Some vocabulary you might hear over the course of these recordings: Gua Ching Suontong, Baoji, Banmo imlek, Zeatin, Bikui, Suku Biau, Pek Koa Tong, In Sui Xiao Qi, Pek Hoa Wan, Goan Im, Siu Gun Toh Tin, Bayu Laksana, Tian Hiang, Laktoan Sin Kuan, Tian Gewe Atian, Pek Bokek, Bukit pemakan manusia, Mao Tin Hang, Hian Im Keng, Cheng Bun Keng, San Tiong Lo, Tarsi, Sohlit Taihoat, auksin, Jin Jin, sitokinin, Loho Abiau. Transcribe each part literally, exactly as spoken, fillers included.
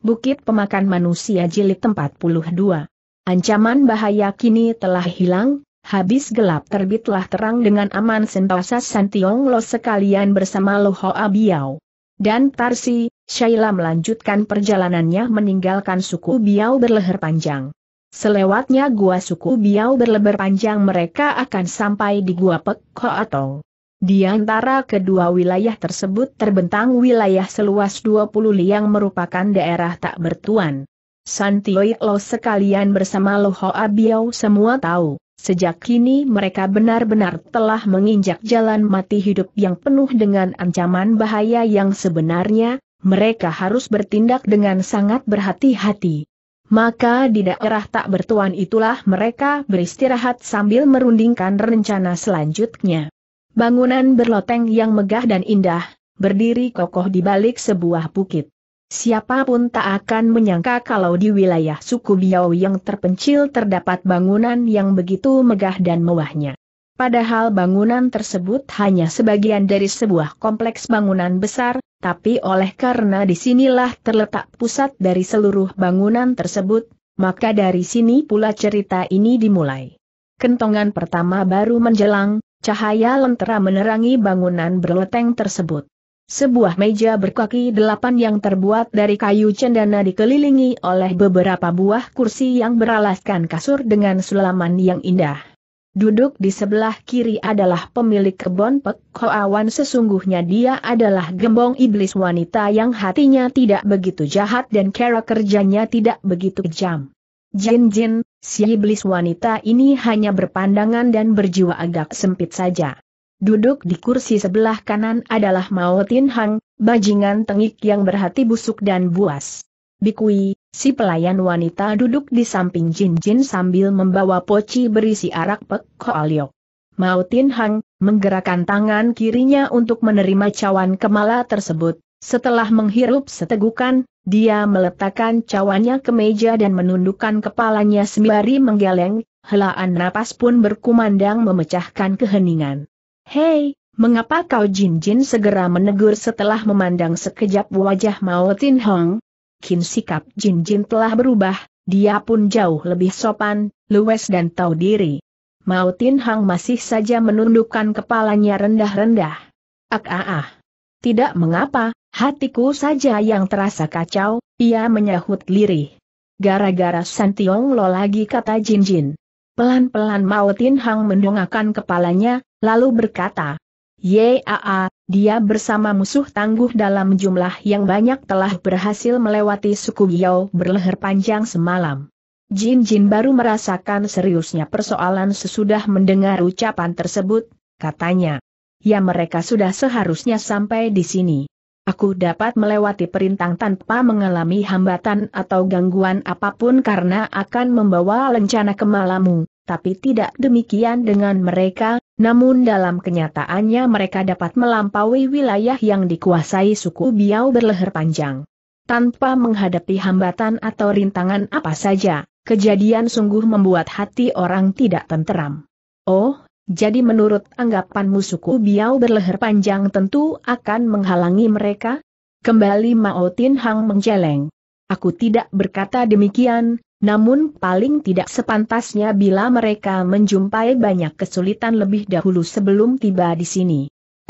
Bukit Pemakan Manusia Jilid empat puluh dua. Ancaman bahaya kini telah hilang, habis gelap terbitlah terang dengan aman sentosa San Tiong Lo sekalian bersama Loho Abiau dan Tarsi. Shaila melanjutkan perjalanannya meninggalkan suku Biau berleher panjang. Selewatnya gua suku Biau berleher panjang mereka akan sampai di gua Pek Koa Tong. Di antara kedua wilayah tersebut terbentang wilayah seluas dua puluh liang merupakan daerah tak bertuan. San Tiong Lo sekalian bersama Loho Abiau semua tahu, sejak kini mereka benar-benar telah menginjak jalan mati hidup yang penuh dengan ancaman bahaya yang sebenarnya, mereka harus bertindak dengan sangat berhati-hati. Maka di daerah tak bertuan itulah mereka beristirahat sambil merundingkan rencana selanjutnya. Bangunan berloteng yang megah dan indah, berdiri kokoh di balik sebuah bukit. Siapapun tak akan menyangka kalau di wilayah suku Biau yang terpencil terdapat bangunan yang begitu megah dan mewahnya. Padahal bangunan tersebut hanya sebagian dari sebuah kompleks bangunan besar, tapi oleh karena disinilah terletak pusat dari seluruh bangunan tersebut, maka dari sini pula cerita ini dimulai. Kentongan pertama baru menjelang, cahaya lentera menerangi bangunan berloteng tersebut. Sebuah meja berkaki delapan yang terbuat dari kayu cendana dikelilingi oleh beberapa buah kursi yang beralaskan kasur dengan sulaman yang indah. Duduk di sebelah kiri adalah pemilik kebun Pek Hoa Wan, sesungguhnya dia adalah gembong iblis wanita yang hatinya tidak begitu jahat dan cara kerjanya tidak begitu kejam. Jin Jin, si iblis wanita ini hanya berpandangan dan berjiwa agak sempit saja. Duduk di kursi sebelah kanan adalah Mao Tin Hang, bajingan tengik yang berhati busuk dan buas. Bikui, si pelayan wanita duduk di samping Jin Jin sambil membawa poci berisi arak Pek Hoa Liok. Mao Tin Hang menggerakkan tangan kirinya untuk menerima cawan kemala tersebut. Setelah menghirup setegukan, dia meletakkan cawannya ke meja dan menundukkan kepalanya sembari menggeleng, helaan napas pun berkumandang memecahkan keheningan. "Hei, mengapa kau?" Jin Jin segera menegur setelah memandang sekejap wajah Mao Tin Hang. Kini sikap Jin Jin telah berubah, dia pun jauh lebih sopan, luwes dan tahu diri. Mao Tin Hang masih saja menundukkan kepalanya rendah-rendah. "Ak ah ah. Tidak mengapa. Hatiku saja yang terasa kacau," ia menyahut lirih. "Gara-gara San Tiong Lo lagi," kata Jin Jin. Pelan-pelan Mao Tin Hang mendongakkan kepalanya, lalu berkata, "Yaa, dia bersama musuh tangguh dalam jumlah yang banyak telah berhasil melewati suku Biau berleher panjang semalam." Jin Jin baru merasakan seriusnya persoalan sesudah mendengar ucapan tersebut, katanya, "Ya, mereka sudah seharusnya sampai di sini. Aku dapat melewati perintang tanpa mengalami hambatan atau gangguan apapun karena akan membawa lencana kemalamu, tapi tidak demikian dengan mereka, namun dalam kenyataannya mereka dapat melampaui wilayah yang dikuasai suku Biau berleher panjang. Tanpa menghadapi hambatan atau rintangan apa saja, kejadian sungguh membuat hati orang tidak tenteram." "Oh, jadi menurut anggapanmu suku Biau berleher panjang tentu akan menghalangi mereka?" Kembali Mao Tin Hang menggeleng. "Aku tidak berkata demikian, namun paling tidak sepantasnya bila mereka menjumpai banyak kesulitan lebih dahulu sebelum tiba di sini.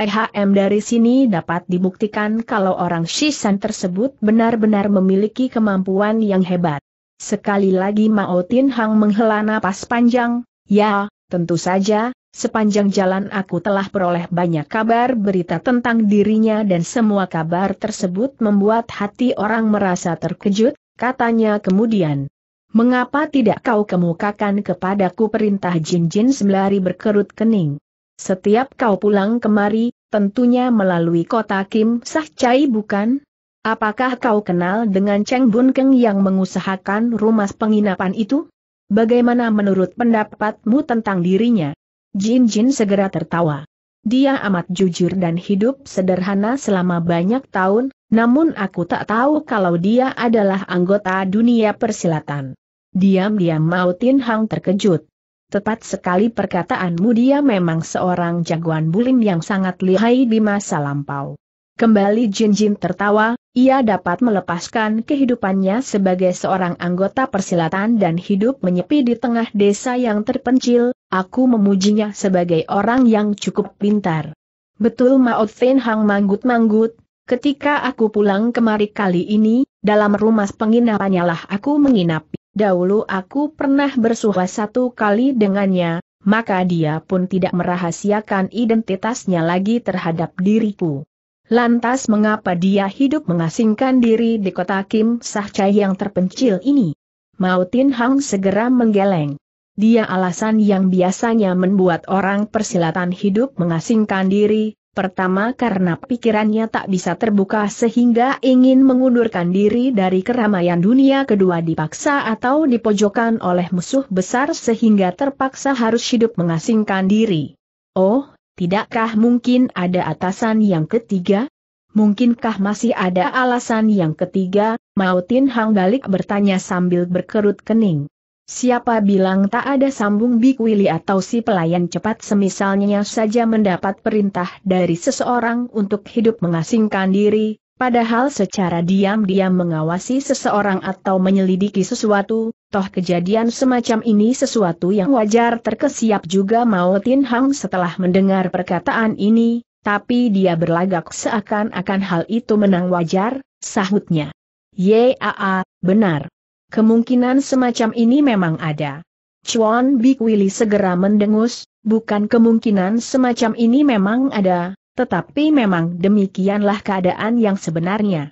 Ehm dari sini dapat dibuktikan kalau orang Shisan tersebut benar-benar memiliki kemampuan yang hebat." Sekali lagi Mao Tin Hang menghela napas panjang. "Ya, tentu saja. Sepanjang jalan aku telah peroleh banyak kabar berita tentang dirinya dan semua kabar tersebut membuat hati orang merasa terkejut," katanya kemudian. "Mengapa tidak kau kemukakan kepadaku?" perintah Jin Jin sembari berkerut kening. "Setiap kau pulang kemari, tentunya melalui kota Kim Sah Chai bukan? Apakah kau kenal dengan Cheng Bun Keng yang mengusahakan rumah penginapan itu? Bagaimana menurut pendapatmu tentang dirinya?" Jin Jin segera tertawa. "Dia amat jujur dan hidup sederhana selama banyak tahun, namun aku tak tahu kalau dia adalah anggota dunia persilatan." Diam-diam Mao Tin Hang terkejut. "Tepat sekali perkataanmu, dia memang seorang jagoan bulim yang sangat lihai di masa lampau. Kembali Jin Jin tertawa, ia dapat melepaskan kehidupannya sebagai seorang anggota persilatan dan hidup menyepi di tengah desa yang terpencil, aku memujinya sebagai orang yang cukup pintar. Betul Mao Tin Hang manggut-manggut, ketika aku pulang kemari kali ini, dalam rumah penginapannya lah aku menginap. Dahulu aku pernah bersuara satu kali dengannya, maka dia pun tidak merahasiakan identitasnya lagi terhadap diriku. Lantas mengapa dia hidup mengasingkan diri di kota Kim Sah Chai yang terpencil ini? Mao Tin Hang segera menggeleng. Dia alasan yang biasanya membuat orang persilatan hidup mengasingkan diri, pertama karena pikirannya tak bisa terbuka sehingga ingin mengundurkan diri dari keramaian dunia, kedua dipaksa atau dipojokkan oleh musuh besar sehingga terpaksa harus hidup mengasingkan diri. Oh, tidakkah mungkin ada atasan yang ketiga? Mungkinkah masih ada alasan yang ketiga? Mao Tin Hang balik bertanya sambil berkerut kening. Siapa bilang tak ada, sambung Bikui atau si pelayan cepat semisalnya saja mendapat perintah dari seseorang untuk hidup mengasingkan diri, padahal secara diam-diam mengawasi seseorang atau menyelidiki sesuatu. Toh kejadian semacam ini sesuatu yang wajar, terkesiap juga Mao Tin Hang setelah mendengar perkataan ini, tapi dia berlagak seakan-akan hal itu menang wajar, sahutnya. Yaa, benar. Kemungkinan semacam ini memang ada. Chuan Bikui segera mendengus, bukan kemungkinan semacam ini memang ada, tetapi memang demikianlah keadaan yang sebenarnya.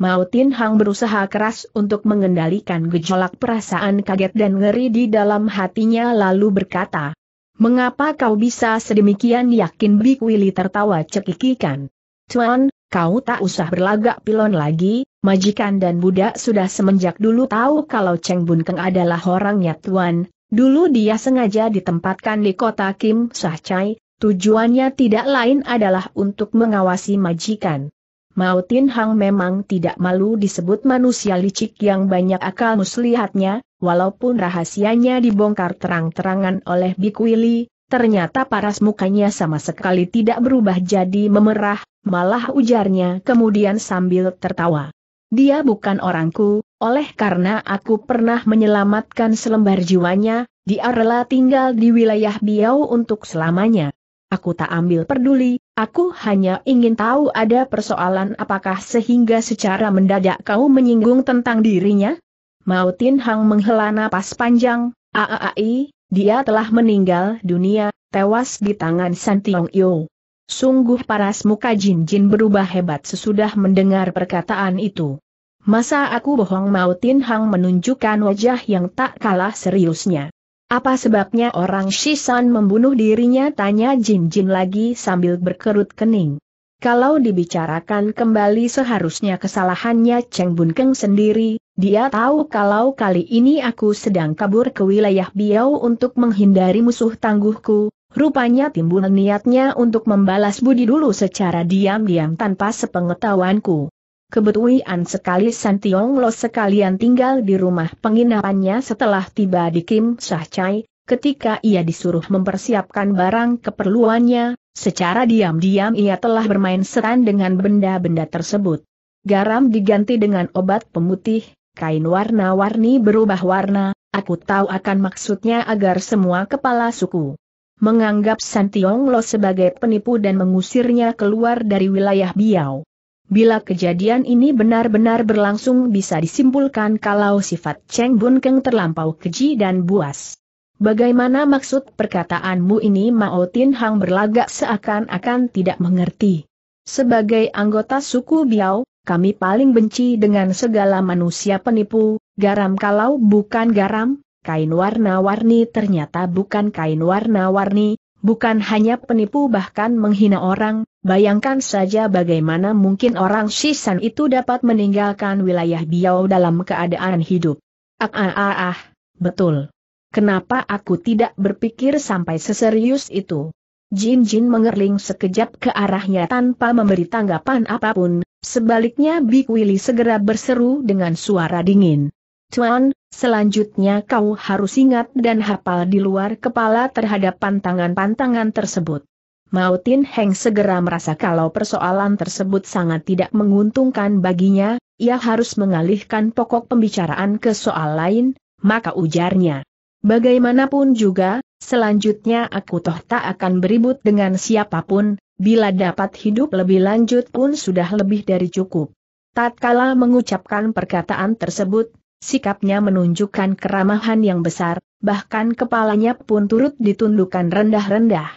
Mao Tin Hang berusaha keras untuk mengendalikan gejolak perasaan kaget dan ngeri di dalam hatinya lalu berkata, mengapa kau bisa sedemikian yakin? Bikui tertawa cekikikan. Tuan, kau tak usah berlagak pilon lagi, majikan dan budak sudah semenjak dulu tahu kalau Cheng Bun Keng adalah orangnya Tuan, dulu dia sengaja ditempatkan di kota Kim Sah Chai, tujuannya tidak lain adalah untuk mengawasi majikan. Mao Tin Hang memang tidak malu disebut manusia licik yang banyak akal muslihatnya, walaupun rahasianya dibongkar terang-terangan oleh Bikui, ternyata paras mukanya sama sekali tidak berubah jadi memerah, malah ujarnya kemudian sambil tertawa. Dia bukan orangku, oleh karena aku pernah menyelamatkan selembar jiwanya, dia rela tinggal di wilayah Biau untuk selamanya. Aku tak ambil peduli, aku hanya ingin tahu ada persoalan apakah sehingga secara mendadak kau menyinggung tentang dirinya? Mao Tin Hang menghela napas panjang, aai, dia telah meninggal dunia, tewas di tangan San Tiong Lo. Sungguh paras muka Jin Jin berubah hebat sesudah mendengar perkataan itu. Masa aku bohong? Mao Tin Hang menunjukkan wajah yang tak kalah seriusnya. Apa sebabnya orang Shisan membunuh dirinya? Tanya Jin Jin lagi sambil berkerut kening. Kalau dibicarakan kembali seharusnya kesalahannya Cheng Bun Keng sendiri, dia tahu kalau kali ini aku sedang kabur ke wilayah Biau untuk menghindari musuh tangguhku, rupanya timbul niatnya untuk membalas budi dulu secara diam-diam tanpa sepengetahuanku. Kebetulan sekali San Tiong Lo sekalian tinggal di rumah penginapannya setelah tiba di Kim Sah Chai, ketika ia disuruh mempersiapkan barang keperluannya, secara diam-diam ia telah bermain setan dengan benda-benda tersebut. Garam diganti dengan obat pemutih, kain warna-warni berubah warna, aku tahu akan maksudnya agar semua kepala suku menganggap San Tiong Lo sebagai penipu dan mengusirnya keluar dari wilayah Biau. Bila kejadian ini benar-benar berlangsung bisa disimpulkan kalau sifat Cheng Bun Keng terlampau keji dan buas. Bagaimana maksud perkataanmu ini? Mao Tin Hang berlagak seakan-akan tidak mengerti. Sebagai anggota suku Biau, kami paling benci dengan segala manusia penipu, garam kalau bukan garam, kain warna-warni ternyata bukan kain warna-warni. Bukan hanya penipu bahkan menghina orang, bayangkan saja bagaimana mungkin orang Shisan itu dapat meninggalkan wilayah Biau dalam keadaan hidup. Ah ah ah, ah betul. Kenapa aku tidak berpikir sampai seserius itu? Jin Jin mengerling sekejap ke arahnya tanpa memberi tanggapan apapun, sebaliknya Bikui segera berseru dengan suara dingin. Tuan, selanjutnya kau harus ingat dan hafal di luar kepala terhadap pantangan-pantangan tersebut. Mao Tin Hang segera merasa kalau persoalan tersebut sangat tidak menguntungkan baginya, ia harus mengalihkan pokok pembicaraan ke soal lain, maka ujarnya. Bagaimanapun juga, selanjutnya aku toh tak akan beribut dengan siapapun, bila dapat hidup lebih lanjut pun sudah lebih dari cukup. Tatkala mengucapkan perkataan tersebut, sikapnya menunjukkan keramahan yang besar, bahkan kepalanya pun turut ditundukkan rendah-rendah.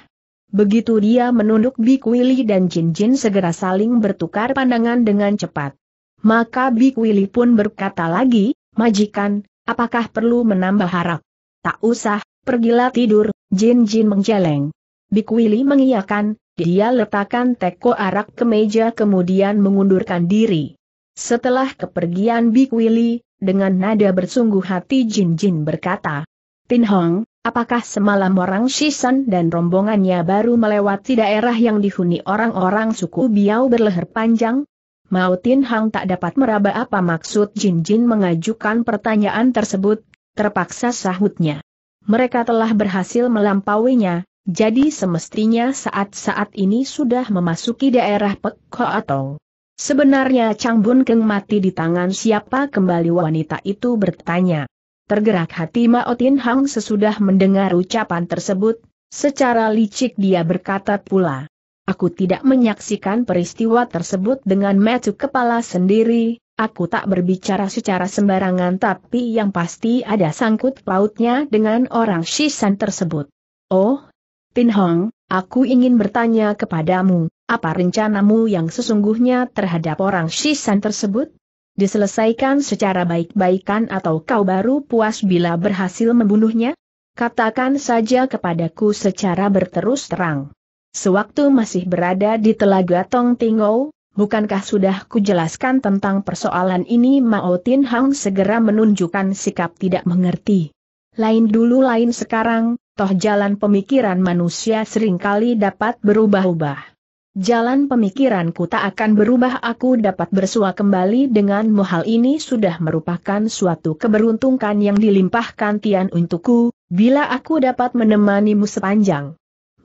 Begitu dia menunduk Bikui dan Jin Jin segera saling bertukar pandangan dengan cepat. Maka Bikui pun berkata lagi, "Majikan, apakah perlu menambah harap?" "Tak usah, pergilah tidur," Jin Jin menjeleng. Bikui mengiyakan, dia letakkan teko arak ke meja kemudian mengundurkan diri. Setelah kepergian Bikui, dengan nada bersungguh hati Jin Jin berkata, "Tin Hang, apakah semalam orang Shisan dan rombongannya baru melewati daerah yang dihuni orang-orang suku Biau berleher panjang?" Mao Tin Hang tak dapat meraba apa maksud Jin Jin mengajukan pertanyaan tersebut, terpaksa sahutnya. Mereka telah berhasil melampauinya, jadi semestinya saat-saat ini sudah memasuki daerah Pek Koa Tong. Sebenarnya Cheng Bun Keng mati di tangan siapa, kembali wanita itu bertanya. Tergerak hati Mao Tin Hang sesudah mendengar ucapan tersebut, secara licik dia berkata pula, "Aku tidak menyaksikan peristiwa tersebut dengan mata kepala sendiri, aku tak berbicara secara sembarangan tapi yang pasti ada sangkut pautnya dengan orang Shisan tersebut." "Oh, Tin Hang, aku ingin bertanya kepadamu, apa rencanamu yang sesungguhnya terhadap orang Shisan tersebut? Diselesaikan secara baik-baikan atau kau baru puas bila berhasil membunuhnya? Katakan saja kepadaku secara berterus terang." "Sewaktu masih berada di Telaga Tong Ting Ou, bukankah sudah kujelaskan tentang persoalan ini?" Mao Tin Hang segera menunjukkan sikap tidak mengerti. Lain dulu lain sekarang, toh jalan pemikiran manusia seringkali dapat berubah-ubah. "Jalan pemikiranku tak akan berubah, aku dapat bersua kembali denganmu, hal ini sudah merupakan suatu keberuntungan yang dilimpahkan Tian untukku, bila aku dapat menemanimu sepanjang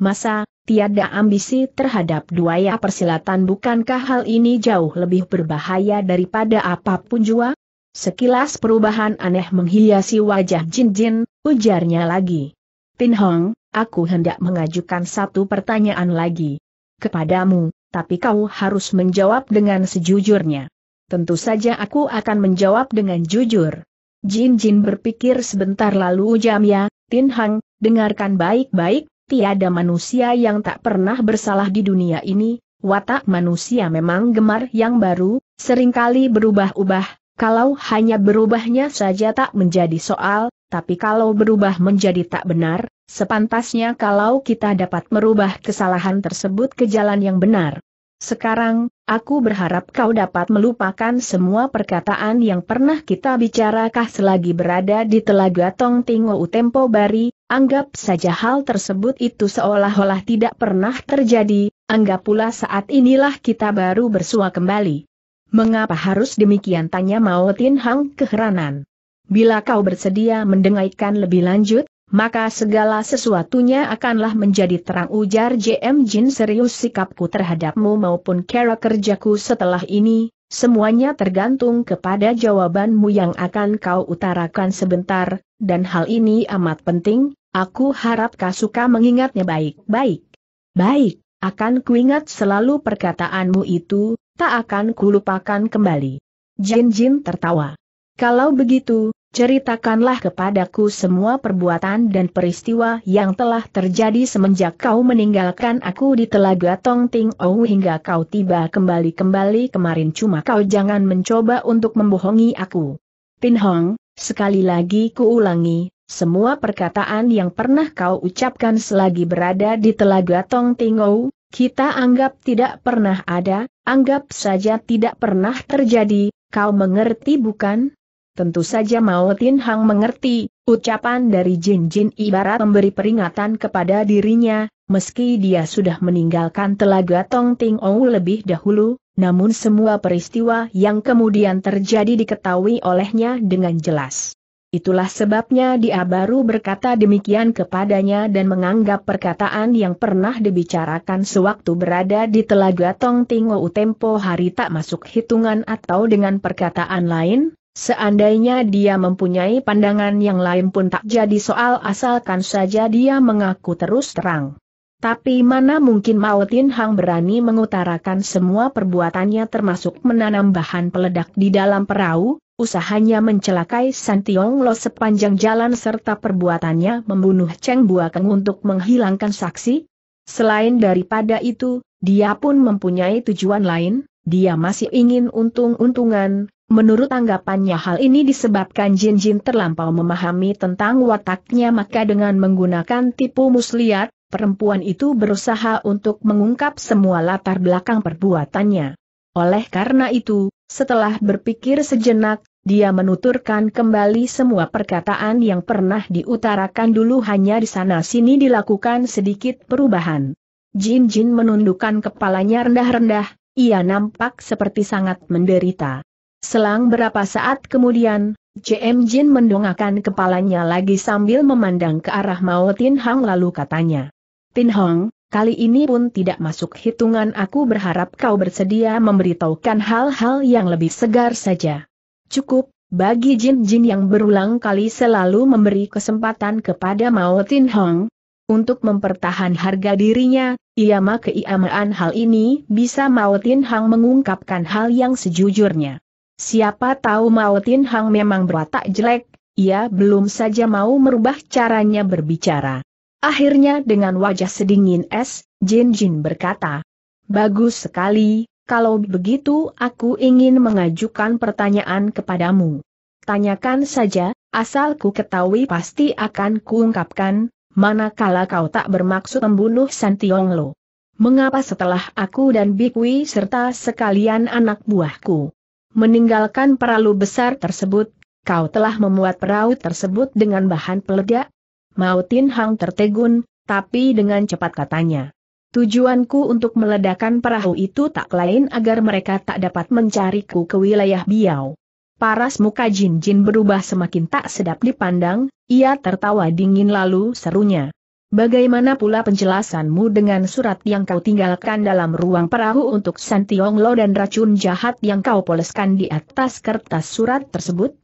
masa, tiada ambisi terhadap duaya persilatan, bukankah hal ini jauh lebih berbahaya daripada apapun jua?" Sekilas perubahan aneh menghiasi wajah Jin Jin, ujarnya lagi, "Tin Hang, aku hendak mengajukan satu pertanyaan lagi kepadamu, tapi kau harus menjawab dengan sejujurnya." "Tentu saja aku akan menjawab dengan jujur." Jin Jin berpikir sebentar lalu ujamnya, "Tin Hang, dengarkan baik-baik, tiada manusia yang tak pernah bersalah di dunia ini, watak manusia memang gemar yang baru, seringkali berubah-ubah, kalau hanya berubahnya saja tak menjadi soal, tapi kalau berubah menjadi tak benar, sepantasnya kalau kita dapat merubah kesalahan tersebut ke jalan yang benar. Sekarang, aku berharap kau dapat melupakan semua perkataan yang pernah kita bicarakan selagi berada di Telaga Tong Ting Ou tempo bari, anggap saja hal tersebut itu seolah-olah tidak pernah terjadi, anggap pula saat inilah kita baru bersua kembali." "Mengapa harus demikian?" tanya Mao Tin Hang keheranan. "Bila kau bersedia mendengarkan lebih lanjut, maka segala sesuatunya akanlah menjadi terang," ujar J M Jin serius. "Sikapku terhadapmu maupun cara kerjaku setelah ini, semuanya tergantung kepada jawabanmu yang akan kau utarakan sebentar, dan hal ini amat penting, aku harap kau suka mengingatnya baik-baik." "Baik, akan kuingat selalu perkataanmu itu, tak akan kulupakan kembali." Jin Jin tertawa. "Kalau begitu, ceritakanlah kepadaku semua perbuatan dan peristiwa yang telah terjadi semenjak kau meninggalkan aku di Telaga Tong Ting Ou hingga kau tiba kembali-kembali kemarin, cuma kau jangan mencoba untuk membohongi aku." "Tin Hang, sekali lagi kuulangi, semua perkataan yang pernah kau ucapkan selagi berada di Telaga Tong Ting Ou, kita anggap tidak pernah ada, anggap saja tidak pernah terjadi, kau mengerti bukan?" Tentu saja Mao Tin Hang mengerti, ucapan dari Jin Jin ibarat memberi peringatan kepada dirinya, meski dia sudah meninggalkan Telaga Tong Ting Ou lebih dahulu, namun semua peristiwa yang kemudian terjadi diketahui olehnya dengan jelas. Itulah sebabnya dia baru berkata demikian kepadanya dan menganggap perkataan yang pernah dibicarakan sewaktu berada di Telaga Tong Ting Ou tempo hari tak masuk hitungan, atau dengan perkataan lain, seandainya dia mempunyai pandangan yang lain pun tak jadi soal asalkan saja dia mengaku terus terang. Tapi mana mungkin Mao Tin Hang berani mengutarakan semua perbuatannya termasuk menanam bahan peledak di dalam perahu, usahanya mencelakai San Tiong Lo sepanjang jalan serta perbuatannya membunuh Cheng Bun Keng untuk menghilangkan saksi. Selain daripada itu, dia pun mempunyai tujuan lain, dia masih ingin untung-untungan. Menurut anggapannya hal ini disebabkan Jin Jin terlampau memahami tentang wataknya, maka dengan menggunakan tipu muslihat, perempuan itu berusaha untuk mengungkap semua latar belakang perbuatannya. Oleh karena itu, setelah berpikir sejenak, dia menuturkan kembali semua perkataan yang pernah diutarakan dulu, hanya di sana-sini dilakukan sedikit perubahan. Jin Jin menundukkan kepalanya rendah-rendah, ia nampak seperti sangat menderita. Selang berapa saat kemudian, Jin Jin mendongakkan kepalanya lagi sambil memandang ke arah Mao Tin Hang lalu katanya, "Tin Hang, kali ini pun tidak masuk hitungan, aku berharap kau bersedia memberitahukan hal-hal yang lebih segar saja." Cukup, bagi Jin Jin yang berulang kali selalu memberi kesempatan kepada Mao Tin Hang untuk mempertahankan harga dirinya, ia maka keiamaan hal ini bisa Mao Tin Hang mengungkapkan hal yang sejujurnya. Siapa tahu Mao Tin Hang memang berwatak jelek, ia belum saja mau merubah caranya berbicara. Akhirnya dengan wajah sedingin es, Jin Jin berkata, "Bagus sekali, kalau begitu aku ingin mengajukan pertanyaan kepadamu. Tanyakan saja, asal ku ketahui pasti akan kuungkapkan, manakala kau tak bermaksud membunuh San Tiong Lo. Mengapa setelah aku dan Bikui serta sekalian anak buahku meninggalkan perahu besar tersebut, kau telah membuat perahu tersebut dengan bahan peledak?" Mao Tin Hang tertegun, tapi dengan cepat katanya, "Tujuanku untuk meledakkan perahu itu tak lain agar mereka tak dapat mencariku ke wilayah Biau." Paras muka Jin Jin berubah semakin tak sedap dipandang, ia tertawa dingin lalu serunya, "Bagaimana pula penjelasanmu dengan surat yang kau tinggalkan dalam ruang perahu untuk San Tiong Lo dan racun jahat yang kau poleskan di atas kertas surat tersebut?"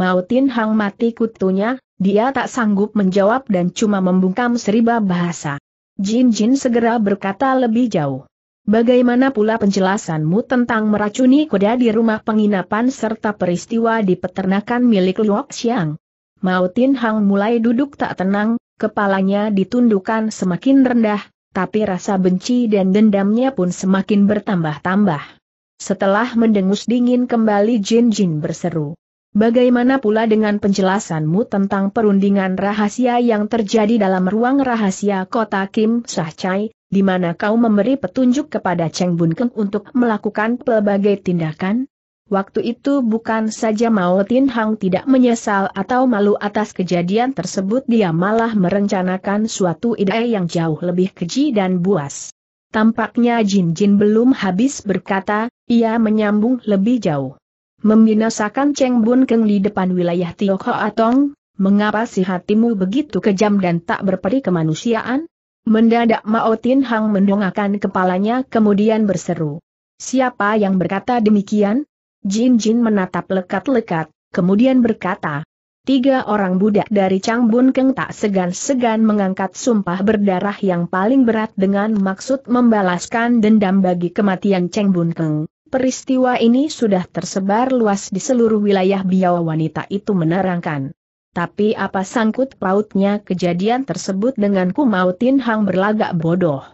Mao Tin Hang mati kutunya, dia tak sanggup menjawab dan cuma membungkam seribu bahasa. Jin Jin segera berkata lebih jauh, "Bagaimana pula penjelasanmu tentang meracuni kuda di rumah penginapan serta peristiwa di peternakan milik Luok Xiang?" Mao Tin Hang mulai duduk tak tenang, kepalanya ditundukkan semakin rendah, tapi rasa benci dan dendamnya pun semakin bertambah-tambah. Setelah mendengus dingin kembali, Jin Jin berseru, "Bagaimana pula dengan penjelasanmu tentang perundingan rahasia yang terjadi dalam ruang rahasia kota Kim Sah Chai, di mana kau memberi petunjuk kepada Cheng Bun Keng untuk melakukan pelbagai tindakan?" Waktu itu bukan saja Mao Tin Hang tidak menyesal atau malu atas kejadian tersebut, dia malah merencanakan suatu ide yang jauh lebih keji dan buas. Tampaknya Jin Jin belum habis berkata, ia menyambung lebih jauh. "Membinasakan Cheng Bun Keng di depan wilayah Pek Koa Tong, mengapa si hatimu begitu kejam dan tak berperi kemanusiaan?" Mendadak Mao Tin Hang mendongakkan kepalanya kemudian berseru, "Siapa yang berkata demikian?" Jin Jin menatap lekat-lekat, kemudian berkata, "Tiga orang budak dari Cheng Bun Keng tak segan-segan mengangkat sumpah berdarah yang paling berat dengan maksud membalaskan dendam bagi kematian Cheng Bun Keng. Peristiwa ini sudah tersebar luas di seluruh wilayah Biau," wanita itu menerangkan. "Tapi apa sangkut pautnya kejadian tersebut denganku?" Mao Tin Hang berlagak bodoh.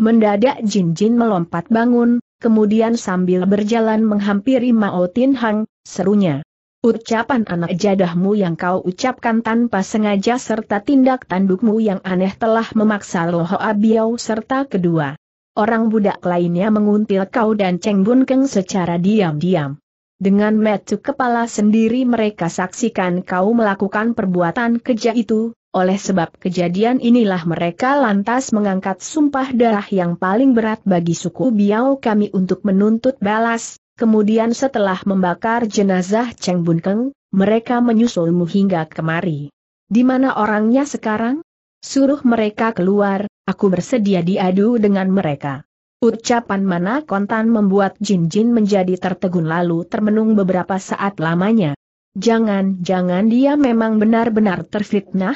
Mendadak Jin Jin melompat bangun, kemudian sambil berjalan menghampiri Mao Tin Hang, serunya, "Ucapan anak jadahmu yang kau ucapkan tanpa sengaja serta tindak tandukmu yang aneh telah memaksa Loho Abiau serta kedua orang budak lainnya menguntil kau dan Cheng Bun Keng secara diam-diam. Dengan mata kepala sendiri mereka saksikan kau melakukan perbuatan keji itu. Oleh sebab kejadian inilah mereka lantas mengangkat sumpah darah yang paling berat bagi suku Biau kami untuk menuntut balas, kemudian setelah membakar jenazah Cheng Bun Keng, mereka menyusulmu hingga kemari. Di mana orangnya sekarang? Suruh mereka keluar, aku bersedia diadu dengan mereka. Ucapan mana kontan membuat Jin Jin menjadi tertegun lalu termenung beberapa saat lamanya. Jangan-jangan dia memang benar-benar terfitnah?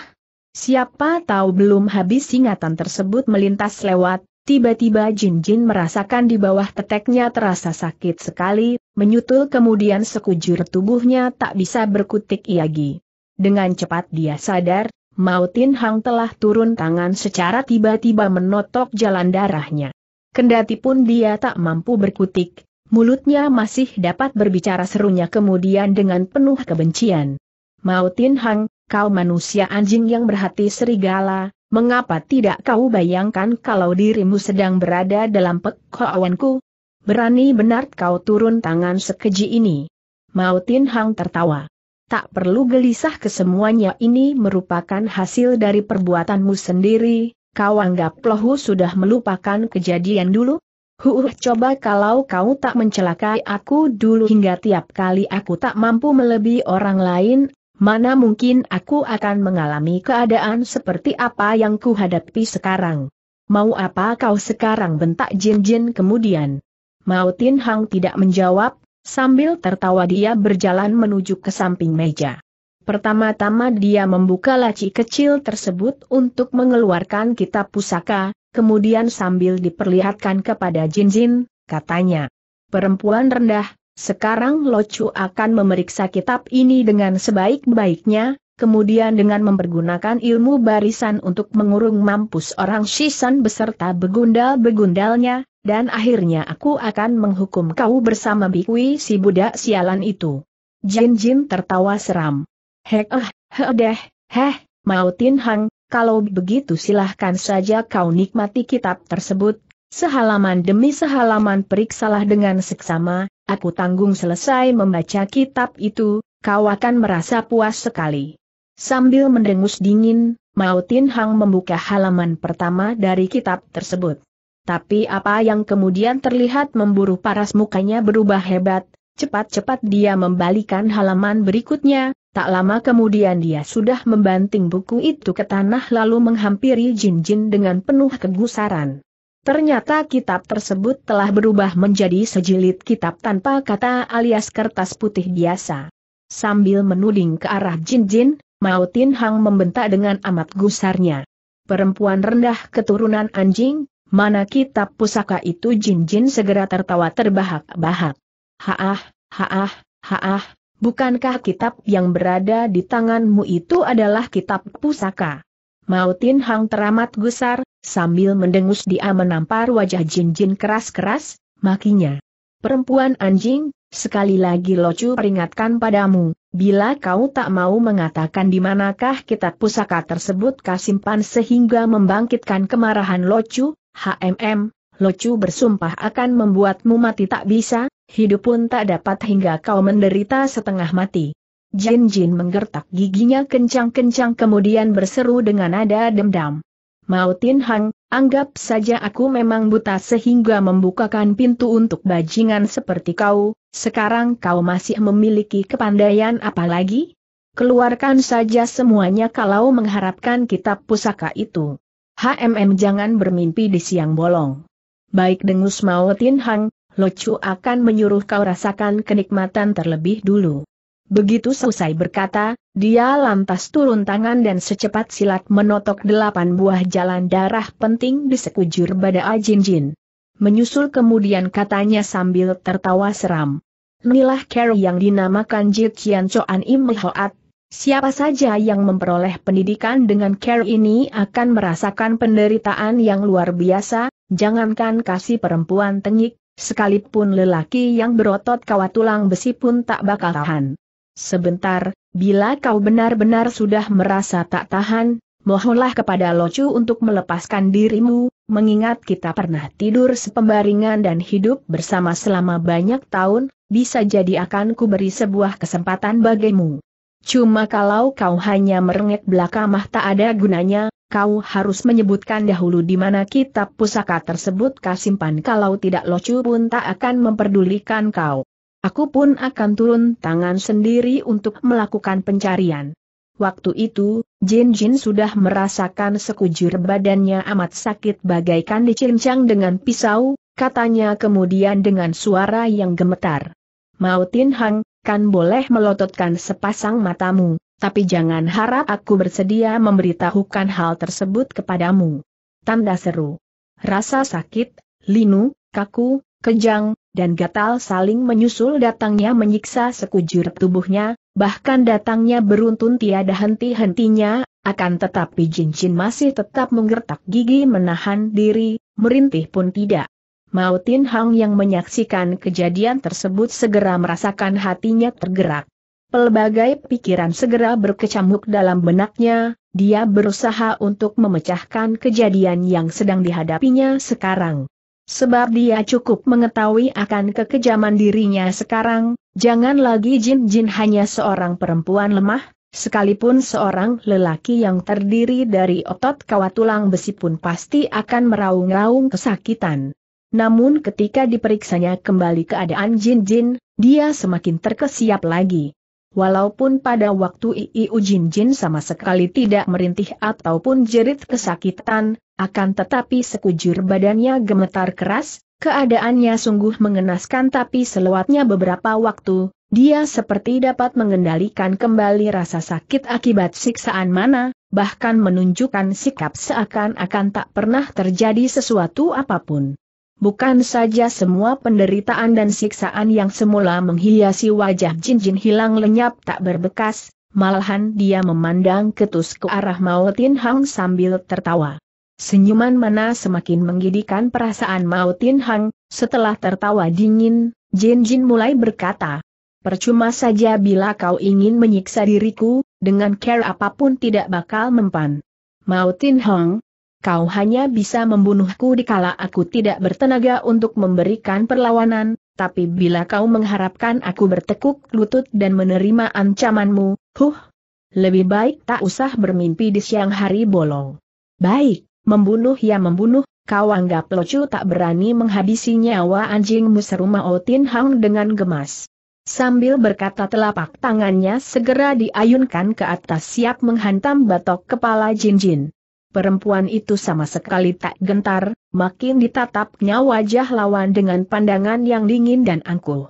Siapa tahu belum habis ingatan tersebut melintas lewat, tiba-tiba Jin Jin merasakan di bawah teteknya terasa sakit sekali, menyutul kemudian sekujur tubuhnya tak bisa berkutik lagi. Dengan cepat dia sadar, Mao Tin Hang telah turun tangan secara tiba-tiba menotok jalan darahnya. Kendati pun dia tak mampu berkutik, mulutnya masih dapat berbicara, serunya kemudian dengan penuh kebencian. Mao Tin Hang, kau manusia anjing yang berhati serigala, mengapa tidak kau bayangkan kalau dirimu sedang berada dalam Pek Hoa Wanku? Berani benar kau turun tangan sekeji ini. Mao Tin Hang tertawa. Tak perlu gelisah, kesemuanya ini merupakan hasil dari perbuatanmu sendiri, kau anggap Lohu sudah melupakan kejadian dulu? Huh, coba kalau kau tak mencelakai aku dulu hingga tiap kali aku tak mampu melebihi orang lain, mana mungkin aku akan mengalami keadaan seperti apa yang kuhadapi sekarang. Mau apa kau sekarang, bentak Jin Jin kemudian. Mao Tin Hang tidak menjawab, sambil tertawa dia berjalan menuju ke samping meja. Pertama-tama dia membuka laci kecil tersebut untuk mengeluarkan kitab pusaka. Kemudian sambil diperlihatkan kepada Jin Jin, katanya, perempuan rendah, sekarang Locu akan memeriksa kitab ini dengan sebaik-baiknya, kemudian dengan mempergunakan ilmu barisan untuk mengurung mampus orang Shisan beserta begundal-begundalnya, dan akhirnya aku akan menghukum kau bersama Bikui si budak sialan itu. Jin Jin tertawa seram. Heh eh, heh deh, heh, Mao Tin Hang. Kalau begitu silahkan saja kau nikmati kitab tersebut, sehalaman demi sehalaman periksalah dengan seksama, aku tanggung selesai membaca kitab itu, kau akan merasa puas sekali. Sambil mendengus dingin, Mao Tin Hang membuka halaman pertama dari kitab tersebut. Tapi apa yang kemudian terlihat memburu paras, mukanya berubah hebat, cepat-cepat dia membalikan halaman berikutnya. Tak lama kemudian dia sudah membanting buku itu ke tanah lalu menghampiri Jin Jin dengan penuh kegusaran. Ternyata kitab tersebut telah berubah menjadi sejilid kitab tanpa kata alias kertas putih biasa. Sambil menuding ke arah Jin Jin, Mao Tin Hang membentak dengan amat gusarnya. Perempuan rendah keturunan anjing, mana kitab pusaka itu? Jin Jin segera tertawa terbahak-bahak. Haah, haah, haah. Bukankah kitab yang berada di tanganmu itu adalah kitab pusaka? Mao Tin Hang teramat gusar, sambil mendengus dia menampar wajah Jin Jin keras-keras, makinya. Perempuan anjing, sekali lagi Locu peringatkan padamu, bila kau tak mau mengatakan di manakah kitab pusaka tersebut kasimpan sehingga membangkitkan kemarahan Locu, hmm, Locu bersumpah akan membuatmu mati tak bisa, hidup pun tak dapat hingga kau menderita setengah mati. Jin Jin menggertak giginya kencang-kencang kemudian berseru dengan nada dendam. Mao Tin Hang, anggap saja aku memang buta sehingga membukakan pintu untuk bajingan seperti kau, sekarang kau masih memiliki kepandaian apa lagi? Keluarkan saja semuanya kalau mengharapkan kitab pusaka itu. Hmm, jangan bermimpi di siang bolong. Baik, dengus Mao Tin Hang. Locu akan menyuruh kau rasakan kenikmatan terlebih dulu. Begitu selesai berkata, dia lantas turun tangan dan secepat silat menotok delapan buah jalan darah penting di sekujur badan Jin Jin. Menyusul kemudian katanya sambil tertawa seram. Inilah cara yang dinamakan Jikian Chuan Imel Hoat. Siapa saja yang memperoleh pendidikan dengan cara ini akan merasakan penderitaan yang luar biasa, jangankan kasih perempuan tengik. Sekalipun lelaki yang berotot kawat tulang besi pun tak bakal tahan. Sebentar, bila kau benar-benar sudah merasa tak tahan, mohonlah kepada Locu untuk melepaskan dirimu, mengingat kita pernah tidur sepembaringan dan hidup bersama selama banyak tahun, bisa jadi akan kuberi sebuah kesempatan bagimu. Cuma kalau kau hanya merengek belaka mah tak ada gunanya. Kau harus menyebutkan dahulu di mana kitab pusaka tersebut kasimpan, kalau tidak Locu pun tak akan memperdulikan kau. Aku pun akan turun tangan sendiri untuk melakukan pencarian. Waktu itu, Jin Jin sudah merasakan sekujur badannya amat sakit bagaikan dicincang dengan pisau, katanya kemudian dengan suara yang gemetar. Mao Tin Hang, kan boleh melototkan sepasang matamu, tapi jangan harap aku bersedia memberitahukan hal tersebut kepadamu. Tanda seru. Rasa sakit, linu, kaku, kejang, dan gatal saling menyusul datangnya menyiksa sekujur tubuhnya, bahkan datangnya beruntun tiada henti-hentinya, akan tetapi Jin Jin masih tetap menggertak gigi menahan diri, merintih pun tidak. Mao Tin Hang yang menyaksikan kejadian tersebut segera merasakan hatinya tergerak. Pelbagai pikiran segera berkecamuk dalam benaknya, dia berusaha untuk memecahkan kejadian yang sedang dihadapinya sekarang. Sebab dia cukup mengetahui akan kekejaman dirinya sekarang, jangan lagi Jin Jin hanya seorang perempuan lemah, sekalipun seorang lelaki yang terdiri dari otot kawat tulang besi pun pasti akan meraung-raung kesakitan. Namun ketika diperiksanya kembali keadaan Jin Jin, dia semakin terkesiap lagi. Walaupun pada waktu itu Jin Jin sama sekali tidak merintih ataupun jerit kesakitan, akan tetapi sekujur badannya gemetar keras, keadaannya sungguh mengenaskan tapi selewatnya beberapa waktu, dia seperti dapat mengendalikan kembali rasa sakit akibat siksaan mana, bahkan menunjukkan sikap seakan-akan tak pernah terjadi sesuatu apapun. Bukan saja semua penderitaan dan siksaan yang semula menghiasi wajah Jin Jin hilang lenyap tak berbekas, malahan dia memandang ketus ke arah Mao Tin Hang sambil tertawa. Senyuman mana semakin menggigitkan perasaan Mao Tin Hang. Setelah tertawa dingin, Jin Jin mulai berkata, "Percuma saja bila kau ingin menyiksa diriku, dengan cara apapun tidak bakal mempan. Mao Tin Hang, kau hanya bisa membunuhku dikala aku tidak bertenaga untuk memberikan perlawanan, tapi bila kau mengharapkan aku bertekuk lutut dan menerima ancamanmu, huh, lebih baik tak usah bermimpi di siang hari bolong. Baik. Membunuh ya membunuh, kau anggap lucu tak berani menghabisi nyawa anjingmu," seru Mao Tin Hang dengan gemas. Sambil berkata telapak tangannya segera diayunkan ke atas siap menghantam batok kepala Jin Jin. Perempuan itu sama sekali tak gentar, makin ditatapnya wajah lawan dengan pandangan yang dingin dan angkuh.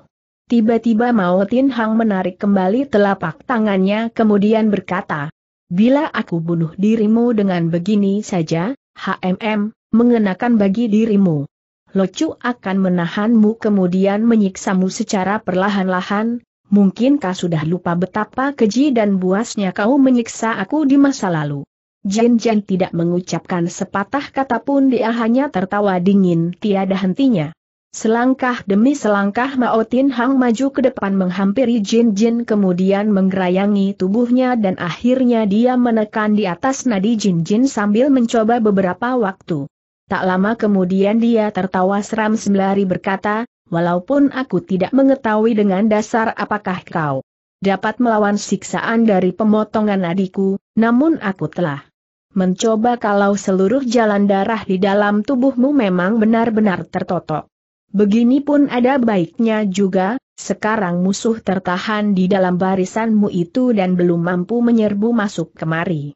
Tiba-tiba Mao Tin Hang menarik kembali telapak tangannya kemudian berkata, "Bila aku bunuh dirimu dengan begini saja, hmm, mengenakan bagi dirimu. Locu akan menahanmu kemudian menyiksamu secara perlahan-lahan, mungkinkah sudah lupa betapa keji dan buasnya kau menyiksa aku di masa lalu?" Jin Jin tidak mengucapkan sepatah kata pun, dia hanya tertawa dingin tiada hentinya. Selangkah demi selangkah Mao Tin Hang maju ke depan menghampiri Jin Jin kemudian menggerayangi tubuhnya dan akhirnya dia menekan di atas nadi Jin Jin sambil mencoba beberapa waktu. Tak lama kemudian dia tertawa seram sembari berkata, "Walaupun aku tidak mengetahui dengan dasar apakah kau dapat melawan siksaan dari pemotongan nadiku, namun aku telah mencoba kalau seluruh jalan darah di dalam tubuhmu memang benar-benar tertotok. Begini pun ada baiknya juga, sekarang musuh tertahan di dalam barisanmu itu dan belum mampu menyerbu masuk kemari.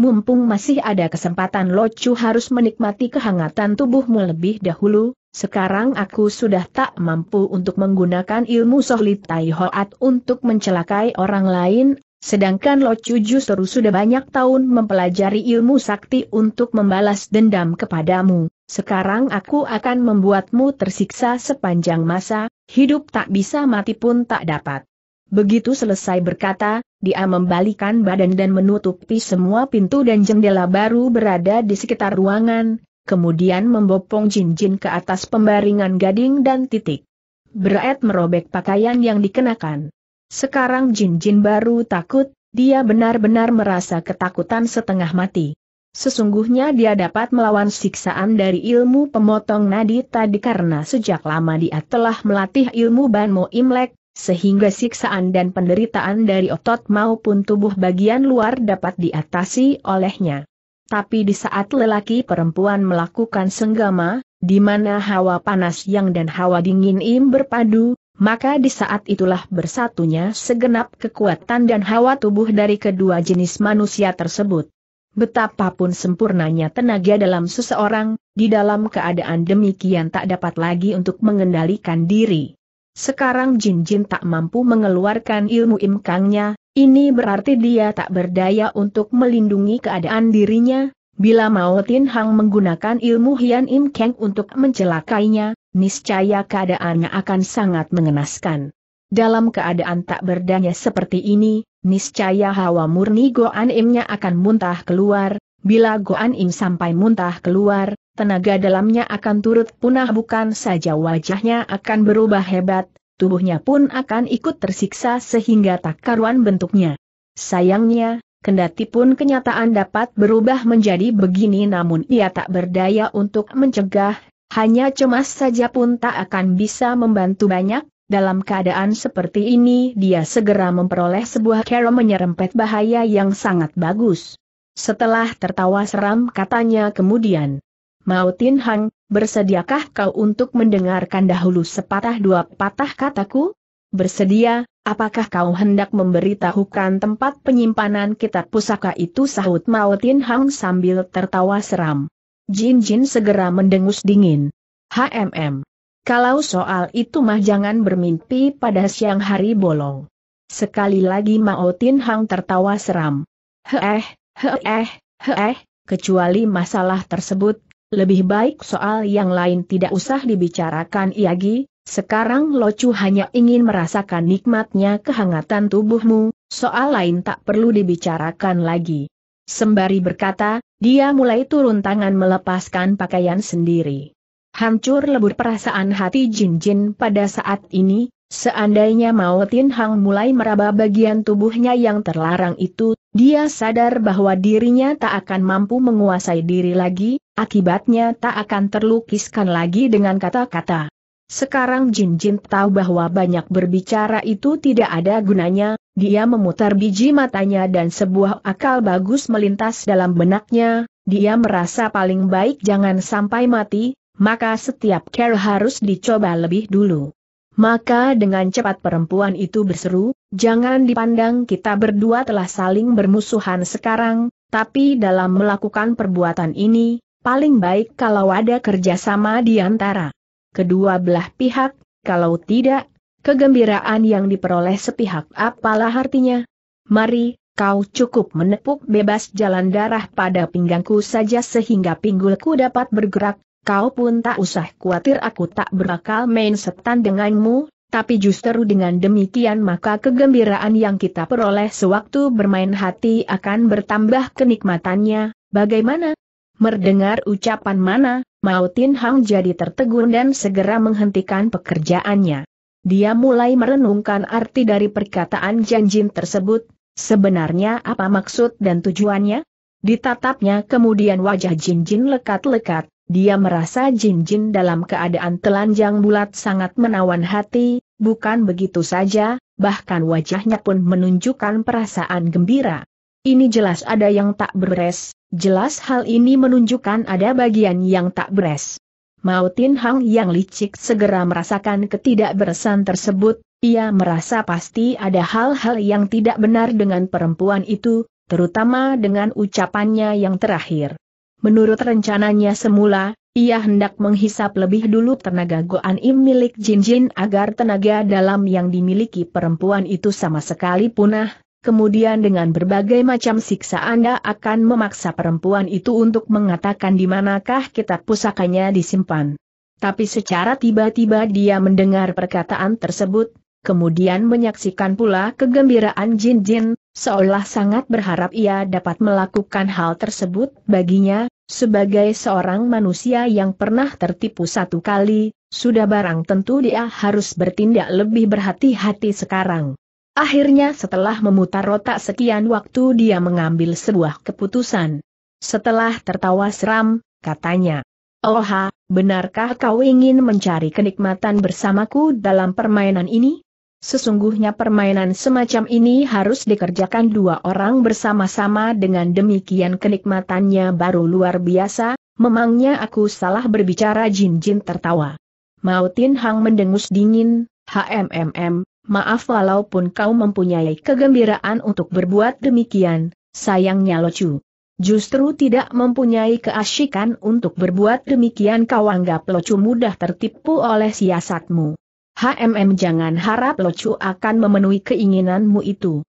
Mumpung masih ada kesempatan, locu harus menikmati kehangatan tubuhmu lebih dahulu, sekarang aku sudah tak mampu untuk menggunakan ilmu Sohlit Taihoat untuk mencelakai orang lain, sedangkan locu justru sudah banyak tahun mempelajari ilmu sakti untuk membalas dendam kepadamu. Sekarang aku akan membuatmu tersiksa sepanjang masa, hidup tak bisa mati pun tak dapat." Begitu selesai berkata, dia membalikan badan dan menutupi semua pintu dan jendela baru berada di sekitar ruangan, kemudian membopong Jin Jin ke atas pembaringan gading dan titik berat merobek pakaian yang dikenakan. Sekarang Jin Jin baru takut, dia benar-benar merasa ketakutan setengah mati. Sesungguhnya dia dapat melawan siksaan dari ilmu pemotong nadi tadi karena sejak lama dia telah melatih ilmu Banmo imlek, sehingga siksaan dan penderitaan dari otot maupun tubuh bagian luar dapat diatasi olehnya. Tapi di saat lelaki perempuan melakukan senggama, di mana hawa panas yang dan hawa dingin im berpadu, maka di saat itulah bersatunya segenap kekuatan dan hawa tubuh dari kedua jenis manusia tersebut. Betapapun sempurnanya tenaga dalam seseorang, di dalam keadaan demikian tak dapat lagi untuk mengendalikan diri. Sekarang Jin Jin tak mampu mengeluarkan ilmu imkangnya, ini berarti dia tak berdaya untuk melindungi keadaan dirinya. Bila Mao Tin Hang menggunakan ilmu Hian Im Keng untuk mencelakainya, niscaya keadaannya akan sangat mengenaskan. Dalam keadaan tak berdaya seperti ini, niscaya hawa murni Goan Imnya akan muntah keluar. Bila Goan Im sampai muntah keluar, tenaga dalamnya akan turut punah, bukan saja wajahnya akan berubah hebat, tubuhnya pun akan ikut tersiksa sehingga tak karuan bentuknya. Sayangnya, kendati pun kenyataan dapat berubah menjadi begini namun ia tak berdaya untuk mencegah, hanya cemas saja pun tak akan bisa membantu banyak. Dalam keadaan seperti ini dia segera memperoleh sebuah cara menyerempet bahaya yang sangat bagus. Setelah tertawa seram katanya kemudian, "Mao Tin Hang, bersediakah kau untuk mendengarkan dahulu sepatah dua patah kataku?" "Bersedia, apakah kau hendak memberitahukan tempat penyimpanan kitab pusaka itu?" sahut Mao Tin Hang sambil tertawa seram. Jin Jin segera mendengus dingin. "Hmm, kalau soal itu mah jangan bermimpi pada siang hari bolong." Sekali lagi Mao Tin Hang tertawa seram. "Heeh, heeh, heeh, kecuali masalah tersebut, lebih baik soal yang lain tidak usah dibicarakan lagi. Sekarang Locu hanya ingin merasakan nikmatnya kehangatan tubuhmu, soal lain tak perlu dibicarakan lagi." Sembari berkata, dia mulai turun tangan melepaskan pakaian sendiri. Hancur lebur perasaan hati Jin Jin pada saat ini. Seandainya Mao Tin Hang mulai meraba bagian tubuhnya yang terlarang itu, dia sadar bahwa dirinya tak akan mampu menguasai diri lagi, akibatnya tak akan terlukiskan lagi dengan kata-kata. Sekarang Jin Jin tahu bahwa banyak berbicara itu tidak ada gunanya, dia memutar biji matanya dan sebuah akal bagus melintas dalam benaknya, dia merasa paling baik jangan sampai mati, maka setiap cara harus dicoba lebih dulu. Maka dengan cepat perempuan itu berseru, "Jangan dipandang kita berdua telah saling bermusuhan sekarang, tapi dalam melakukan perbuatan ini, paling baik kalau ada kerjasama di antara kedua belah pihak, kalau tidak, kegembiraan yang diperoleh sepihak apalah artinya? Mari, kau cukup menepuk bebas jalan darah pada pinggangku saja sehingga pinggulku dapat bergerak. Kau pun tak usah khawatir aku tak berakal main setan denganmu, tapi justru dengan demikian maka kegembiraan yang kita peroleh sewaktu bermain hati akan bertambah kenikmatannya, bagaimana?" Mendengar ucapan mana, Mao Tin Hang jadi tertegun dan segera menghentikan pekerjaannya. Dia mulai merenungkan arti dari perkataan Jin Jin tersebut, sebenarnya apa maksud dan tujuannya? Ditatapnya kemudian wajah Jin Jin lekat-lekat. Dia merasa Jin Jin dalam keadaan telanjang bulat sangat menawan hati, bukan begitu saja, bahkan wajahnya pun menunjukkan perasaan gembira. Ini jelas ada yang tak beres, jelas hal ini menunjukkan ada bagian yang tak beres. Mao Tin Hang yang licik segera merasakan ketidakberesan tersebut, ia merasa pasti ada hal-hal yang tidak benar dengan perempuan itu, terutama dengan ucapannya yang terakhir. Menurut rencananya semula, ia hendak menghisap lebih dulu tenaga Goan Im milik Jin Jin agar tenaga dalam yang dimiliki perempuan itu sama sekali punah, kemudian dengan berbagai macam siksaan dia akan memaksa perempuan itu untuk mengatakan di manakah kitab pusakanya disimpan. Tapi secara tiba-tiba dia mendengar perkataan tersebut, kemudian menyaksikan pula kegembiraan Jin Jin, seolah sangat berharap ia dapat melakukan hal tersebut baginya, sebagai seorang manusia yang pernah tertipu satu kali, sudah barang tentu dia harus bertindak lebih berhati-hati sekarang. Akhirnya setelah memutar otak sekian waktu dia mengambil sebuah keputusan. Setelah tertawa seram, katanya, "Oha, benarkah kau ingin mencari kenikmatan bersamaku dalam permainan ini? Sesungguhnya permainan semacam ini harus dikerjakan dua orang bersama-sama, dengan demikian kenikmatannya baru luar biasa, memangnya aku salah berbicara?" Jin Jin tertawa. Mao Tin Hang mendengus dingin, HMMM, maaf walaupun kau mempunyai kegembiraan untuk berbuat demikian, sayangnya Locu justru tidak mempunyai keasyikan untuk berbuat demikian. Kau anggap Locu mudah tertipu oleh siasatmu. HMM jangan harap Locu akan memenuhi keinginanmu itu.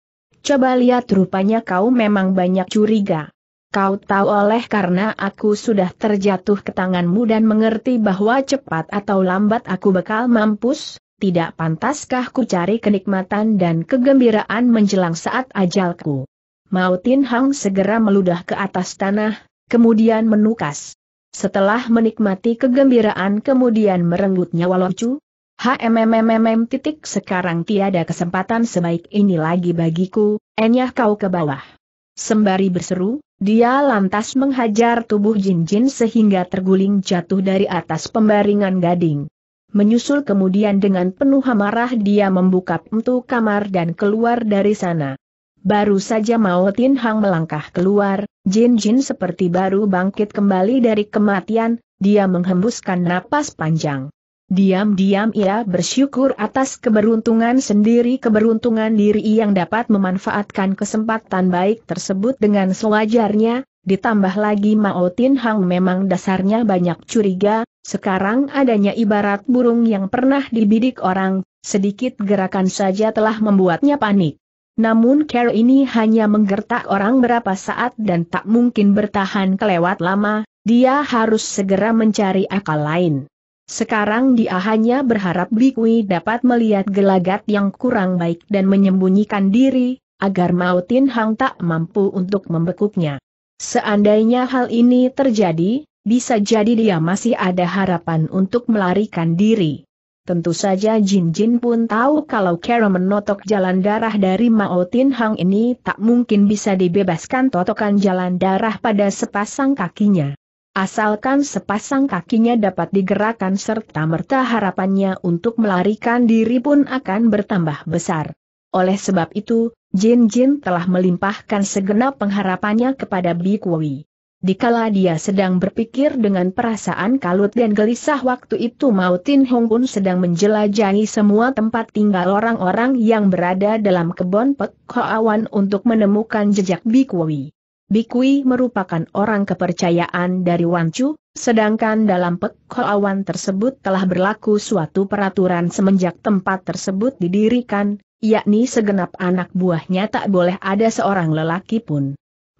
Coba lihat, rupanya kau memang banyak curiga. Kau tahu, oleh karena aku sudah terjatuh ke tanganmu dan mengerti bahwa cepat atau lambat aku bakal mampus, tidak pantaskah ku cari kenikmatan dan kegembiraan menjelang saat ajalku? Mao Tin Hang segera meludah ke atas tanah, kemudian menukas. Setelah menikmati kegembiraan kemudian merenggut nyawa Locu. HMMMM titik sekarang tiada kesempatan sebaik ini lagi bagiku, enyah kau ke bawah. Sembari berseru, dia lantas menghajar tubuh Jin Jin sehingga terguling jatuh dari atas pembaringan gading. Menyusul kemudian dengan penuh amarah dia membuka pintu kamar dan keluar dari sana. Baru saja Mao Tin Hang melangkah keluar, Jin Jin seperti baru bangkit kembali dari kematian, dia menghembuskan napas panjang. Diam-diam ia bersyukur atas keberuntungan sendiri, keberuntungan diri yang dapat memanfaatkan kesempatan baik tersebut dengan sewajarnya, ditambah lagi Mao Tin Hang memang dasarnya banyak curiga, sekarang adanya ibarat burung yang pernah dibidik orang, sedikit gerakan saja telah membuatnya panik. Namun cara ini hanya menggertak orang berapa saat dan tak mungkin bertahan kelewat lama, dia harus segera mencari akal lain. Sekarang dia hanya berharap Bikui dapat melihat gelagat yang kurang baik dan menyembunyikan diri, agar Mao Tin Hang tak mampu untuk membekuknya. Seandainya hal ini terjadi, bisa jadi dia masih ada harapan untuk melarikan diri. Tentu saja Jin Jin pun tahu kalau cara menotok jalan darah dari Mao Tin Hang ini tak mungkin bisa dibebaskan totokan jalan darah pada sepasang kakinya. Asalkan sepasang kakinya dapat digerakkan serta-merta harapannya untuk melarikan diri pun akan bertambah besar. Oleh sebab itu, Jin Jin telah melimpahkan segenap pengharapannya kepada Bikui. Dikala dia sedang berpikir dengan perasaan kalut dan gelisah, waktu itu Mao Tin Hang pun sedang menjelajahi semua tempat tinggal orang-orang yang berada dalam kebun Pek Hoa Wan untuk menemukan jejak Bikui. Bikui merupakan orang kepercayaan dari Wancu, sedangkan dalam Pek Hoa Wan tersebut telah berlaku suatu peraturan semenjak tempat tersebut didirikan, yakni segenap anak buahnya tak boleh ada seorang lelaki pun.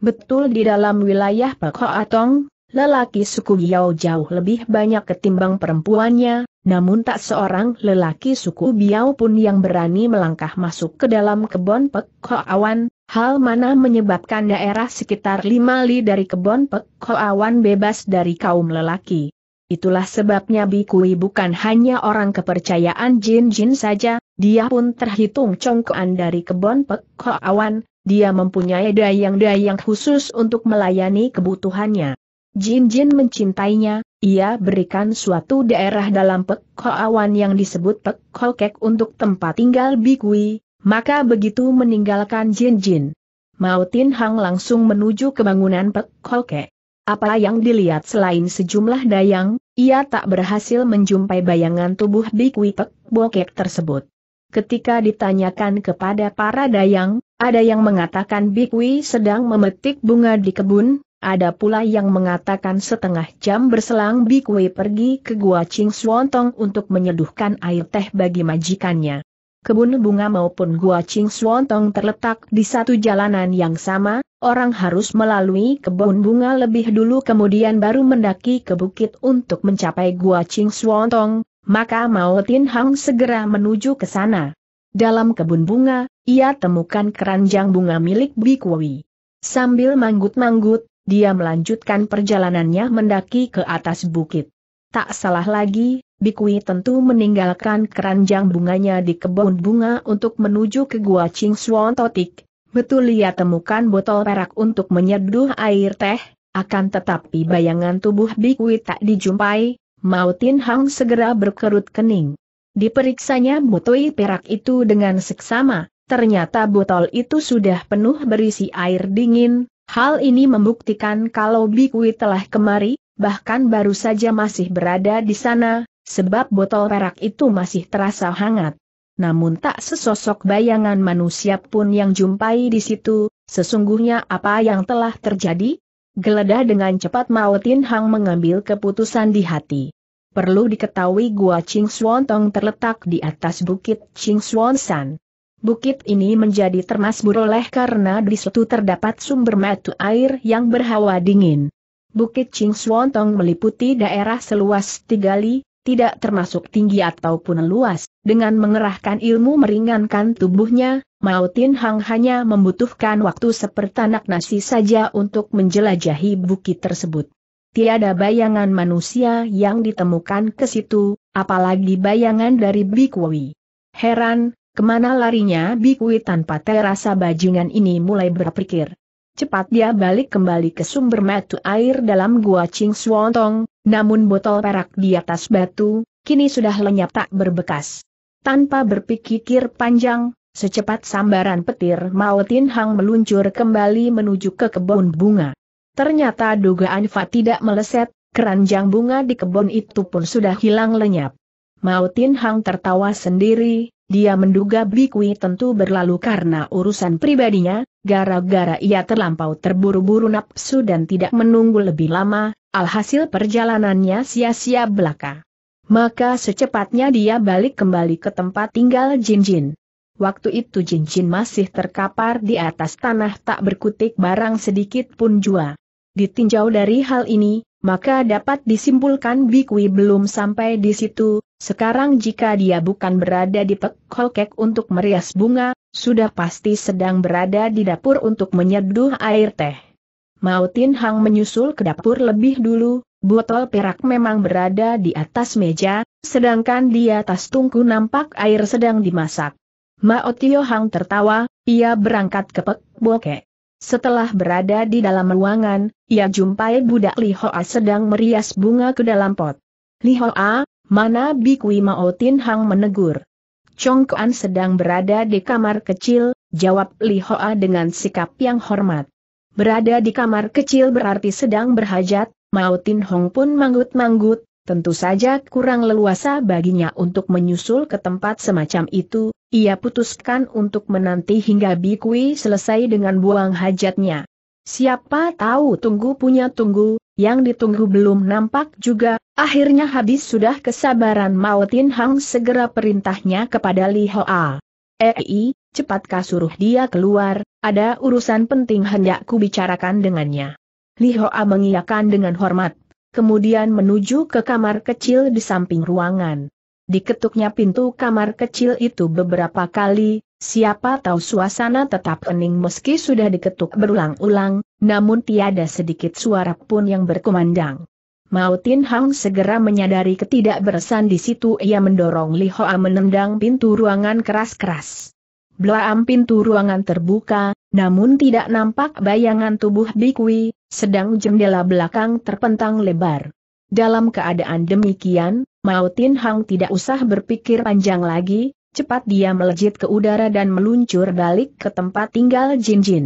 Betul, di dalam wilayah Pek Koa Tong, lelaki suku Biau jauh lebih banyak ketimbang perempuannya, namun tak seorang lelaki suku Biau pun yang berani melangkah masuk ke dalam kebun Pek Hoa Wan, hal mana menyebabkan daerah sekitar lima li dari kebun Pek Hoa Wan bebas dari kaum lelaki. Itulah sebabnya Bikui bukan hanya orang kepercayaan Jin Jin saja, dia pun terhitung congkoan dari kebun Pek Hoa Wan. Dia mempunyai dayang-dayang khusus untuk melayani kebutuhannya. Jin Jin mencintainya, ia berikan suatu daerah dalam Pek Hoa Wan yang disebut Pek Bokek untuk tempat tinggal Bikui, maka begitu meninggalkan Jin Jin, Mao Tin Hang langsung menuju ke bangunan Pek Bokek. Apa yang dilihat selain sejumlah dayang, ia tak berhasil menjumpai bayangan tubuh Bikui Pek Bokek tersebut. Ketika ditanyakan kepada para dayang, ada yang mengatakan Bikui sedang memetik bunga di kebun, ada pula yang mengatakan setengah jam berselang Bikui pergi ke Gua Ching Suontong untuk menyeduhkan air teh bagi majikannya. Kebun bunga maupun Gua Ching Suontong terletak di satu jalanan yang sama, orang harus melalui kebun bunga lebih dulu kemudian baru mendaki ke bukit untuk mencapai Gua Ching Suontong, maka Mao Tin Hang segera menuju ke sana. Dalam kebun bunga, ia temukan keranjang bunga milik Bikui. Sambil manggut-manggut, dia melanjutkan perjalanannya mendaki ke atas bukit. Tak salah lagi, Bikui tentu meninggalkan keranjang bunganya di kebun bunga untuk menuju ke Gua Ching Suontong. Betul, ia temukan botol perak untuk menyeduh air teh, akan tetapi bayangan tubuh Bikui tak dijumpai. Mao Tin Hang segera berkerut kening. Diperiksanya botol perak itu dengan seksama, ternyata botol itu sudah penuh berisi air dingin, hal ini membuktikan kalau Bikui telah kemari, bahkan baru saja masih berada di sana, sebab botol perak itu masih terasa hangat. namun tak sesosok bayangan manusia pun yang jumpai di situ. Sesungguhnya apa yang telah terjadi? Geledah dengan cepat, Mao Tin Hang mengambil keputusan di hati. Perlu diketahui Gua Ching Suontong terletak di atas Bukit Ching Suonsan. Bukit ini menjadi termasuk oleh karena di situ terdapat sumber mata air yang berhawa dingin. Bukit Ching Suontong meliputi daerah seluas tiga li, tidak termasuk tinggi ataupun luas. Dengan mengerahkan ilmu meringankan tubuhnya, Mao Tin Hang hanya membutuhkan waktu sepertanak nasi saja untuk menjelajahi bukit tersebut. Tiada bayangan manusia yang ditemukan ke situ, apalagi bayangan dari Bikui. Heran, kemana larinya Bikui? Tanpa terasa bajingan ini mulai berpikir. Cepat dia balik kembali ke sumber mata air dalam Gua Ching Suontong, namun botol perak di atas batu kini sudah lenyap tak berbekas. Tanpa berpikir panjang, secepat sambaran petir Mao Tin Hang meluncur kembali menuju ke kebun bunga. Ternyata dugaan Fa tidak meleset, keranjang bunga di kebun itu pun sudah hilang lenyap. Mao Tin Hang tertawa sendiri. Dia menduga Bikui tentu berlalu karena urusan pribadinya, gara-gara ia terlampau terburu-buru nafsu dan tidak menunggu lebih lama, alhasil perjalanannya sia-sia belaka. Maka secepatnya dia balik kembali ke tempat tinggal Jin Jin. Waktu itu Jin Jin masih terkapar di atas tanah tak berkutik barang sedikit pun jua. Ditinjau dari hal ini, maka dapat disimpulkan Bikui belum sampai di situ. Sekarang jika dia bukan berada di Pek Bokek untuk merias bunga, sudah pasti sedang berada di dapur untuk menyeduh air teh. Mao Tin Hang menyusul ke dapur lebih dulu. Botol perak memang berada di atas meja, sedangkan di atas tungku nampak air sedang dimasak. Mao Tin Hang tertawa, ia berangkat ke Pek Bokek. Setelah berada di dalam ruangan, ia jumpai budak Lihoa sedang merias bunga ke dalam pot. "Lihoa, mana Bikui?" Mao Tin Hang menegur. "Congkoan sedang berada di kamar kecil," jawab Lihoa dengan sikap yang hormat. "Berada di kamar kecil berarti sedang berhajat." Mao Tin Hang pun manggut-manggut, tentu saja kurang leluasa baginya untuk menyusul ke tempat semacam itu. Ia putuskan untuk menanti hingga Bikui selesai dengan buang hajatnya. Siapa tahu tunggu punya tunggu, yang ditunggu belum nampak juga. Akhirnya habis sudah kesabaran Mao Tin Hang, segera perintahnya kepada Lihoa. "Ei, cepatkah suruh dia keluar, ada urusan penting hendak kubicarakan dengannya." Lihoa mengiyakan dengan hormat, kemudian menuju ke kamar kecil di samping ruangan. Diketuknya pintu kamar kecil itu beberapa kali, siapa tahu suasana tetap hening meski sudah diketuk berulang-ulang, namun tiada sedikit suara pun yang berkumandang. Mao Tin Hang segera menyadari ketidakbersan di situ, ia mendorong Lihoa menendang pintu ruangan keras-keras. Belaam pintu ruangan terbuka, namun tidak nampak bayangan tubuh Bikui, sedang jendela belakang terpentang lebar. Dalam keadaan demikian, Mao Tin Hang tidak usah berpikir panjang lagi, cepat dia melejit ke udara dan meluncur balik ke tempat tinggal Jin Jin.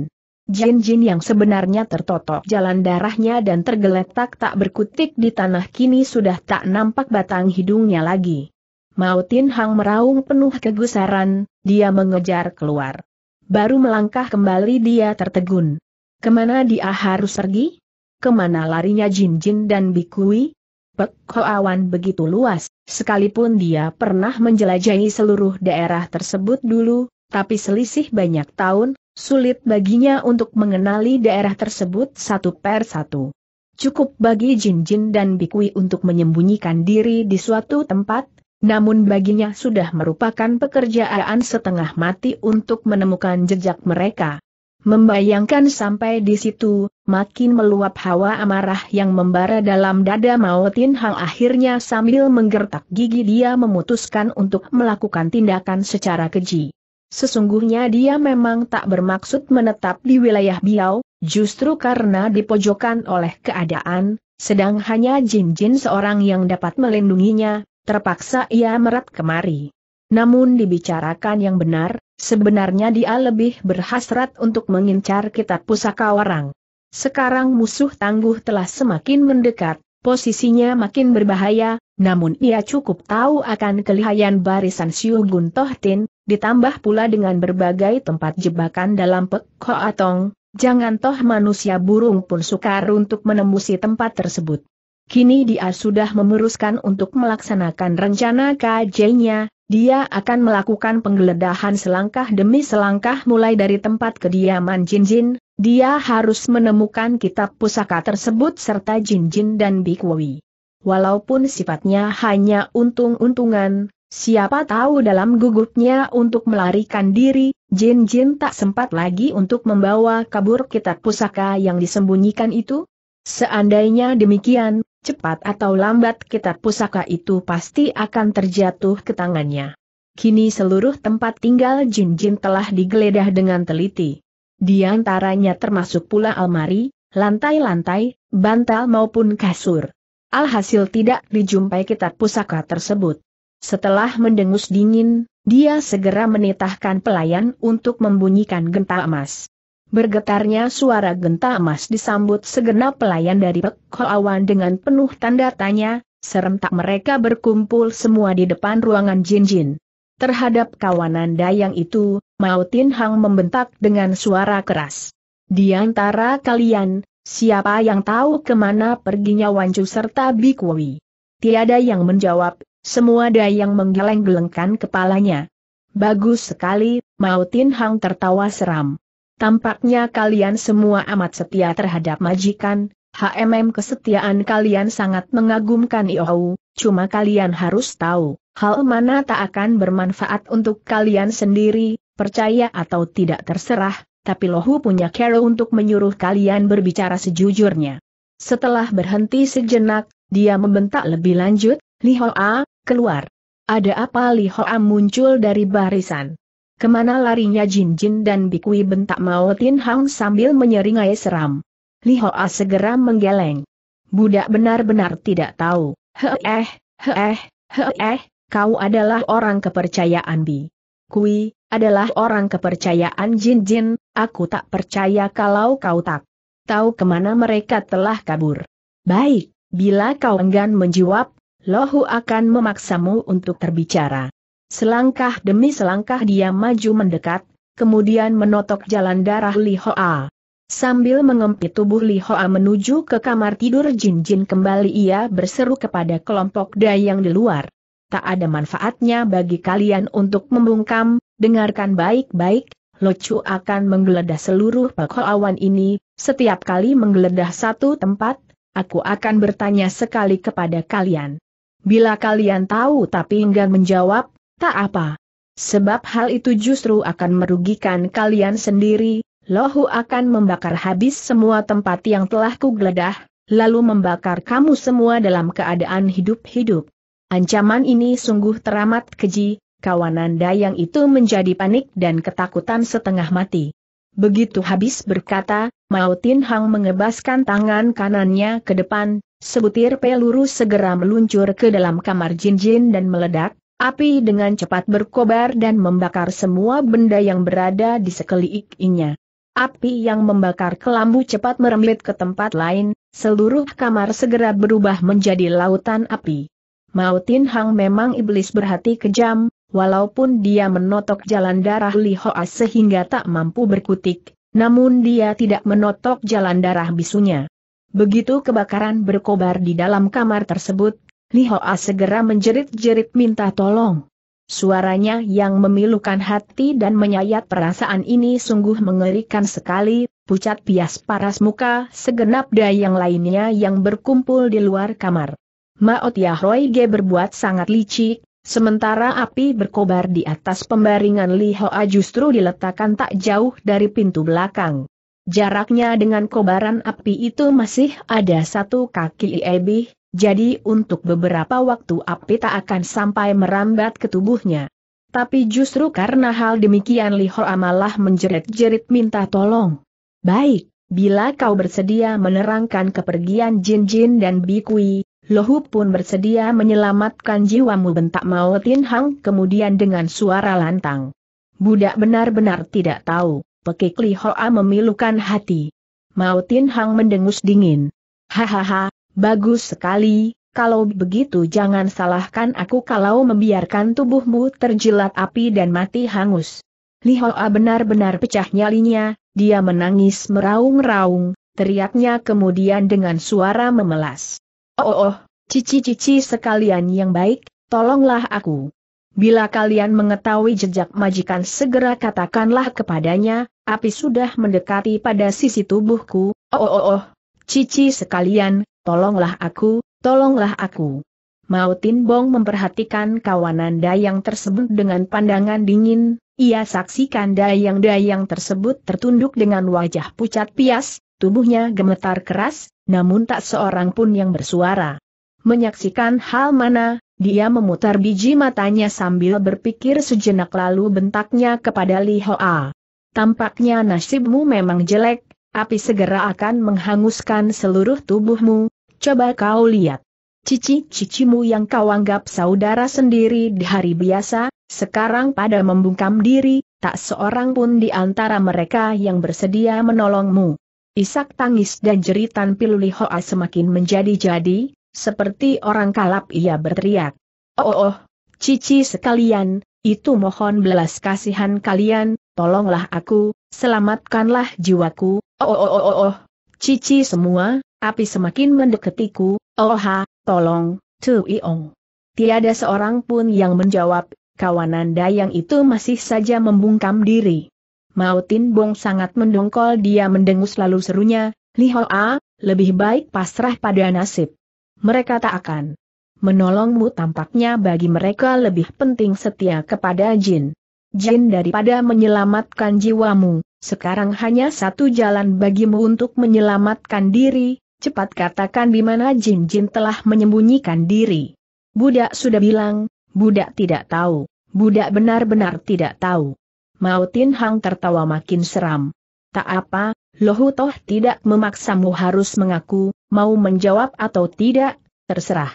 Jin Jin yang sebenarnya tertotok jalan darahnya dan tergeletak tak berkutik di tanah kini sudah tak nampak batang hidungnya lagi. Mao Tin Hang meraung penuh kegusaran, dia mengejar keluar. Baru melangkah kembali dia tertegun. Kemana dia harus pergi? Kemana larinya Jin Jin dan Bikui? Pek Hoa Wan begitu luas, sekalipun dia pernah menjelajahi seluruh daerah tersebut dulu, tapi selisih banyak tahun, sulit baginya untuk mengenali daerah tersebut satu per satu. Cukup bagi Jin Jin dan Bikui untuk menyembunyikan diri di suatu tempat, namun baginya sudah merupakan pekerjaan setengah mati untuk menemukan jejak mereka. Membayangkan sampai di situ, makin meluap hawa amarah yang membara dalam dada Mao Tin Hang. Akhirnya sambil menggertak gigi dia memutuskan untuk melakukan tindakan secara keji. Sesungguhnya dia memang tak bermaksud menetap di wilayah Biau, justru karena dipojokkan oleh keadaan, sedang hanya Jin Jin seorang yang dapat melindunginya, terpaksa ia meret kemari. Namun dibicarakan yang benar, sebenarnya dia lebih berhasrat untuk mengincar kitab pusaka orang. Sekarang musuh tangguh telah semakin mendekat, posisinya makin berbahaya, namun ia cukup tahu akan kelihayan barisan Siu Gun Toh Tin, ditambah pula dengan berbagai tempat jebakan dalam Pek Koa Tong, jangan toh manusia burung pun sukar untuk menembusi tempat tersebut. Kini dia sudah memutuskan untuk melaksanakan rencana K J-nya, dia akan melakukan penggeledahan selangkah demi selangkah mulai dari tempat kediaman Jin Jin. Dia harus menemukan kitab pusaka tersebut serta Jin Jin dan Bikui. Walaupun sifatnya hanya untung-untungan, siapa tahu dalam gugupnya untuk melarikan diri, Jin Jin tak sempat lagi untuk membawa kabur kitab pusaka yang disembunyikan itu. Seandainya demikian, cepat atau lambat kitab pusaka itu pasti akan terjatuh ke tangannya. Kini seluruh tempat tinggal Jin Jin telah digeledah dengan teliti. Di antaranya termasuk pula almari, lantai-lantai, bantal maupun kasur. Alhasil tidak dijumpai kitab pusaka tersebut. Setelah mendengus dingin, dia segera menitahkan pelayan untuk membunyikan genta emas. Bergetarnya suara genta emas disambut segenap pelayan dari Pek Hoa Wan dengan penuh tanda tanya, serentak mereka berkumpul semua di depan ruangan Jin Jin. Terhadap kawanan dayang itu, Mao Tin Hang membentak dengan suara keras. Di antara kalian, siapa yang tahu kemana perginya Wancu serta Bikui? Tiada yang menjawab, semua dayang menggeleng-gelengkan kepalanya. Bagus sekali, Mao Tin Hang tertawa seram. Tampaknya kalian semua amat setia terhadap majikan, hmm kesetiaan kalian sangat mengagumkan iou, cuma kalian harus tahu. Hal mana tak akan bermanfaat untuk kalian sendiri, percaya atau tidak terserah, tapi Lohu punya cara untuk menyuruh kalian berbicara sejujurnya. Setelah berhenti sejenak, dia membentak lebih lanjut, Lihoa, keluar. Ada apa? Lihoa muncul dari barisan. Kemana larinya Jin Jin dan Bikui? Bentak Mao Tin Hang sambil menyeringai seram. Lihoa segera menggeleng. Budak benar-benar tidak tahu. Heeh, heeh, heeh. Kau adalah orang kepercayaan Bikui, adalah orang kepercayaan Jin Jin, aku tak percaya kalau kau tak tahu kemana mereka telah kabur. Baik, bila kau enggan menjawab, Lohu akan memaksamu untuk terbicara. Selangkah demi selangkah dia maju mendekat, kemudian menotok jalan darah Lihoa. Sambil mengempit tubuh Lihoa menuju ke kamar tidur Jin Jin, kembali ia berseru kepada kelompok dayang di luar. Tak ada manfaatnya bagi kalian untuk membungkam, dengarkan baik-baik, Locu akan menggeledah seluruh Pek Hoa Wan ini, setiap kali menggeledah satu tempat, aku akan bertanya sekali kepada kalian. Bila kalian tahu tapi enggan menjawab, tak apa. Sebab hal itu justru akan merugikan kalian sendiri, Lohu akan membakar habis semua tempat yang telah kugeledah, lalu membakar kamu semua dalam keadaan hidup-hidup. Ancaman ini sungguh teramat keji, kawanan dayang itu menjadi panik dan ketakutan setengah mati. Begitu habis berkata, Mao Tin Hang mengebaskan tangan kanannya ke depan, sebutir peluru segera meluncur ke dalam kamar Jin Jin dan meledak, api dengan cepat berkobar dan membakar semua benda yang berada di sekelilingnya. Api yang membakar kelambu cepat merembet ke tempat lain, seluruh kamar segera berubah menjadi lautan api. Mao Tin Hang memang iblis berhati kejam, walaupun dia menotok jalan darah Lihoa sehingga tak mampu berkutik, namun dia tidak menotok jalan darah bisunya. Begitu kebakaran berkobar di dalam kamar tersebut, Lihoa segera menjerit-jerit minta tolong. Suaranya yang memilukan hati dan menyayat perasaan ini sungguh mengerikan sekali, pucat pias paras muka segenap dayang lainnya yang berkumpul di luar kamar. Mao Tiahoige berbuat sangat licik, sementara api berkobar di atas pembaringan Lihoa justru diletakkan tak jauh dari pintu belakang. Jaraknya dengan kobaran api itu masih ada satu kaki lebih, jadi untuk beberapa waktu api tak akan sampai merambat ke tubuhnya. Tapi justru karena hal demikian Lihoa malah menjerit-jerit minta tolong. Baik, bila kau bersedia menerangkan kepergian Jin Jin dan Bikui, Lohu pun bersedia menyelamatkan jiwamu, bentak Mao Tin Hang kemudian dengan suara lantang. Budak benar-benar tidak tahu, pekik Lihoa memilukan hati. Mao Tin Hang mendengus dingin. Hahaha, Bagus sekali, kalau begitu jangan salahkan aku kalau membiarkan tubuhmu terjilat api dan mati hangus. Lihoa benar-benar pecah nyalinya, dia menangis meraung-raung, teriaknya kemudian dengan suara memelas. Oh oh, cici-cici sekalian yang baik, tolonglah aku. Bila kalian mengetahui jejak majikan segera katakanlah kepadanya, api sudah mendekati pada sisi tubuhku. Oh oh oh, cici sekalian, tolonglah aku, tolonglah aku. Mao Tin Bong memperhatikan kawanan dayang tersebut dengan pandangan dingin, ia saksikan dayang-dayang tersebut tertunduk dengan wajah pucat pias, tubuhnya gemetar keras, namun tak seorang pun yang bersuara. Menyaksikan hal mana, dia memutar biji matanya sambil berpikir sejenak lalu bentaknya kepada Lihoa. Tampaknya nasibmu memang jelek, api segera akan menghanguskan seluruh tubuhmu, coba kau lihat. Cici-cicimu yang kau anggap saudara sendiri di hari biasa, sekarang pada membungkam diri, tak seorang pun di antara mereka yang bersedia menolongmu. Isak tangis dan jeritan pilu Lihoa semakin menjadi-jadi. Seperti orang kalap ia berteriak. Oh oh oh, cici sekalian, itu mohon belas kasihan kalian, tolonglah aku, selamatkanlah jiwaku. Oh oh oh oh oh, cici semua, api semakin mendekatiku. Oh ha, tolong, tuiong. Tiada seorang pun yang menjawab, kawanan dayang itu masih saja membungkam diri. Mao Tin Bong sangat mendongkol, dia mendengus lalu serunya, Lihoa, lebih baik pasrah pada nasib. Mereka tak akan menolongmu, tampaknya bagi mereka lebih penting setia kepada Jin Jin daripada menyelamatkan jiwamu. Sekarang hanya satu jalan bagimu untuk menyelamatkan diri. Cepat katakan di mana Jin Jin telah menyembunyikan diri. Budak sudah bilang, budak tidak tahu, budak benar-benar tidak tahu. Mao Tin Hang tertawa makin seram. Tak apa, Loho toh tidak memaksamu harus mengaku, mau menjawab atau tidak, terserah.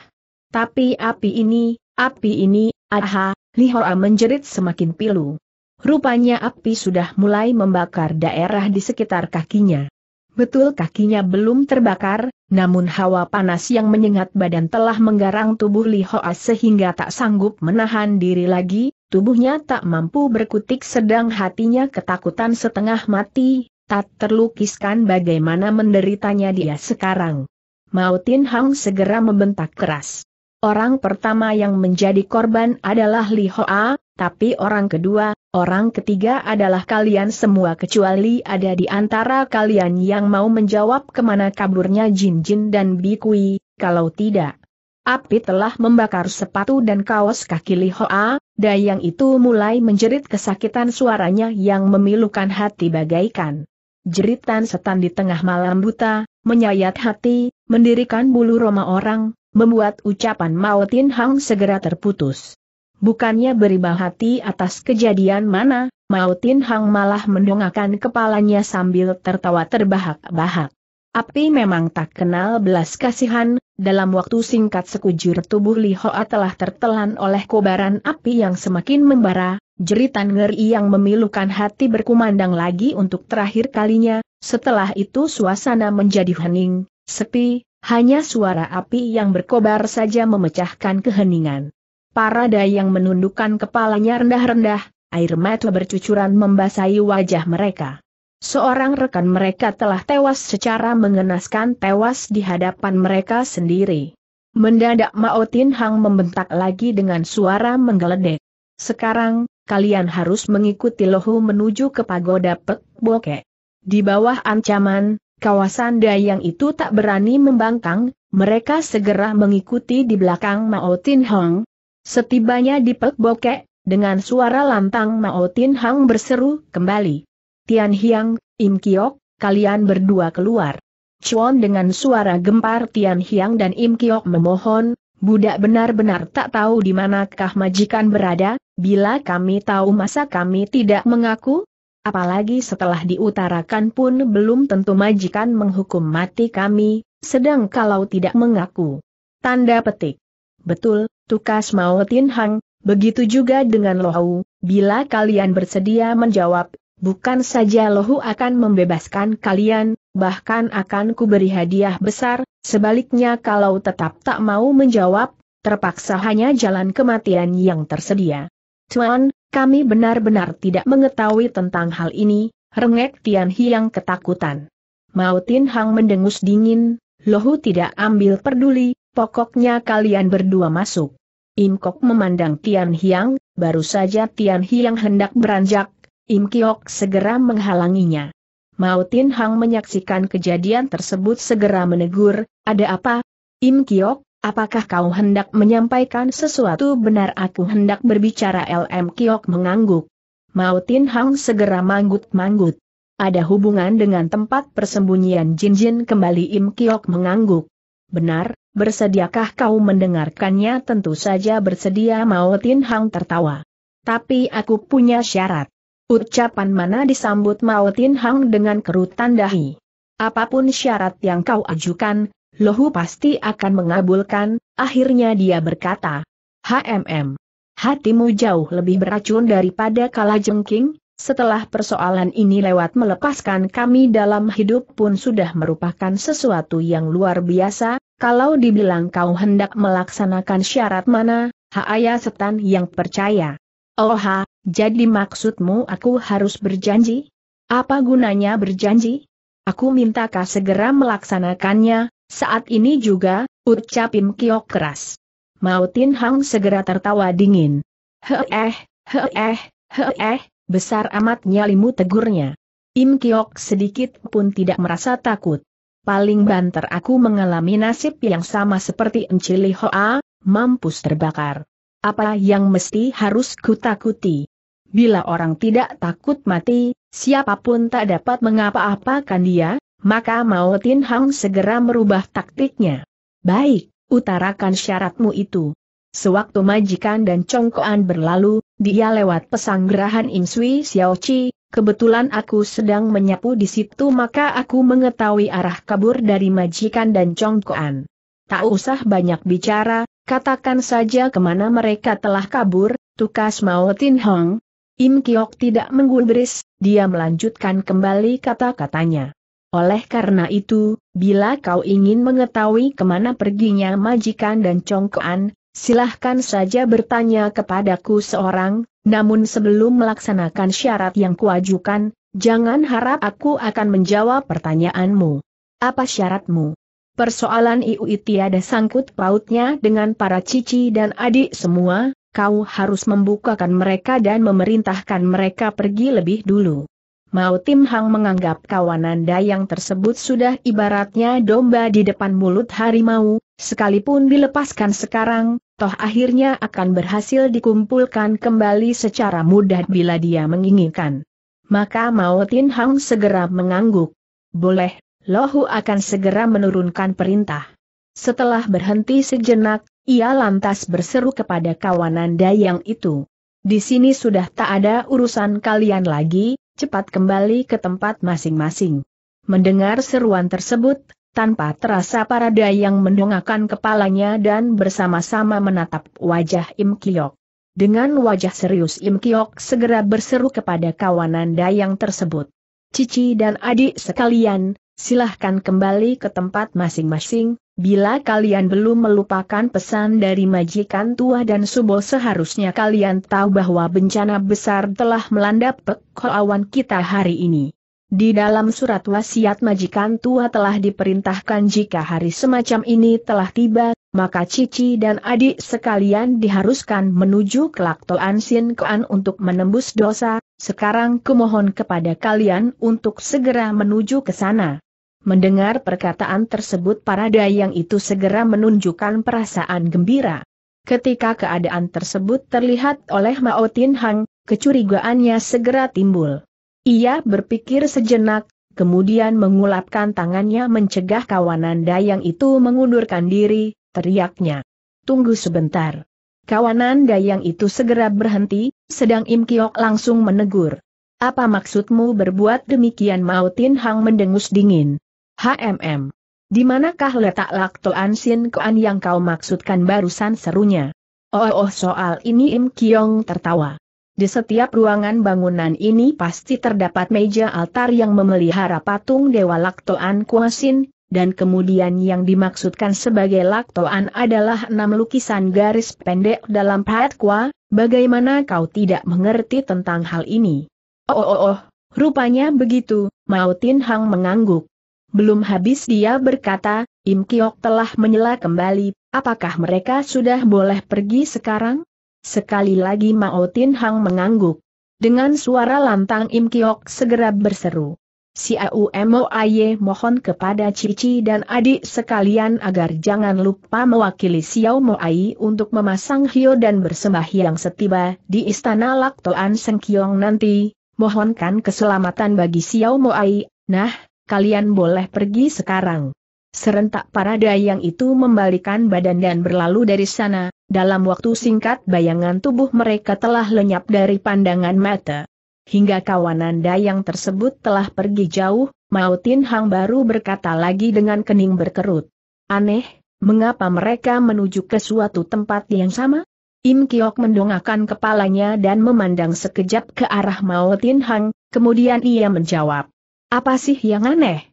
Tapi api ini, api ini, aha, Lihoa menjerit semakin pilu. Rupanya api sudah mulai membakar daerah di sekitar kakinya. Betul kakinya belum terbakar, namun hawa panas yang menyengat badan telah menggarang tubuh Lihoa sehingga tak sanggup menahan diri lagi, tubuhnya tak mampu berkutik sedang hatinya ketakutan setengah mati. Tak terlukiskan bagaimana menderitanya dia sekarang. Mao Tin Hang segera membentak keras. Orang pertama yang menjadi korban adalah Lihoa, tapi orang kedua, orang ketiga adalah kalian semua kecuali ada di antara kalian yang mau menjawab kemana kaburnya Jin Jin dan Bikui. Kalau tidak, api telah membakar sepatu dan kaos kaki Lihoa. Dayang itu mulai menjerit kesakitan, suaranya yang memilukan hati bagaikan jeritan setan di tengah malam buta, menyayat hati, mendirikan bulu roma orang, membuat ucapan Mao Tin Hang segera terputus. Bukannya beribah hati atas kejadian mana, Mao Tin Hang malah mendongakkan kepalanya sambil tertawa terbahak-bahak. Api memang tak kenal belas kasihan, dalam waktu singkat sekujur tubuh Lihoa telah tertelan oleh kobaran api yang semakin membara. Jeritan ngeri yang memilukan hati berkumandang lagi untuk terakhir kalinya, setelah itu suasana menjadi hening, sepi, hanya suara api yang berkobar saja memecahkan keheningan. Para dayang menundukkan kepalanya rendah-rendah, air mata bercucuran membasahi wajah mereka. Seorang rekan mereka telah tewas secara mengenaskan, tewas di hadapan mereka sendiri. Mendadak Mao Tin Hang membentak lagi dengan suara menggeledek. Sekarang, kalian harus mengikuti Loho menuju ke pagoda Pek Bokek. Di bawah ancaman, kawasan dayang itu tak berani membangkang, mereka segera mengikuti di belakang Mao Tin Hang. Setibanya di Pek Bokek, dengan suara lantang Mao Tin Hang berseru kembali. Tian Hiang, Im Kiok, kalian berdua keluar. Chuan, dengan suara gempar Tian Hiang dan Im Kiok memohon, budak benar-benar tak tahu di manakah majikan berada. Bila kami tahu masa kami tidak mengaku? Apalagi setelah diutarakan pun belum tentu majikan menghukum mati kami, sedang kalau tidak mengaku. Tanda petik. Betul, tukas Mao Tin Hang, begitu juga dengan Loho, bila kalian bersedia menjawab, bukan saja Lohu akan membebaskan kalian, bahkan akan kuberi hadiah besar, sebaliknya kalau tetap tak mau menjawab, terpaksa hanya jalan kematian yang tersedia. Tuan, kami benar-benar tidak mengetahui tentang hal ini, rengek Tian Hiang ketakutan. Mao Tin Hang mendengus dingin, Lohu tidak ambil peduli, pokoknya kalian berdua masuk. Im Kok memandang Tian Hiang, baru saja Tian Hiang hendak beranjak, Im Kiok segera menghalanginya. Mao Tin Hang menyaksikan kejadian tersebut segera menegur, ada apa? Im Kiok, apakah kau hendak menyampaikan sesuatu? Benar, aku hendak berbicara. L M Kiok mengangguk. Mao Tin Hang segera manggut-manggut. Ada hubungan dengan tempat persembunyian Jin Jin? Kembali Im Kiok mengangguk. Benar, bersediakah kau mendengarkannya? Tentu saja bersedia, Mao Tin Hang tertawa. Tapi aku punya syarat. Ucapan mana? Disambut Mao Tin Hang dengan kerutan dahi. Apapun syarat yang kau ajukan, Lohu pasti akan mengabulkan. Akhirnya dia berkata, hmm, hatimu jauh lebih beracun daripada kalajengking. Setelah persoalan ini lewat, melepaskan kami dalam hidup pun sudah merupakan sesuatu yang luar biasa. Kalau dibilang kau hendak melaksanakan syarat mana, haaya setan yang percaya. Oha, jadi maksudmu aku harus berjanji? Apa gunanya berjanji? Aku minta kau segera melaksanakannya, saat ini juga, ucap Im Kiok keras. Mao Tin Hang segera tertawa dingin. Heeh, heeh, heeh, besar amat nyalimu, tegurnya. Im Kiok sedikit pun tidak merasa takut. Paling banter aku mengalami nasib yang sama seperti Encili Hoa, mampus terbakar. Apa yang mesti harus kutakuti? Bila orang tidak takut mati, siapapun tak dapat mengapa-apakan dia, maka Mao Tin Hang segera merubah taktiknya. Baik, utarakan syaratmu itu. Sewaktu majikan dan congkoan berlalu, dia lewat pesanggerahan In Sui Xiao Qi. Kebetulan aku sedang menyapu di situ, maka aku mengetahui arah kabur dari majikan dan congkoan. Tak usah banyak bicara. Katakan saja kemana mereka telah kabur, tukas Mao Tin Hang. Im Kiok tidak menggubris, dia melanjutkan kembali kata-katanya. Oleh karena itu, bila kau ingin mengetahui kemana perginya majikan dan congkoan, silahkan saja bertanya kepadaku seorang, namun sebelum melaksanakan syarat yang kuajukan, jangan harap aku akan menjawab pertanyaanmu. Apa syaratmu? Persoalan ini tiada sangkut pautnya dengan para cici dan adik semua, kau harus membukakan mereka dan memerintahkan mereka pergi lebih dulu. Mao Tin Hang menganggap kawananda yang tersebut sudah ibaratnya domba di depan mulut harimau, sekalipun dilepaskan sekarang, toh akhirnya akan berhasil dikumpulkan kembali secara mudah bila dia menginginkan. Maka Mao Tin Hang segera mengangguk. Boleh. Lohu akan segera menurunkan perintah. Setelah berhenti sejenak, ia lantas berseru kepada kawananda yang itu. Di sini sudah tak ada urusan kalian lagi, cepat kembali ke tempat masing-masing. Mendengar seruan tersebut, tanpa terasa para dai yang mendongakkan kepalanya dan bersama-sama menatap wajah Im Kiok. Dengan wajah serius Im Kiok segera berseru kepada kawananda yang tersebut. Cici dan adik sekalian, silahkan kembali ke tempat masing-masing, bila kalian belum melupakan pesan dari majikan tua dan subo, seharusnya kalian tahu bahwa bencana besar telah melanda Pek Hoa Wan kita hari ini. Di dalam surat wasiat majikan tua telah diperintahkan jika hari semacam ini telah tiba, maka cici dan adik sekalian diharuskan menuju ke Laktoan Sin Kuan untuk menembus dosa. Sekarang kumohon kepada kalian untuk segera menuju ke sana. Mendengar perkataan tersebut, para dayang itu segera menunjukkan perasaan gembira. Ketika keadaan tersebut terlihat oleh Mao Tin Hang, kecurigaannya segera timbul. Ia berpikir sejenak, kemudian mengulapkan tangannya mencegah kawanan dayang itu mengundurkan diri, teriaknya. Tunggu sebentar. Kawanan dayang itu segera berhenti, sedang Im Kiok langsung menegur. Apa maksudmu berbuat demikian? Mao Tin Hang mendengus dingin. Hmm. Di manakah letak Laktoan Sin Kuan yang kau maksudkan barusan, serunya? Oh, oh, soal ini Im Kiok tertawa. Di setiap ruangan bangunan ini pasti terdapat meja altar yang memelihara patung Dewa Laktoan Kuasin, dan kemudian yang dimaksudkan sebagai Laktoan adalah enam lukisan garis pendek dalam Pek Hoa. Bagaimana kau tidak mengerti tentang hal ini? Oh oh oh, rupanya begitu, Mao Tin Hang mengangguk. Belum habis dia berkata, Im Kiok telah menyela kembali, apakah mereka sudah boleh pergi sekarang? Sekali lagi Mao Tin Hang mengangguk. Dengan suara lantang Im Kiok segera berseru. Si Aumoye mohon kepada Cici dan adik sekalian agar jangan lupa mewakili Xiao Moai untuk memasang hio dan bersembahyang setiba di istana Laktoan Sengkiong nanti. Mohonkan keselamatan bagi Xiao Moai. Nah, kalian boleh pergi sekarang. Serentak para dayang itu membalikan badan dan berlalu dari sana. Dalam waktu singkat bayangan tubuh mereka telah lenyap dari pandangan mata. Hingga kawanan dayang tersebut telah pergi jauh, Mao Tin Hang baru berkata lagi dengan kening berkerut. Aneh, mengapa mereka menuju ke suatu tempat yang sama? Im Kiok mendongakkan kepalanya dan memandang sekejap ke arah Mao Tin Hang, kemudian ia menjawab. Apa sih yang aneh?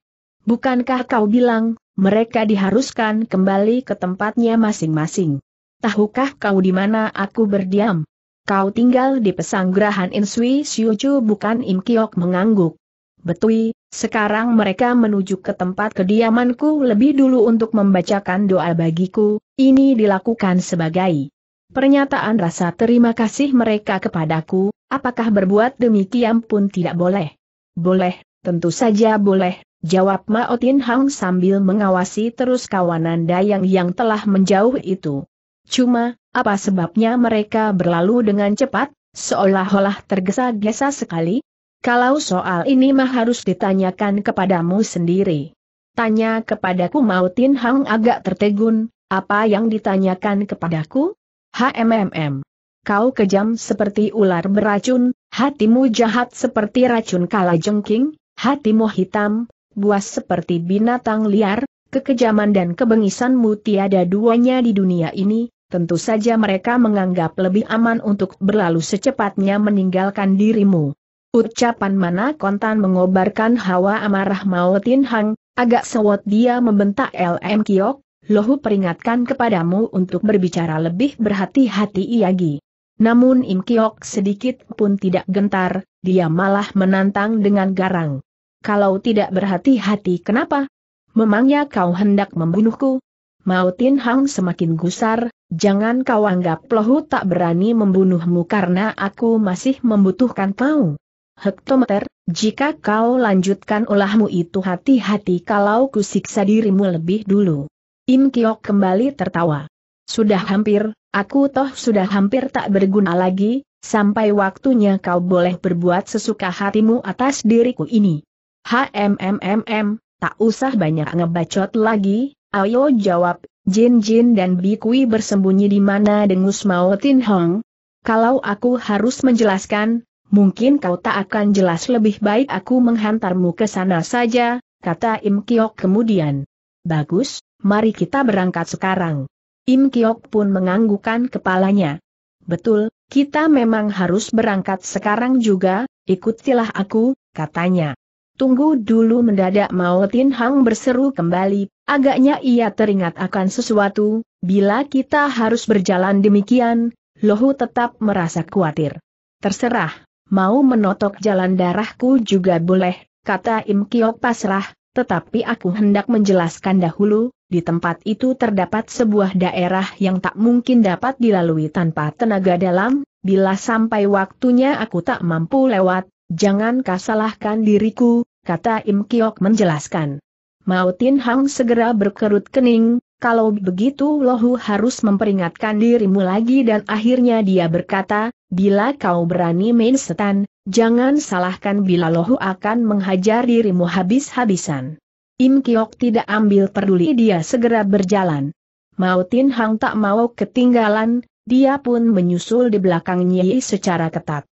Bukankah kau bilang, mereka diharuskan kembali ke tempatnya masing-masing? Tahukah kau di mana aku berdiam? Kau tinggal di Pesanggerahan In Sui Xiao Qi, bukan? Im Kiok mengangguk. Betul, sekarang mereka menuju ke tempat kediamanku lebih dulu untuk membacakan doa bagiku. Ini dilakukan sebagai pernyataan rasa terima kasih mereka kepadaku. Apakah berbuat demikian pun tidak boleh? Boleh, tentu saja boleh, jawab Mao Tin Hang sambil mengawasi terus kawanan dayang yang telah menjauh itu. Cuma, apa sebabnya mereka berlalu dengan cepat, seolah-olah tergesa-gesa sekali? Kalau soal ini mah harus ditanyakan kepadamu sendiri. Tanya kepadaku? Mao Tin Hang agak tertegun, apa yang ditanyakan kepadaku? HMM. Kau kejam seperti ular beracun, hatimu jahat seperti racun kalajengking, hatimu hitam, buas seperti binatang liar, kekejaman dan kebengisanmu tiada duanya di dunia ini. Tentu saja mereka menganggap lebih aman untuk berlalu secepatnya meninggalkan dirimu. Ucapan mana kontan mengobarkan hawa amarah Mao Tin Hang, agak sewot dia membentak. L M Kiok, Lohu peringatkan kepadamu untuk berbicara lebih berhati-hati iagi. Namun Im Kiok sedikit pun tidak gentar, dia malah menantang dengan garang. Kalau tidak berhati-hati kenapa? Memangnya kau hendak membunuhku? Mao Tin Hang semakin gusar. Jangan kau anggap Lohu tak berani membunuhmu karena aku masih membutuhkan kau. Hektometer, jika kau lanjutkan ulahmu itu hati-hati kalau kusiksa dirimu lebih dulu. Im Kiok kembali tertawa. Sudah hampir, aku toh sudah hampir tak berguna lagi, sampai waktunya kau boleh berbuat sesuka hatimu atas diriku ini. HMMMM, tak usah banyak ngebacot lagi, ayo jawab. Jin Jin dan Bikui bersembunyi di mana? Dengus Mao Tin Hang. Kalau aku harus menjelaskan, mungkin kau tak akan jelas. Lebih baik aku menghantarmu ke sana saja, kata Im Kiok kemudian. Bagus, mari kita berangkat sekarang. Im Kiok pun menganggukkan kepalanya. Betul, kita memang harus berangkat sekarang juga, ikutilah aku, katanya. Tunggu dulu, mendadak Mao Tin Hang berseru kembali, agaknya ia teringat akan sesuatu. Bila kita harus berjalan demikian, Lohu tetap merasa khawatir. Terserah, mau menotok jalan darahku juga boleh, kata Im Kiok pasrah, tetapi aku hendak menjelaskan dahulu, di tempat itu terdapat sebuah daerah yang tak mungkin dapat dilalui tanpa tenaga dalam, bila sampai waktunya aku tak mampu lewat, jangan kau salahkan diriku, kata Im Kiok menjelaskan. Mao Tin Hang segera berkerut kening, kalau begitu Lohu harus memperingatkan dirimu lagi, dan akhirnya dia berkata, bila kau berani main setan, jangan salahkan bila Lohu akan menghajar dirimu habis-habisan. Im Kiok tidak ambil peduli, dia segera berjalan. Mao Tin Hang tak mau ketinggalan, dia pun menyusul di belakangnya secara ketat.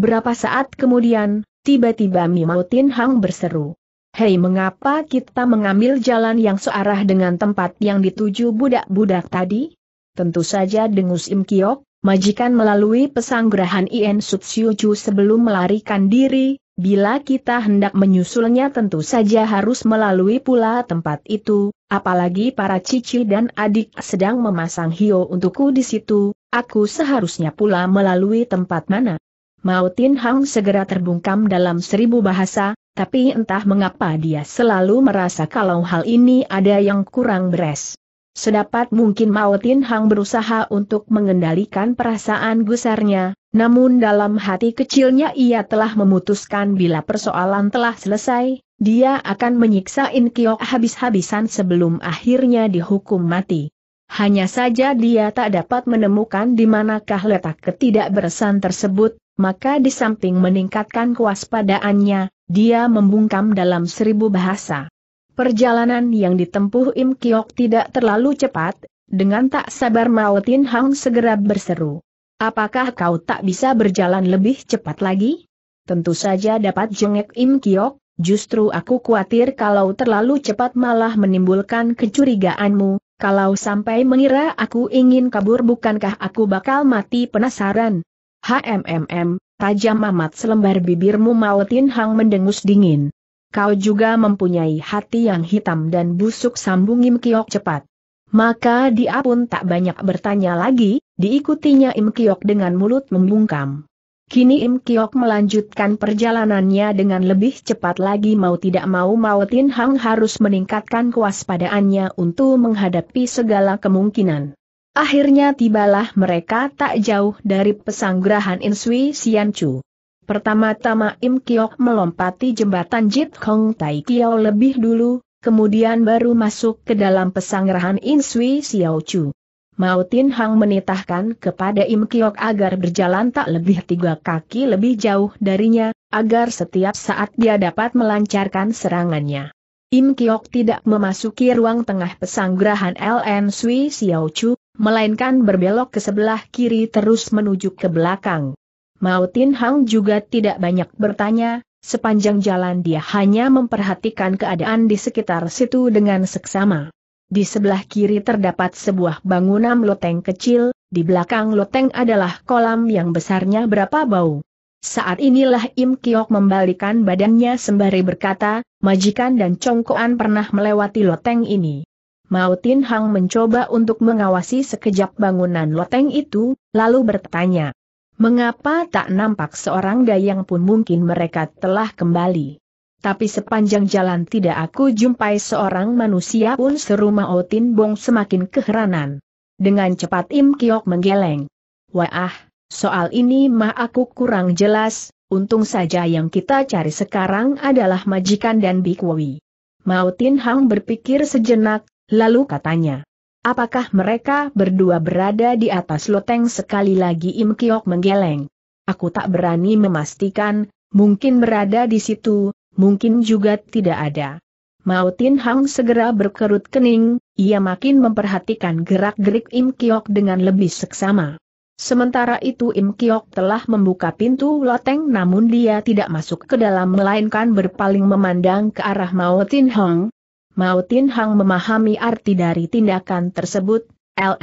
Berapa saat kemudian, tiba-tiba Mao Tin Hang berseru. Hei, mengapa kita mengambil jalan yang searah dengan tempat yang dituju budak-budak tadi? Tentu saja, dengus Im Kiok, majikan melalui pesanggerahan In Sui Xiao Qi sebelum melarikan diri, bila kita hendak menyusulnya tentu saja harus melalui pula tempat itu, apalagi para cici dan adik sedang memasang hio untukku di situ, aku seharusnya pula melalui tempat mana? Mao Tin Hang segera terbungkam dalam seribu bahasa, tapi entah mengapa dia selalu merasa kalau hal ini ada yang kurang beres. Sedapat mungkin Mao Tin Hang berusaha untuk mengendalikan perasaan gusarnya, namun dalam hati kecilnya ia telah memutuskan bila persoalan telah selesai, dia akan menyiksa In Kiok habis-habisan sebelum akhirnya dihukum mati. Hanya saja dia tak dapat menemukan di manakah letak ketidakberesan tersebut. Maka di samping meningkatkan kewaspadaannya, dia membungkam dalam seribu bahasa. Perjalanan yang ditempuh Im Kiok tidak terlalu cepat, dengan tak sabar Mao Tin Hang segera berseru. Apakah kau tak bisa berjalan lebih cepat lagi? Tentu saja dapat, jengek Im Kiok, justru aku khawatir kalau terlalu cepat malah menimbulkan kecurigaanmu, kalau sampai mengira aku ingin kabur bukankah aku bakal mati penasaran? HMMM, tajam amat selembar bibirmu. Mao Tin Hang mendengus dingin. Kau juga mempunyai hati yang hitam dan busuk, sambung Im Kiok cepat. Maka dia pun tak banyak bertanya lagi, diikutinya Im Kiok dengan mulut membungkam. Kini Im Kiok melanjutkan perjalanannya dengan lebih cepat lagi. Mau tidak mau Mao Tin Hang harus meningkatkan kewaspadaannya untuk menghadapi segala kemungkinan. Akhirnya tibalah mereka tak jauh dari pesanggerahan In Sui Xiao Qi. Pertama-tama Im Kiok melompati jembatan Jit Kong Tai Kiao lebih dulu, kemudian baru masuk ke dalam pesanggerahan In Sui Xiao Qi. Mao Tin Hang menitahkan kepada Im Kiok agar berjalan tak lebih tiga kaki lebih jauh darinya, agar setiap saat dia dapat melancarkan serangannya. Im Kiok tidak memasuki ruang tengah pesanggerahan In Sui Xiao Qi, melainkan berbelok ke sebelah kiri terus menuju ke belakang. Mao Tin Hang juga tidak banyak bertanya, sepanjang jalan dia hanya memperhatikan keadaan di sekitar situ dengan seksama. Di sebelah kiri terdapat sebuah bangunan loteng kecil, di belakang loteng adalah kolam yang besarnya berapa bau. Saat inilah Im Kiok membalikan badannya sembari berkata, majikan dan congkoan pernah melewati loteng ini. Mao Tin Hang mencoba untuk mengawasi sekejap bangunan loteng itu, lalu bertanya, mengapa tak nampak seorang dayang pun? Mungkin mereka telah kembali. Tapi sepanjang jalan tidak aku jumpai seorang manusia pun, seru Mao Tin Bong semakin keheranan. Dengan cepat Im Kiok menggeleng. Wah, soal ini mah aku kurang jelas, untung saja yang kita cari sekarang adalah majikan dan Bikui. Mao Tin Hang berpikir sejenak, lalu katanya, apakah mereka berdua berada di atas loteng? Sekali lagi Im Kiok menggeleng. Aku tak berani memastikan, mungkin berada di situ, mungkin juga tidak ada. Mao Tin Hang segera berkerut kening, ia makin memperhatikan gerak-gerik Im Kiok dengan lebih seksama. Sementara itu Im Kiok telah membuka pintu loteng namun dia tidak masuk ke dalam melainkan berpaling memandang ke arah Mao Tin Hang. Mao Tin Hang memahami arti dari tindakan tersebut,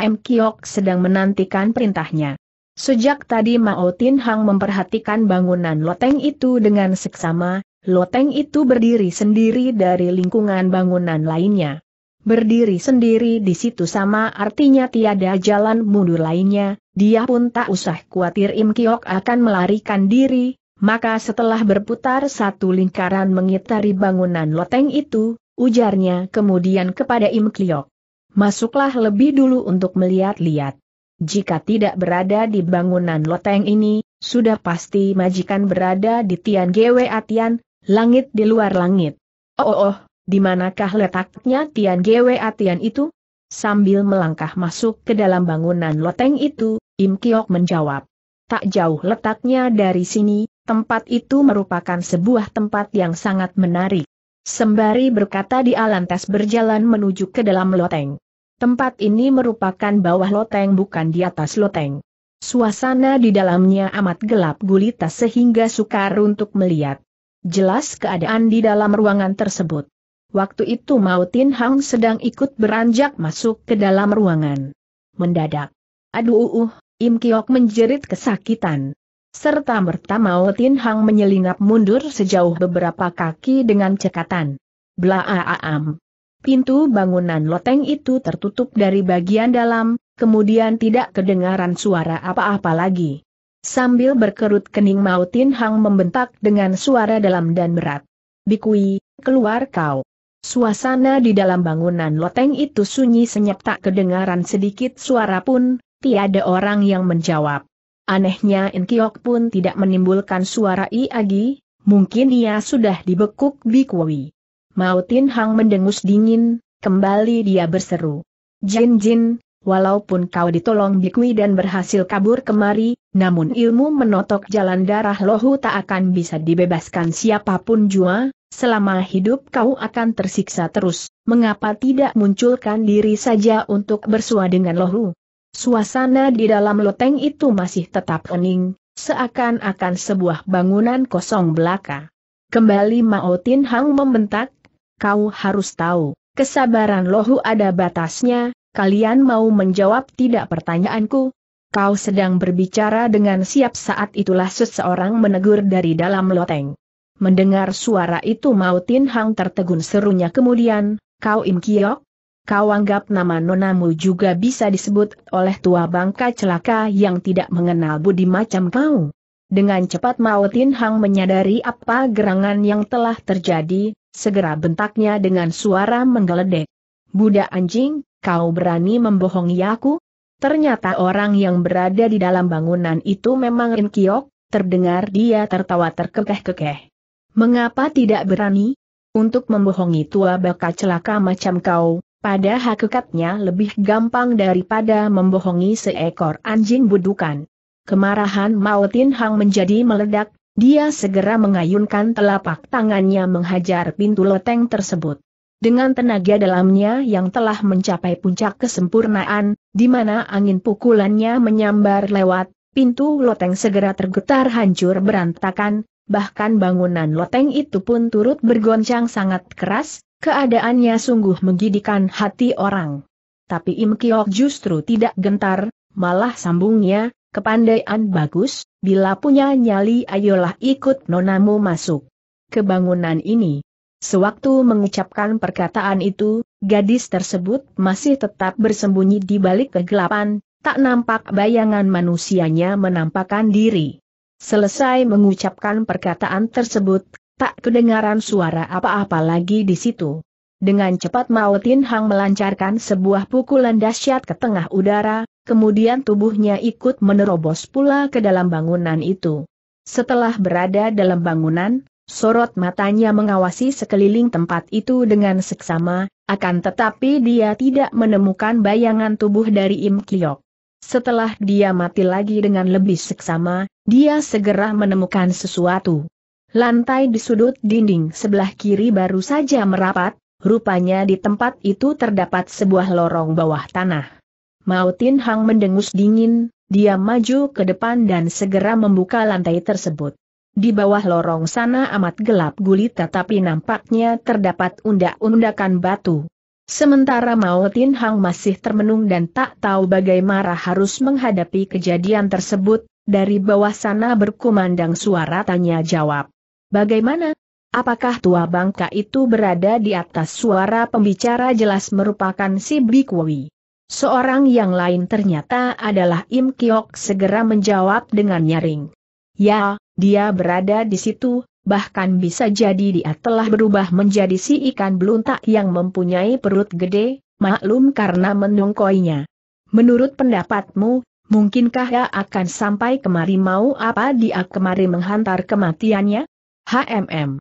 Im Kiok sedang menantikan perintahnya. Sejak tadi Mao Tin Hang memperhatikan bangunan loteng itu dengan seksama, loteng itu berdiri sendiri dari lingkungan bangunan lainnya. Berdiri sendiri di situ sama artinya tiada jalan mundur lainnya, dia pun tak usah khawatir Im Kiok akan melarikan diri, maka setelah berputar satu lingkaran mengitari bangunan loteng itu, ujarnya kemudian kepada Im Kiok, masuklah lebih dulu untuk melihat-lihat. Jika tidak berada di bangunan loteng ini, sudah pasti majikan berada di Tian Gewe Atian, langit di luar langit. Oh oh, oh di manakah letaknya Tian Gewe Atian itu? Sambil melangkah masuk ke dalam bangunan loteng itu, Im Kiok menjawab, tak jauh letaknya dari sini. Tempat itu merupakan sebuah tempat yang sangat menarik. Sembari berkata dia lantas berjalan menuju ke dalam loteng. Tempat ini merupakan bawah loteng bukan di atas loteng. Suasana di dalamnya amat gelap gulita sehingga sukar untuk melihat jelas keadaan di dalam ruangan tersebut. Waktu itu Mao Tin Hang sedang ikut beranjak masuk ke dalam ruangan. Mendadak, aduh uh, Im Kiok menjerit kesakitan. Serta-merta Mao Tin Hang menyelinap mundur sejauh beberapa kaki dengan cekatan. Blaaam. Pintu bangunan loteng itu tertutup dari bagian dalam, kemudian tidak kedengaran suara apa-apa lagi. Sambil berkerut kening Mao Tin Hang membentak dengan suara dalam dan berat. Bikui, keluar kau. Suasana di dalam bangunan loteng itu sunyi senyap, tak kedengaran sedikit suara pun, tiada orang yang menjawab. Anehnya In Kiok pun tidak menimbulkan suara lagi, mungkin ia sudah dibekuk Bikui. Mao Tin Hang mendengus dingin, kembali dia berseru. Jin Jin, walaupun kau ditolong Bikui dan berhasil kabur kemari, namun ilmu menotok jalan darah Lohu tak akan bisa dibebaskan siapapun jua, selama hidup kau akan tersiksa terus, mengapa tidak munculkan diri saja untuk bersua dengan Lohu? Suasana di dalam loteng itu masih tetap hening, seakan-akan sebuah bangunan kosong belaka. Kembali Mao Tin Hang membentak, kau harus tahu, kesabaran Lohu ada batasnya, kalian mau menjawab tidak pertanyaanku? Kau sedang berbicara dengan siap, saat itulah seseorang menegur dari dalam loteng. Mendengar suara itu Mao Tin Hang tertegun, serunya kemudian, kau Im Kiok? Kau anggap nama nonamu juga bisa disebut oleh tua bangka celaka yang tidak mengenal budi macam kau? Dengan cepat Mao Tin Hang menyadari apa gerangan yang telah terjadi, segera bentaknya dengan suara menggeledek. Budak anjing, kau berani membohongi aku? Ternyata orang yang berada di dalam bangunan itu memang In Kiok, terdengar dia tertawa terkekeh-kekeh. Mengapa tidak berani? Untuk membohongi tua bangka celaka macam kau, pada hakikatnya lebih gampang daripada membohongi seekor anjing budukan. Kemarahan Mao Tin Hang menjadi meledak, dia segera mengayunkan telapak tangannya menghajar pintu loteng tersebut. Dengan tenaga dalamnya yang telah mencapai puncak kesempurnaan, di mana angin pukulannya menyambar lewat, pintu loteng segera tergetar hancur berantakan, bahkan bangunan loteng itu pun turut bergoncang sangat keras. Keadaannya sungguh menggigitkan hati orang. Tapi Im Kiok justru tidak gentar, malah sambungnya, kepandaian bagus, bila punya nyali ayolah ikut nonamu masuk ke bangunan ini. Sewaktu mengucapkan perkataan itu, gadis tersebut masih tetap bersembunyi di balik kegelapan, tak nampak bayangan manusianya menampakkan diri. Selesai mengucapkan perkataan tersebut, tak kedengaran suara apa-apa lagi di situ. Dengan cepat Mao Tin Hang melancarkan sebuah pukulan dahsyat ke tengah udara, kemudian tubuhnya ikut menerobos pula ke dalam bangunan itu. Setelah berada dalam bangunan, sorot matanya mengawasi sekeliling tempat itu dengan seksama, akan tetapi dia tidak menemukan bayangan tubuh dari Im Kiok. Setelah dia mati lagi dengan lebih seksama, dia segera menemukan sesuatu. Lantai di sudut dinding sebelah kiri baru saja merapat, rupanya di tempat itu terdapat sebuah lorong bawah tanah. Mao Tin Hang mendengus dingin, dia maju ke depan dan segera membuka lantai tersebut. Di bawah lorong sana amat gelap gulita tapi nampaknya terdapat undak-undakan batu. Sementara Mao Tin Hang masih termenung dan tak tahu bagaimana harus menghadapi kejadian tersebut, dari bawah sana berkumandang suara tanya jawab. Bagaimana? Apakah tua bangka itu berada di atas? Suara pembicara jelas merupakan si Bikui. Seorang yang lain ternyata adalah Im Kiok, segera menjawab dengan nyaring. Ya, dia berada di situ, bahkan bisa jadi dia telah berubah menjadi si ikan beluntak yang mempunyai perut gede, maklum karena menungkoinya. Menurut pendapatmu, mungkinkah dia akan sampai kemari? Mau apa dia kemari menghantar kematiannya? H M M.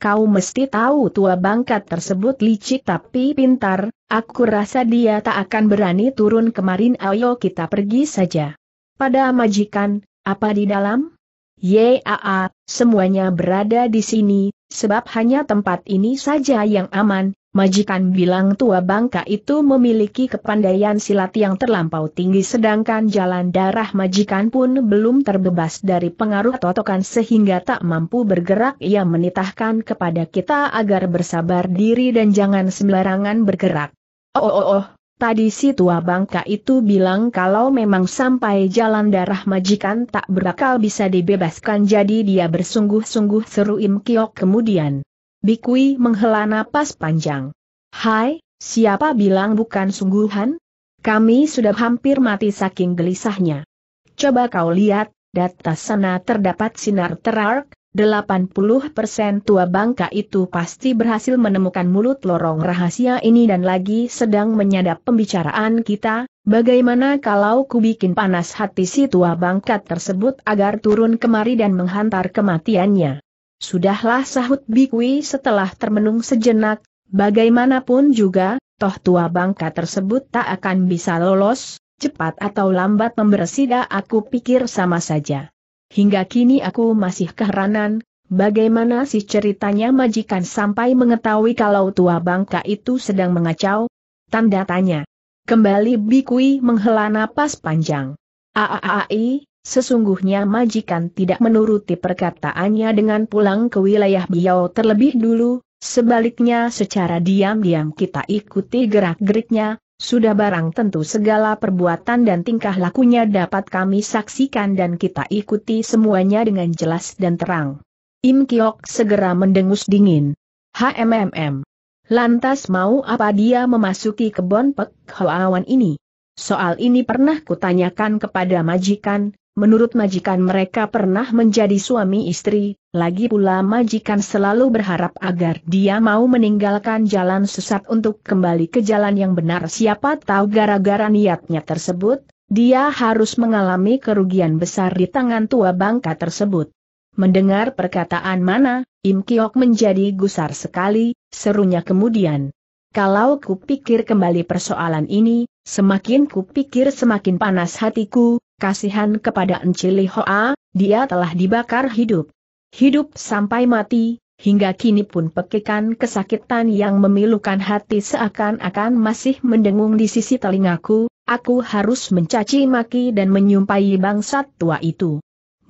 Kau mesti tahu tua bangka tersebut licik tapi pintar, aku rasa dia tak akan berani turun kemarin. Ayo kita pergi saja. Pada majikan, apa di dalam? Yaa, semuanya berada di sini, sebab hanya tempat ini saja yang aman. Majikan bilang tua bangka itu memiliki kepandaian silat yang terlampau tinggi, sedangkan jalan darah majikan pun belum terbebas dari pengaruh totokan sehingga tak mampu bergerak. Ia menitahkan kepada kita agar bersabar diri dan jangan sembarangan bergerak. Oh oh oh, Tadi si tua bangka itu bilang kalau memang sampai jalan darah majikan tak berakal bisa dibebaskan, jadi dia bersungguh-sungguh, seru Im Kiok kemudian. Bikui menghela napas panjang. Hai, siapa bilang bukan sungguhan? Kami sudah hampir mati saking gelisahnya. Coba kau lihat, di atas sana terdapat sinar terark, delapan puluh persen tua bangka itu pasti berhasil menemukan mulut lorong rahasia ini dan lagi sedang menyadap pembicaraan kita. Bagaimana kalau ku bikin panas hati si tua bangka tersebut agar turun kemari dan menghantar kematiannya? Sudahlah, sahut Bikui setelah termenung sejenak. Bagaimanapun juga, toh tua bangka tersebut tak akan bisa lolos. Cepat atau lambat membersida, aku pikir sama saja. Hingga kini aku masih keheranan, bagaimana sih ceritanya majikan sampai mengetahui kalau tua bangka itu sedang mengacau? Tanda tanya. Kembali Bikui menghela napas panjang. Aaai, sesungguhnya majikan tidak menuruti perkataannya dengan pulang ke wilayah Biau terlebih dulu, sebaliknya secara diam-diam kita ikuti gerak-geriknya. Sudah barang tentu segala perbuatan dan tingkah lakunya dapat kami saksikan dan kita ikuti semuanya dengan jelas dan terang. Im Kiok segera mendengus dingin. HMMM. Lantas mau apa dia memasuki kebun Pek Hoa Wan ini? Soal ini pernah kutanyakan kepada majikan, menurut majikan mereka pernah menjadi suami istri, lagi pula majikan selalu berharap agar dia mau meninggalkan jalan sesat untuk kembali ke jalan yang benar. Siapa tahu gara-gara niatnya tersebut, dia harus mengalami kerugian besar di tangan tua bangka tersebut. Mendengar perkataan mana, Im Kiok menjadi gusar sekali, serunya kemudian. Kalau kupikir kembali persoalan ini, semakin kupikir semakin panas hatiku, kasihan kepada Encili Hoa, dia telah dibakar hidup. Hidup sampai mati, hingga kini pun pekikan kesakitan yang memilukan hati seakan-akan masih mendengung di sisi telingaku, aku harus mencaci maki dan menyumpai bangsat tua itu.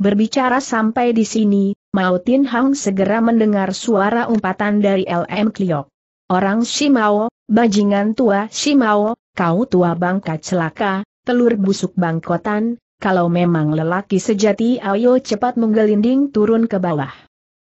Berbicara sampai di sini, Mao Tin Hang segera mendengar suara umpatan dari L M Kliok. Orang Shimao, bajingan tua Shimao, kau tua bangka celaka, telur busuk bangkotan, kalau memang lelaki sejati ayo cepat menggelinding turun ke bawah.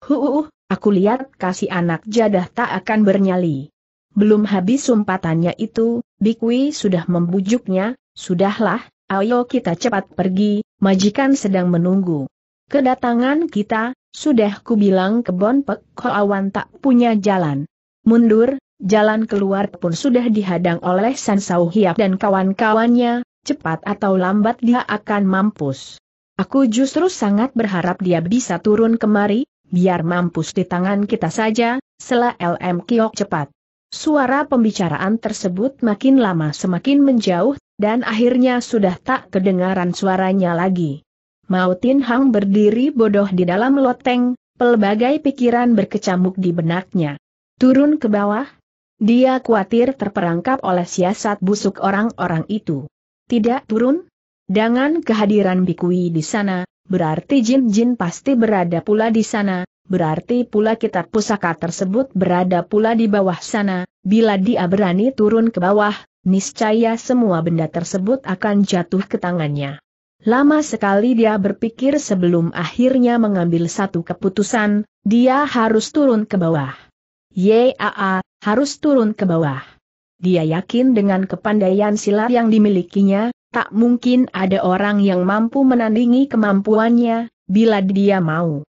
Huuuh, aku lihat kasih anak jadah tak akan bernyali. Belum habis umpatannya itu, Bikui sudah membujuknya, sudahlah, ayo kita cepat pergi, majikan sedang menunggu kedatangan kita, sudah kubilang kebon Pek Hoa Wan tak punya jalan. Mundur, jalan keluar pun sudah dihadang oleh Sansau Hiap dan kawan-kawannya, cepat atau lambat dia akan mampus. Aku justru sangat berharap dia bisa turun kemari, biar mampus di tangan kita saja, sela L M Kiok cepat. Suara pembicaraan tersebut makin lama semakin menjauh, dan akhirnya sudah tak kedengaran suaranya lagi. Mao Tin Hang berdiri bodoh di dalam loteng, pelbagai pikiran berkecamuk di benaknya. Turun ke bawah? Dia khawatir terperangkap oleh siasat busuk orang-orang itu. Tidak turun? Dengan kehadiran Bikui di sana, berarti Jin Jin pasti berada pula di sana, berarti pula kitab pusaka tersebut berada pula di bawah sana. Bila dia berani turun ke bawah, niscaya semua benda tersebut akan jatuh ke tangannya. Lama sekali dia berpikir sebelum akhirnya mengambil satu keputusan, dia harus turun ke bawah. Yaa, harus turun ke bawah. Dia yakin dengan kepandaian silat yang dimilikinya, tak mungkin ada orang yang mampu menandingi kemampuannya, bila dia mau.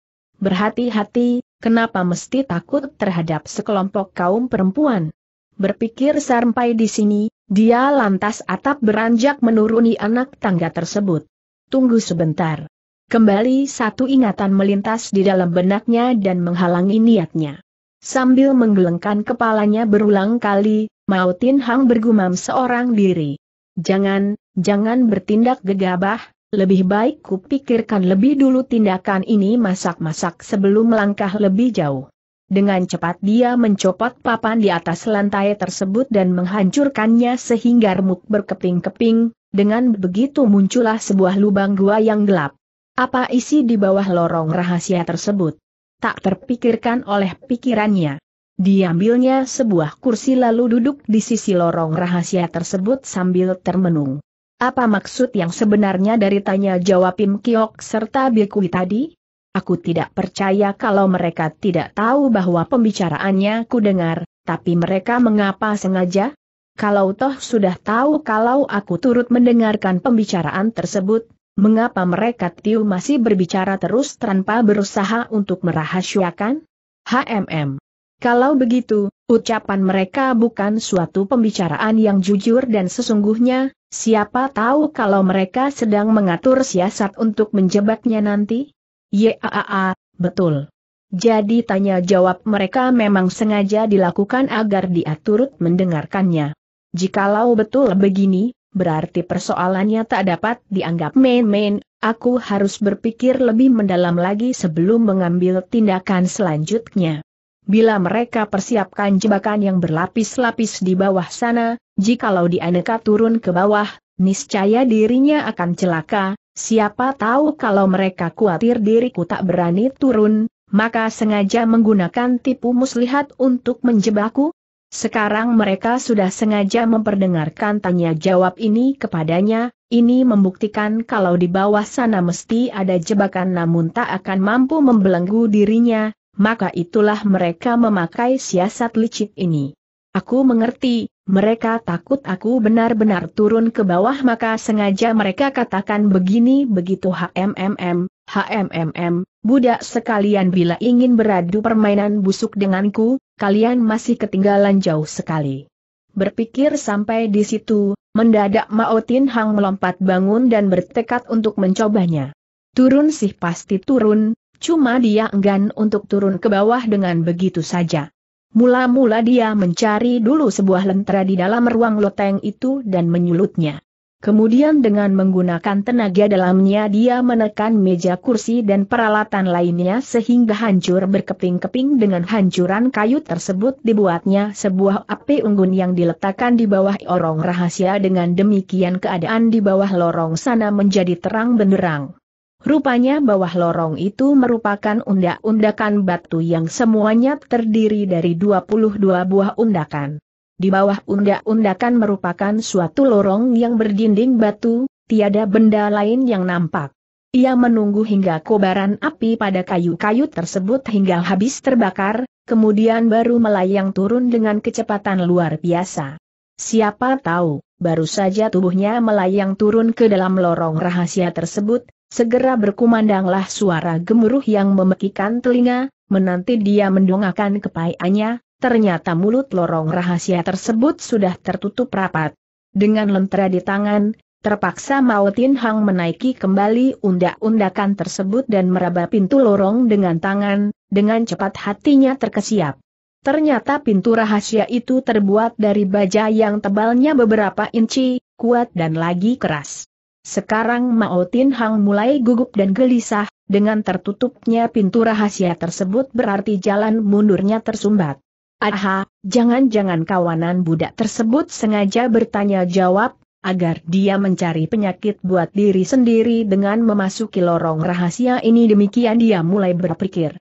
Berhati-hati, kenapa mesti takut terhadap sekelompok kaum perempuan? Berpikir sampai di sini, dia lantas atap beranjak menuruni anak tangga tersebut. Tunggu sebentar. Kembali satu ingatan melintas di dalam benaknya dan menghalangi niatnya. Sambil menggelengkan kepalanya berulang kali, Mao Tin Hang bergumam seorang diri. Jangan, jangan bertindak gegabah, lebih baik kupikirkan lebih dulu tindakan ini masak-masak sebelum melangkah lebih jauh. Dengan cepat dia mencopot papan di atas lantai tersebut dan menghancurkannya sehingga remuk berkeping-keping, dengan begitu muncullah sebuah lubang gua yang gelap. Apa isi di bawah lorong rahasia tersebut? Tak terpikirkan oleh pikirannya. Diambilnya sebuah kursi lalu duduk di sisi lorong rahasia tersebut sambil termenung. Apa maksud yang sebenarnya dari tanya jawab Im Kiok serta Bikui tadi? Aku tidak percaya kalau mereka tidak tahu bahwa pembicaraannya ku dengar, tapi mereka mengapa sengaja? Kalau toh sudah tahu kalau aku turut mendengarkan pembicaraan tersebut, mengapa mereka tiu masih berbicara terus tanpa berusaha untuk merahasiakan? HMM. Kalau begitu, ucapan mereka bukan suatu pembicaraan yang jujur dan sesungguhnya, siapa tahu kalau mereka sedang mengatur siasat untuk menjebaknya nanti? Yaa, betul. Jadi tanya jawab mereka memang sengaja dilakukan agar dia turut mendengarkannya. Jikalau betul begini, berarti persoalannya tak dapat dianggap main-main, aku harus berpikir lebih mendalam lagi sebelum mengambil tindakan selanjutnya. Bila mereka persiapkan jebakan yang berlapis-lapis di bawah sana, jikalau dia nekat turun ke bawah, niscaya dirinya akan celaka, siapa tahu kalau mereka khawatir diriku tak berani turun, maka sengaja menggunakan tipu muslihat untuk menjebakku. Sekarang mereka sudah sengaja memperdengarkan tanya jawab ini kepadanya, ini membuktikan kalau di bawah sana mesti ada jebakan namun tak akan mampu membelenggu dirinya. Maka itulah mereka memakai siasat licik ini. Aku mengerti, mereka takut aku benar-benar turun ke bawah maka sengaja mereka katakan begini begitu. HMM, HMM, budak sekalian bila ingin beradu permainan busuk denganku, kalian masih ketinggalan jauh sekali. Berpikir sampai di situ, mendadak Mao Tin Hang melompat bangun dan bertekad untuk mencobanya. Turun sih pasti turun. Cuma dia enggan untuk turun ke bawah dengan begitu saja. Mula-mula dia mencari dulu sebuah lentera di dalam ruang loteng itu dan menyulutnya. Kemudian dengan menggunakan tenaga dalamnya dia menekan meja kursi dan peralatan lainnya sehingga hancur berkeping-keping. Dengan hancuran kayu tersebut dibuatnya sebuah api unggun yang diletakkan di bawah lorong rahasia. Dengan demikian keadaan di bawah lorong sana menjadi terang benderang. Rupanya bawah lorong itu merupakan undak-undakan batu yang semuanya terdiri dari dua puluh dua buah undakan. Di bawah undak-undakan merupakan suatu lorong yang berdinding batu, tiada benda lain yang nampak. Ia menunggu hingga kobaran api pada kayu-kayu tersebut hingga habis terbakar, kemudian baru melayang turun dengan kecepatan luar biasa. Siapa tahu, baru saja tubuhnya melayang turun ke dalam lorong rahasia tersebut, segera berkumandanglah suara gemuruh yang memekikkan telinga, menanti dia mendongakkan kepayanya, ternyata mulut lorong rahasia tersebut sudah tertutup rapat. Dengan lentera di tangan, terpaksa Mao Tin Hang menaiki kembali undak-undakan tersebut dan meraba pintu lorong dengan tangan, dengan cepat hatinya terkesiap. Ternyata pintu rahasia itu terbuat dari baja yang tebalnya beberapa inci, kuat dan lagi keras. Sekarang Mao Tin Hang mulai gugup dan gelisah, dengan tertutupnya pintu rahasia tersebut berarti jalan mundurnya tersumbat. Aha, jangan-jangan kawanan budak tersebut sengaja bertanya jawab, agar dia mencari penyakit buat diri sendiri dengan memasuki lorong rahasia ini. Demikian dia mulai berpikir.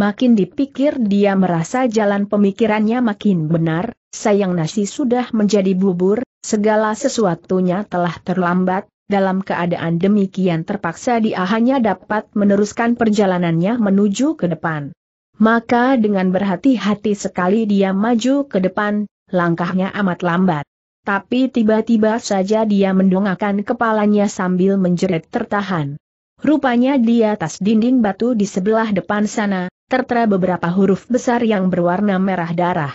Makin dipikir dia merasa jalan pemikirannya makin benar, sayang nasi sudah menjadi bubur, segala sesuatunya telah terlambat. Dalam keadaan demikian terpaksa dia hanya dapat meneruskan perjalanannya menuju ke depan. Maka dengan berhati-hati sekali dia maju ke depan, langkahnya amat lambat. Tapi tiba-tiba saja dia mendongakkan kepalanya sambil menjerit tertahan. Rupanya di atas dinding batu di sebelah depan sana, tertera beberapa huruf besar yang berwarna merah darah.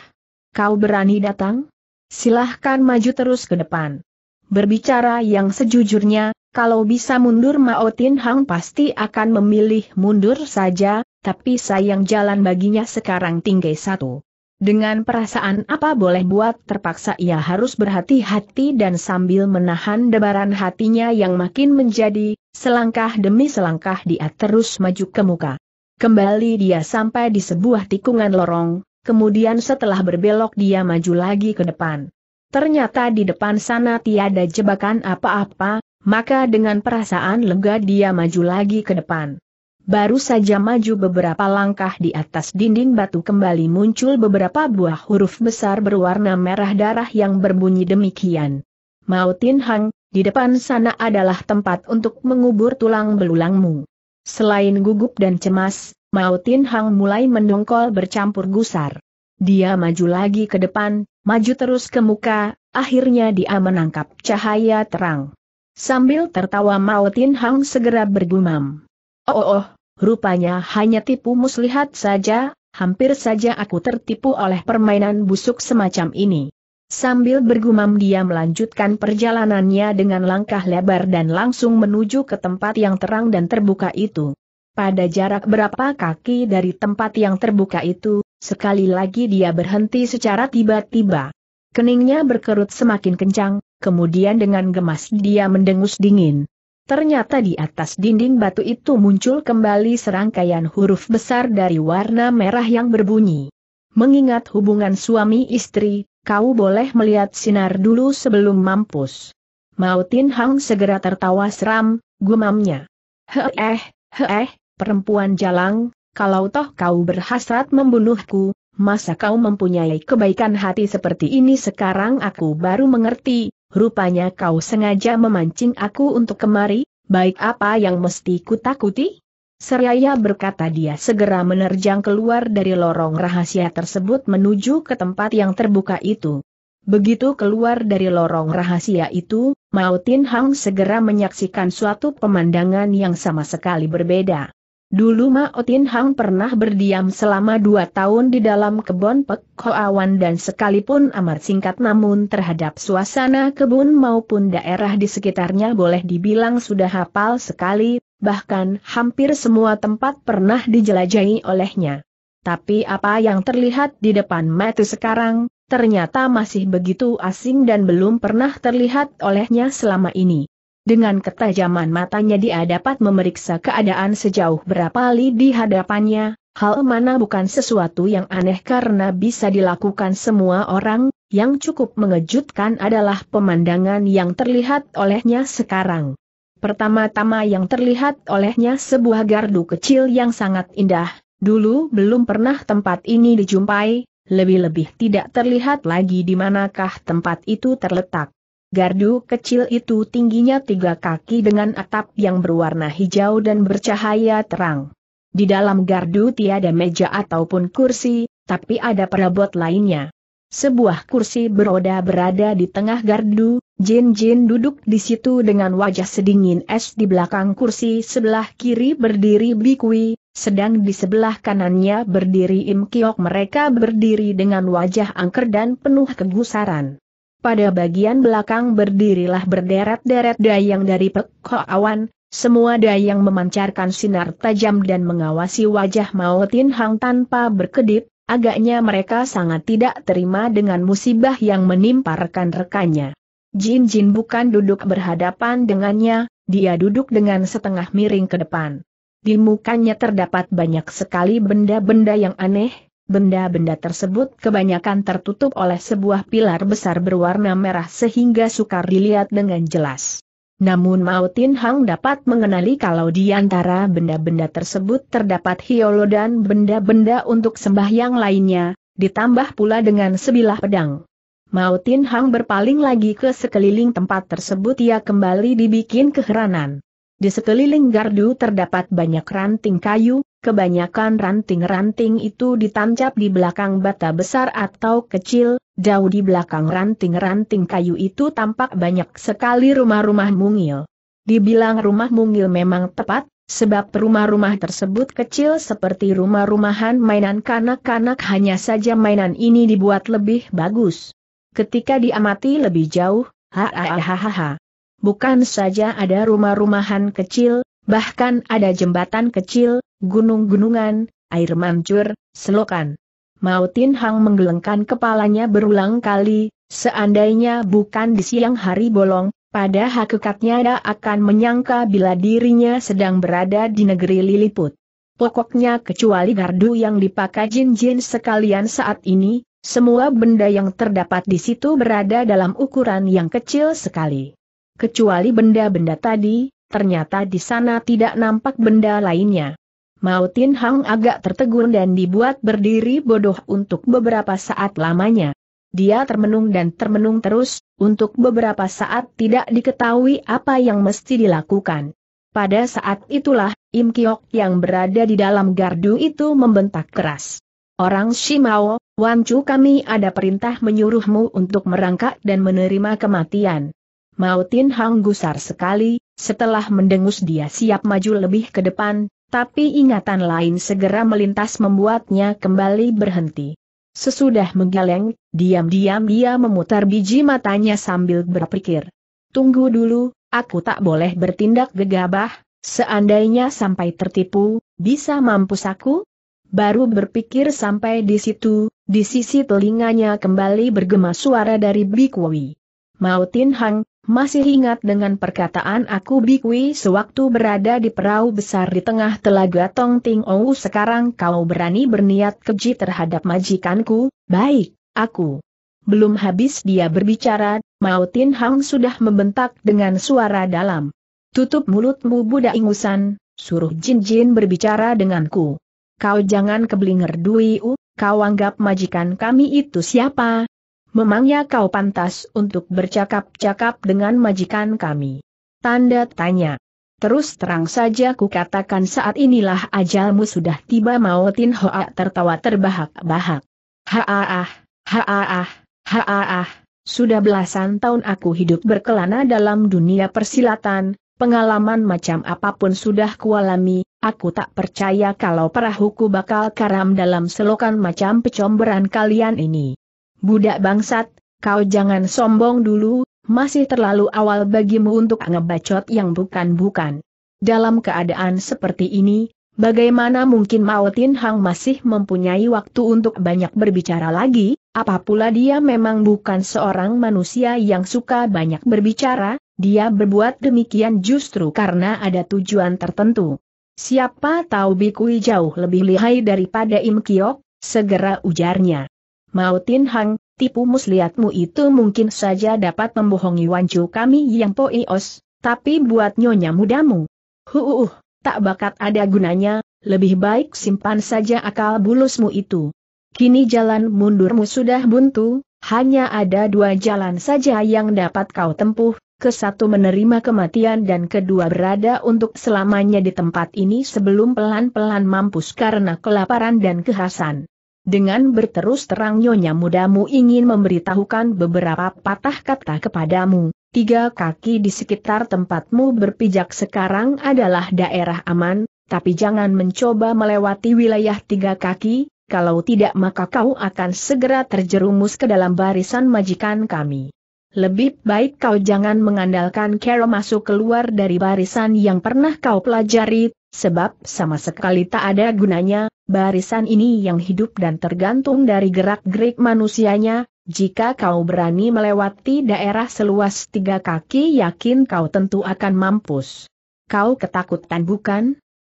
Kau berani datang? Silahkan maju terus ke depan. Berbicara yang sejujurnya, kalau bisa mundur Mao Tin Hang pasti akan memilih mundur saja, tapi sayang jalan baginya sekarang tinggi satu. Dengan perasaan apa boleh buat terpaksa ia harus berhati-hati dan sambil menahan debaran hatinya yang makin menjadi, selangkah demi selangkah dia terus maju ke muka. Kembali dia sampai di sebuah tikungan lorong, kemudian setelah berbelok dia maju lagi ke depan. Ternyata di depan sana tiada jebakan apa-apa, maka dengan perasaan lega dia maju lagi ke depan. Baru saja maju beberapa langkah di atas dinding batu kembali muncul beberapa buah huruf besar berwarna merah darah yang berbunyi demikian. Mao Tin Hang, di depan sana adalah tempat untuk mengubur tulang belulangmu. Selain gugup dan cemas, Mao Tin Hang mulai mendongkol bercampur gusar. Dia maju lagi ke depan, maju terus ke muka, akhirnya dia menangkap cahaya terang. Sambil tertawa Mao Tin Hang segera bergumam. Oh, oh, rupanya hanya tipu muslihat saja, hampir saja aku tertipu oleh permainan busuk semacam ini. Sambil bergumam dia melanjutkan perjalanannya dengan langkah lebar dan langsung menuju ke tempat yang terang dan terbuka itu. Pada jarak berapa kaki dari tempat yang terbuka itu, sekali lagi dia berhenti secara tiba-tiba. Keningnya berkerut semakin kencang, kemudian dengan gemas dia mendengus dingin. Ternyata di atas dinding batu itu muncul kembali serangkaian huruf besar dari warna merah yang berbunyi. Mengingat hubungan suami istri, kau boleh melihat sinar dulu sebelum mampus. Mao Tin Hang segera tertawa seram, gumamnya. Heeh, heeh, perempuan jalang, kalau toh kau berhasrat membunuhku, masa kau mempunyai kebaikan hati seperti ini? Sekarang aku baru mengerti, rupanya kau sengaja memancing aku untuk kemari, baik apa yang mesti kutakuti? Seraya berkata dia segera menerjang keluar dari lorong rahasia tersebut menuju ke tempat yang terbuka itu. Begitu keluar dari lorong rahasia itu, Mao Tin Hang segera menyaksikan suatu pemandangan yang sama sekali berbeda. Dulu Mao Tin Hang pernah berdiam selama dua tahun di dalam kebun Pek Hoa Wan dan sekalipun amat singkat namun terhadap suasana kebun maupun daerah di sekitarnya boleh dibilang sudah hafal sekali. Bahkan hampir semua tempat pernah dijelajahi olehnya. Tapi apa yang terlihat di depan mata sekarang, ternyata masih begitu asing dan belum pernah terlihat olehnya selama ini. Dengan ketajaman matanya dia dapat memeriksa keadaan sejauh berapa li di hadapannya, hal mana bukan sesuatu yang aneh karena bisa dilakukan semua orang, yang cukup mengejutkan adalah pemandangan yang terlihat olehnya sekarang. Pertama-tama yang terlihat olehnya sebuah gardu kecil yang sangat indah, dulu belum pernah tempat ini dijumpai, lebih-lebih tidak terlihat lagi di manakah tempat itu terletak. Gardu kecil itu tingginya tiga kaki dengan atap yang berwarna hijau dan bercahaya terang. Di dalam gardu tiada meja ataupun kursi, tapi ada perabot lainnya. Sebuah kursi beroda berada di tengah gardu, Jin Jin duduk di situ dengan wajah sedingin es. Di belakang kursi sebelah kiri berdiri Bikui, sedang di sebelah kanannya berdiri Im Kiok. Mereka berdiri dengan wajah angker dan penuh kegusaran. Pada bagian belakang berdirilah berderet-deret dayang dari Pek Hoa Wan, semua dayang memancarkan sinar tajam dan mengawasi wajah Mao Tin Hang tanpa berkedip. Agaknya mereka sangat tidak terima dengan musibah yang menimpa rekan-rekannya. Jin Jin bukan duduk berhadapan dengannya, dia duduk dengan setengah miring ke depan. Di mukanya terdapat banyak sekali benda-benda yang aneh, benda-benda tersebut kebanyakan tertutup oleh sebuah pilar besar berwarna merah sehingga sukar dilihat dengan jelas. Namun Mao Tin Hang dapat mengenali kalau di antara benda-benda tersebut terdapat hiolo dan benda-benda untuk sembahyang lainnya, ditambah pula dengan sebilah pedang. Mao Tin Hang berpaling lagi ke sekeliling tempat tersebut, ia kembali dibikin keheranan. Di sekeliling gardu terdapat banyak ranting kayu, kebanyakan ranting-ranting itu ditancap di belakang bata besar atau kecil. Jauh di belakang ranting-ranting kayu itu tampak banyak sekali rumah-rumah mungil. Dibilang rumah mungil memang tepat, sebab rumah-rumah tersebut kecil seperti rumah-rumahan mainan kanak-kanak, hanya saja mainan ini dibuat lebih bagus. Ketika diamati lebih jauh, hahaha. Bukan saja ada rumah-rumahan kecil, bahkan ada jembatan kecil, gunung-gunungan, air mancur, selokan. Mao Tin Hang menggelengkan kepalanya berulang kali, seandainya bukan di siang hari bolong, pada hakikatnya dia akan menyangka bila dirinya sedang berada di negeri Lilliput. Pokoknya kecuali gardu yang dipakai Jin Jin sekalian saat ini, semua benda yang terdapat di situ berada dalam ukuran yang kecil sekali. Kecuali benda-benda tadi, ternyata di sana tidak nampak benda lainnya. Mao Tin Hang agak tertegun dan dibuat berdiri bodoh untuk beberapa saat lamanya. Dia termenung dan termenung terus, untuk beberapa saat tidak diketahui apa yang mesti dilakukan. Pada saat itulah, Im Kiok yang berada di dalam gardu itu membentak keras. Orang Shimao, Wan Chu, kami ada perintah menyuruhmu untuk merangkak dan menerima kematian. Mao Tin Hang gusar sekali, setelah mendengus dia siap maju lebih ke depan, tapi ingatan lain segera melintas membuatnya kembali berhenti. Sesudah menggeleng, diam-diam dia memutar biji matanya sambil berpikir. Tunggu dulu, aku tak boleh bertindak gegabah, seandainya sampai tertipu, bisa mampus aku? Baru berpikir sampai di situ, di sisi telinganya kembali bergema suara dari Bikui. Mao Tin Hang, masih ingat dengan perkataan aku Bikui sewaktu berada di perahu besar di tengah telaga Tong Ting Ou? Sekarang kau berani berniat keji terhadap majikanku? Baik, aku. Belum habis dia berbicara, Mao Tin Hang sudah membentak dengan suara dalam. Tutup mulutmu budak ingusan, suruh Jin Jin berbicara denganku. Kau jangan keblinger duiu, kau anggap majikan kami itu siapa? Memangnya kau pantas untuk bercakap-cakap dengan majikan kami? Tanda tanya. Terus terang saja ku katakan saat inilah ajalmu sudah tiba. Mao Tin Hang tertawa terbahak-bahak. Ha-ah, ha-ah, ha-ah, sudah belasan tahun aku hidup berkelana dalam dunia persilatan, pengalaman macam apapun sudah kualami, aku tak percaya kalau perahuku bakal karam dalam selokan macam pecomberan kalian ini. Budak bangsat, kau jangan sombong dulu, masih terlalu awal bagimu untuk ngebacot yang bukan-bukan. Dalam keadaan seperti ini, bagaimana mungkin Mao Tin Hang masih mempunyai waktu untuk banyak berbicara lagi? Apa pula dia memang bukan seorang manusia yang suka banyak berbicara, dia berbuat demikian justru karena ada tujuan tertentu. Siapa tahu Bikui jauh lebih lihai daripada Im Kiok, segera ujarnya. Mao Tin Hang, tipu muslihatmu itu mungkin saja dapat membohongi Wancu kami yang poios, tapi buat nyonya mudamu, Huh, uh, tak bakat ada gunanya, lebih baik simpan saja akal bulusmu itu. Kini jalan mundurmu sudah buntu, hanya ada dua jalan saja yang dapat kau tempuh, kesatu menerima kematian dan kedua berada untuk selamanya di tempat ini sebelum pelan-pelan mampus karena kelaparan dan kehausan. Dengan berterus terang nyonya mudamu ingin memberitahukan beberapa patah kata kepadamu. Tiga kaki di sekitar tempatmu berpijak sekarang adalah daerah aman, tapi jangan mencoba melewati wilayah tiga kaki, kalau tidak maka kau akan segera terjerumus ke dalam barisan majikan kami. Lebih baik kau jangan mengandalkan cara masuk keluar dari barisan yang pernah kau pelajari, sebab sama sekali tak ada gunanya, barisan ini yang hidup dan tergantung dari gerak-gerik manusianya. Jika kau berani melewati daerah seluas tiga kaki yakin kau tentu akan mampus. Kau ketakutan bukan?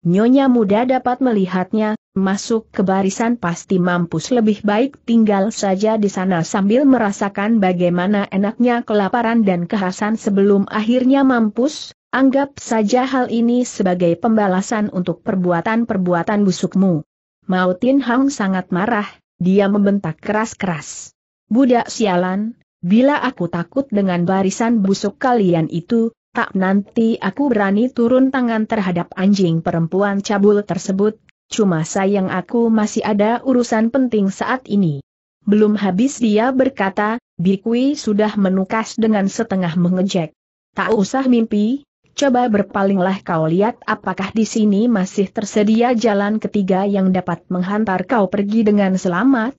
Nyonya muda dapat melihatnya, masuk ke barisan pasti mampus, lebih baik tinggal saja di sana sambil merasakan bagaimana enaknya kelaparan dan kehausan sebelum akhirnya mampus. Anggap saja hal ini sebagai pembalasan untuk perbuatan-perbuatan busukmu. Mao Tin Hang sangat marah, dia membentak keras-keras. Budak sialan, bila aku takut dengan barisan busuk kalian itu, tak nanti aku berani turun tangan terhadap anjing perempuan cabul tersebut, cuma sayang aku masih ada urusan penting saat ini. Belum habis dia berkata, Bikui sudah menukas dengan setengah mengejek. Tak usah mimpi. Coba berpalinglah kau lihat apakah di sini masih tersedia jalan ketiga yang dapat menghantar kau pergi dengan selamat.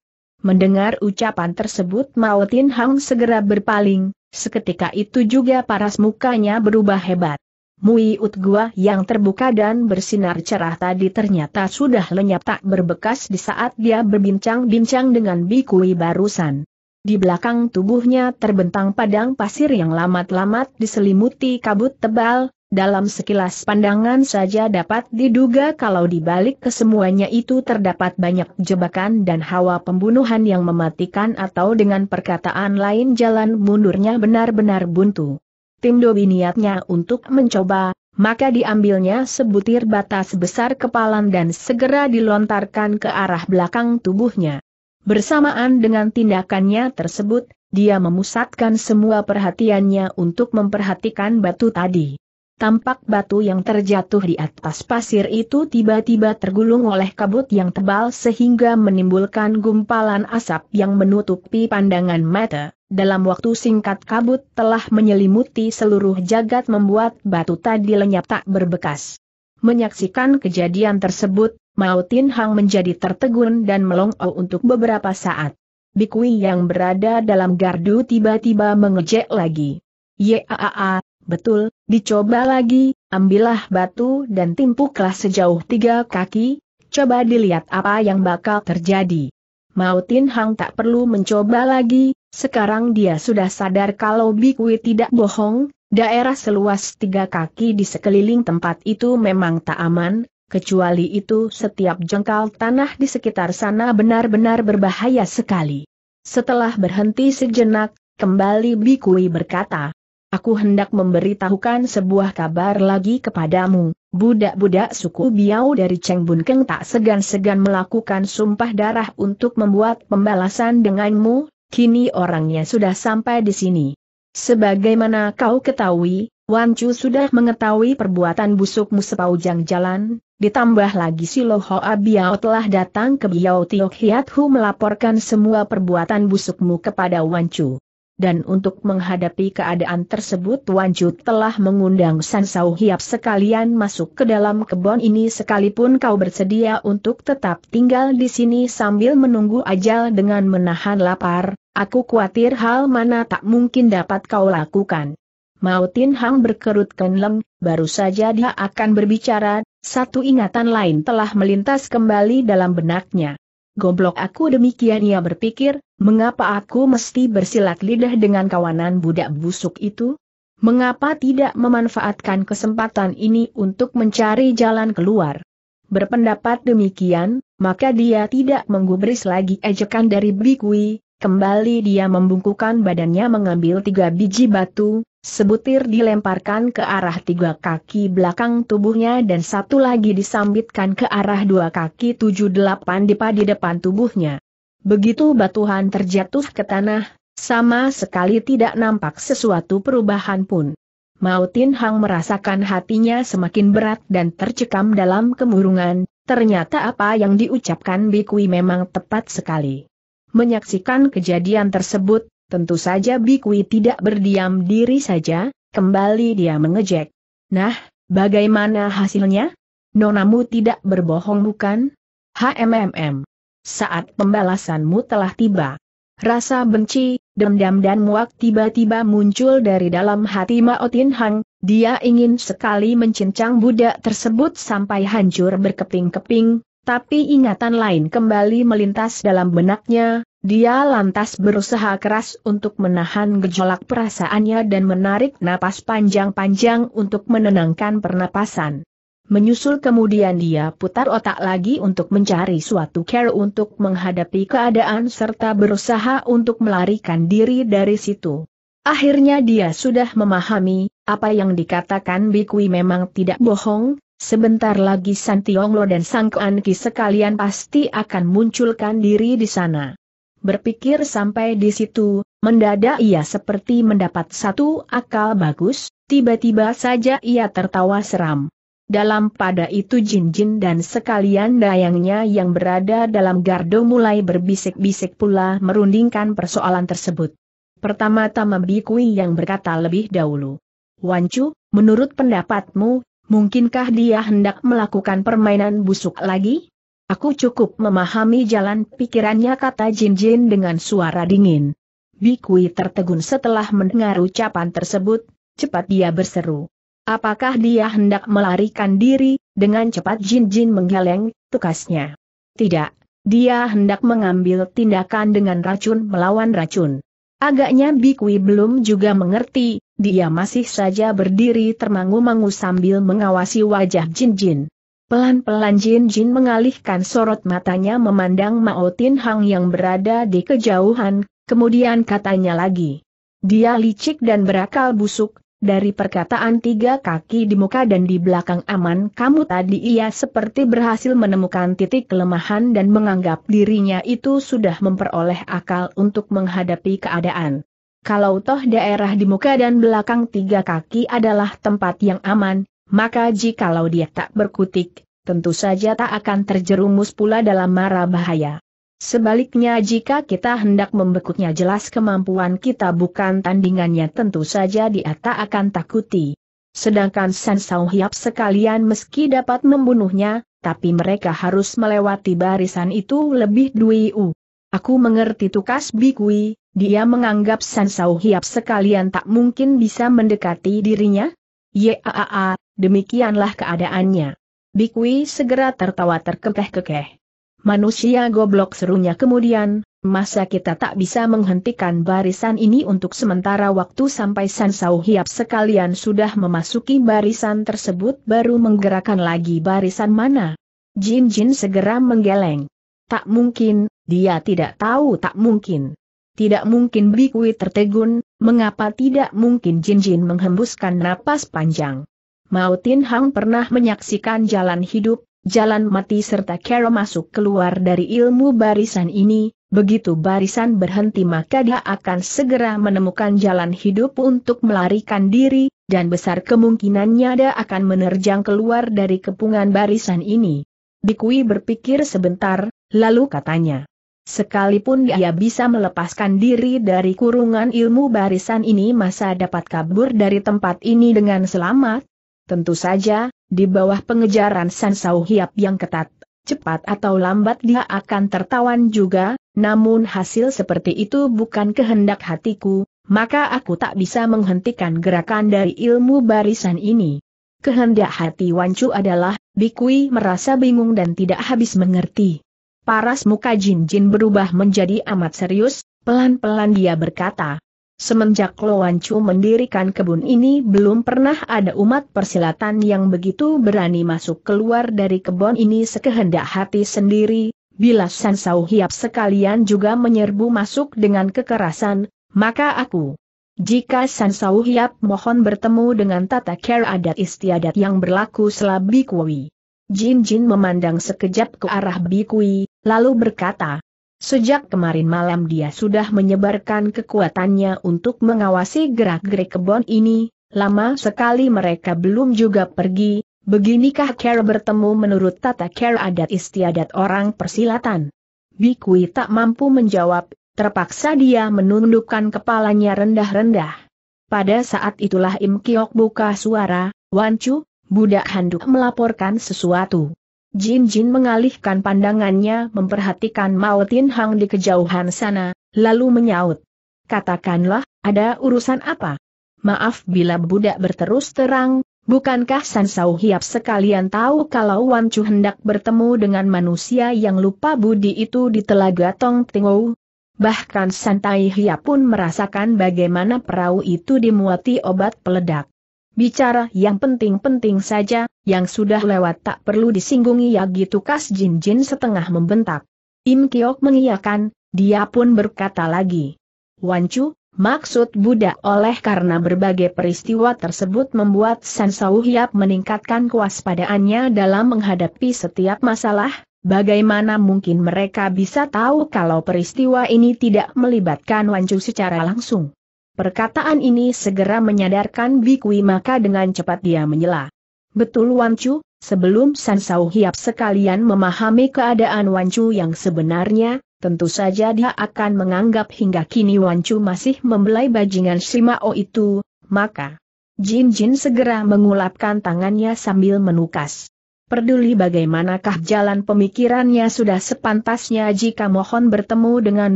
Mendengar ucapan tersebut Mao Tin Hang segera berpaling, seketika itu juga paras mukanya berubah hebat. Muiut gua yang terbuka dan bersinar cerah tadi ternyata sudah lenyap tak berbekas di saat dia berbincang-bincang dengan Bikui barusan. Di belakang tubuhnya terbentang padang pasir yang lamat-lamat diselimuti kabut tebal, dalam sekilas pandangan saja dapat diduga kalau di balik kesemuanya itu terdapat banyak jebakan dan hawa pembunuhan yang mematikan atau dengan perkataan lain jalan mundurnya benar-benar buntu. Tim Dobi niatnya untuk mencoba, maka diambilnya sebutir bata sebesar kepalan dan segera dilontarkan ke arah belakang tubuhnya. Bersamaan dengan tindakannya tersebut, dia memusatkan semua perhatiannya untuk memperhatikan batu tadi. Tampak batu yang terjatuh di atas pasir itu tiba-tiba tergulung oleh kabut yang tebal sehingga menimbulkan gumpalan asap yang menutupi pandangan mata. Dalam waktu singkat kabut telah menyelimuti seluruh jagat membuat batu tadi lenyap tak berbekas. Menyaksikan kejadian tersebut, Mao Tin Hang menjadi tertegun dan melongo untuk beberapa saat. Bikui yang berada dalam gardu tiba-tiba mengejek lagi. "Yaa, betul, dicoba lagi, ambillah batu dan timpuklah sejauh tiga kaki, coba dilihat apa yang bakal terjadi." Mao Tin Hang tak perlu mencoba lagi, sekarang dia sudah sadar kalau Bikui tidak bohong, daerah seluas tiga kaki di sekeliling tempat itu memang tak aman, kecuali itu setiap jengkal tanah di sekitar sana benar-benar berbahaya sekali. Setelah berhenti sejenak, kembali Bikui berkata, "Aku hendak memberitahukan sebuah kabar lagi kepadamu. Budak-budak suku Biau dari Cheng Bun Keng tak segan-segan melakukan sumpah darah untuk membuat pembalasan denganmu. Kini orangnya sudah sampai di sini. Sebagaimana kau ketahui, Wan Chu sudah mengetahui perbuatan busukmu sepaujang jalan. Ditambah lagi si Loho Abiau telah datang ke Biau Tiok Hiat Hu melaporkan semua perbuatan busukmu kepada Wan Chu. Dan untuk menghadapi keadaan tersebut Wan Chu telah mengundang Sansau Hiap sekalian masuk ke dalam kebun ini sekalipun kau bersedia untuk tetap tinggal di sini sambil menunggu ajal dengan menahan lapar, aku khawatir hal mana tak mungkin dapat kau lakukan." Mao Tin Hang berkerut kening, baru saja dia akan berbicara, satu ingatan lain telah melintas kembali dalam benaknya. "Goblok aku," demikian ia berpikir, "mengapa aku mesti bersilat lidah dengan kawanan budak busuk itu? Mengapa tidak memanfaatkan kesempatan ini untuk mencari jalan keluar?" Berpendapat demikian, maka dia tidak menggubris lagi ejekan dari Bikui, kembali dia membungkukkan badannya mengambil tiga biji batu, sebutir dilemparkan ke arah tiga kaki belakang tubuhnya dan satu lagi disambitkan ke arah dua kaki tujuh delapan depa di depan tubuhnya. Begitu batuhan terjatuh ke tanah, sama sekali tidak nampak sesuatu perubahan pun. Mao Tin Hang merasakan hatinya semakin berat dan tercekam dalam kemurungan, ternyata apa yang diucapkan Bikui memang tepat sekali. Menyaksikan kejadian tersebut, tentu saja Bikui tidak berdiam diri saja, kembali dia mengejek. "Nah, bagaimana hasilnya? Nonamu tidak berbohong bukan? HMMM. Saat pembalasanmu telah tiba." Rasa benci, dendam dan muak tiba-tiba muncul dari dalam hati Mao Tin Hang, dia ingin sekali mencincang budak tersebut sampai hancur berkeping-keping, tapi ingatan lain kembali melintas dalam benaknya. Dia lantas berusaha keras untuk menahan gejolak perasaannya dan menarik napas panjang-panjang untuk menenangkan pernapasan. Menyusul kemudian dia putar otak lagi untuk mencari suatu cara untuk menghadapi keadaan serta berusaha untuk melarikan diri dari situ. Akhirnya dia sudah memahami, apa yang dikatakan Bikui memang tidak bohong. Sebentar lagi San Tiong Lo dan Sang Kuan Ki sekalian pasti akan munculkan diri di sana. Berpikir sampai di situ, mendadak ia seperti mendapat satu akal bagus, tiba-tiba saja ia tertawa seram. Dalam pada itu Jin Jin dan sekalian dayangnya yang berada dalam gardu mulai berbisik-bisik pula merundingkan persoalan tersebut. Pertama-tama Bikui yang berkata lebih dahulu, "Wan Chu, menurut pendapatmu, mungkinkah dia hendak melakukan permainan busuk lagi?" "Aku cukup memahami jalan pikirannya," kata Jin Jin dengan suara dingin. Bikui tertegun setelah mendengar ucapan tersebut, cepat dia berseru, "Apakah dia hendak melarikan diri?" Dengan cepat Jin Jin menggeleng, tukasnya, "Tidak, dia hendak mengambil tindakan dengan racun melawan racun." Agaknya Bikui belum juga mengerti, dia masih saja berdiri termangu-mangu sambil mengawasi wajah Jin Jin. Pelan-pelan Jin Jin mengalihkan sorot matanya memandang Mao Tin Hang yang berada di kejauhan, kemudian katanya lagi, "Dia licik dan berakal busuk, Dari perkataan tiga kaki di muka dan di belakang aman kamu tadi ia seperti berhasil menemukan titik kelemahan dan menganggap dirinya itu sudah memperoleh akal untuk menghadapi keadaan. Kalau toh daerah di muka dan belakang tiga kaki adalah tempat yang aman, maka jikalau dia tak berkutik, tentu saja tak akan terjerumus pula dalam mara bahaya. Sebaliknya jika kita hendak membekuknya jelas kemampuan kita bukan tandingannya tentu saja dia tak akan takuti. Sedangkan Sansau Hiap sekalian meski dapat membunuhnya, tapi mereka harus melewati barisan itu lebih dulu. Aku mengerti tukas Bikui, dia menganggap Sansau Hiap sekalian tak mungkin bisa mendekati dirinya? Yaa, demikianlah keadaannya. Bikui segera tertawa terkekeh-kekeh. Manusia goblok serunya kemudian, masa kita tak bisa menghentikan barisan ini untuk sementara waktu sampai Sansau Hiap sekalian sudah memasuki barisan tersebut baru menggerakkan lagi barisan mana? Jin Jin segera menggeleng. Tak mungkin, dia tidak tahu tak mungkin. Tidak mungkin Bikui tertegun, mengapa tidak mungkin? Jin Jin menghembuskan napas panjang. Mao Tin Hang pernah menyaksikan jalan hidup, jalan mati serta cara masuk keluar dari ilmu barisan ini, begitu barisan berhenti maka dia akan segera menemukan jalan hidup untuk melarikan diri, dan besar kemungkinannya dia akan menerjang keluar dari kepungan barisan ini. Bikui berpikir sebentar, lalu katanya, sekalipun dia bisa melepaskan diri dari kurungan ilmu barisan ini masa dapat kabur dari tempat ini dengan selamat? Tentu saja. Di bawah pengejaran Sansau Hiap yang ketat, cepat atau lambat dia akan tertawan juga, namun hasil seperti itu bukan kehendak hatiku, maka aku tak bisa menghentikan gerakan dari ilmu barisan ini. Kehendak hati Wancu adalah, Bikui merasa bingung dan tidak habis mengerti. Paras muka Jin Jin berubah menjadi amat serius, pelan-pelan dia berkata. Semenjak Loancu mendirikan kebun ini belum pernah ada umat persilatan yang begitu berani masuk keluar dari kebun ini sekehendak hati sendiri, bila Sansau Hiap sekalian juga menyerbu masuk dengan kekerasan, maka aku. Jika Sansau Hiap mohon bertemu dengan tata cara adat istiadat yang berlaku setelah Bikui. Jin Jin memandang sekejap ke arah Bikui, lalu berkata. Sejak kemarin malam dia sudah menyebarkan kekuatannya untuk mengawasi gerak-gerik kebon ini, lama sekali mereka belum juga pergi, beginikah cara bertemu menurut tata cara adat istiadat orang persilatan? Bikui tak mampu menjawab, terpaksa dia menundukkan kepalanya rendah-rendah. Pada saat itulah Im Kiok buka suara, Wancu, budak handuk melaporkan sesuatu. Jin Jin mengalihkan pandangannya memperhatikan Mao Tin Hang di kejauhan sana, lalu menyaut. Katakanlah, ada urusan apa? Maaf bila budak berterus terang, bukankah Sansau Hiap sekalian tahu kalau Wancu hendak bertemu dengan manusia yang lupa budi itu di Telaga Tong Ting Ou? Bahkan Santai Hiap pun merasakan bagaimana perahu itu dimuati obat peledak. Bicara yang penting-penting saja, yang sudah lewat tak perlu disinggungi ya gitu kas Jin Jin setengah membentak. Im Kiok mengiyakan, dia pun berkata lagi. Wancu, maksud budak oleh karena berbagai peristiwa tersebut membuat Sansau Hiap meningkatkan kewaspadaannya dalam menghadapi setiap masalah, bagaimana mungkin mereka bisa tahu kalau peristiwa ini tidak melibatkan Wancu secara langsung. Perkataan ini segera menyadarkan Bikui maka dengan cepat dia menyela. Betul Wancu, sebelum Sansau Hiap sekalian memahami keadaan Wancu yang sebenarnya, tentu saja dia akan menganggap hingga kini Wancu masih membelai bajingan Shimao itu, maka Jin Jin segera mengulapkan tangannya sambil menukas. Peduli bagaimanakah jalan pemikirannya sudah sepantasnya jika mohon bertemu dengan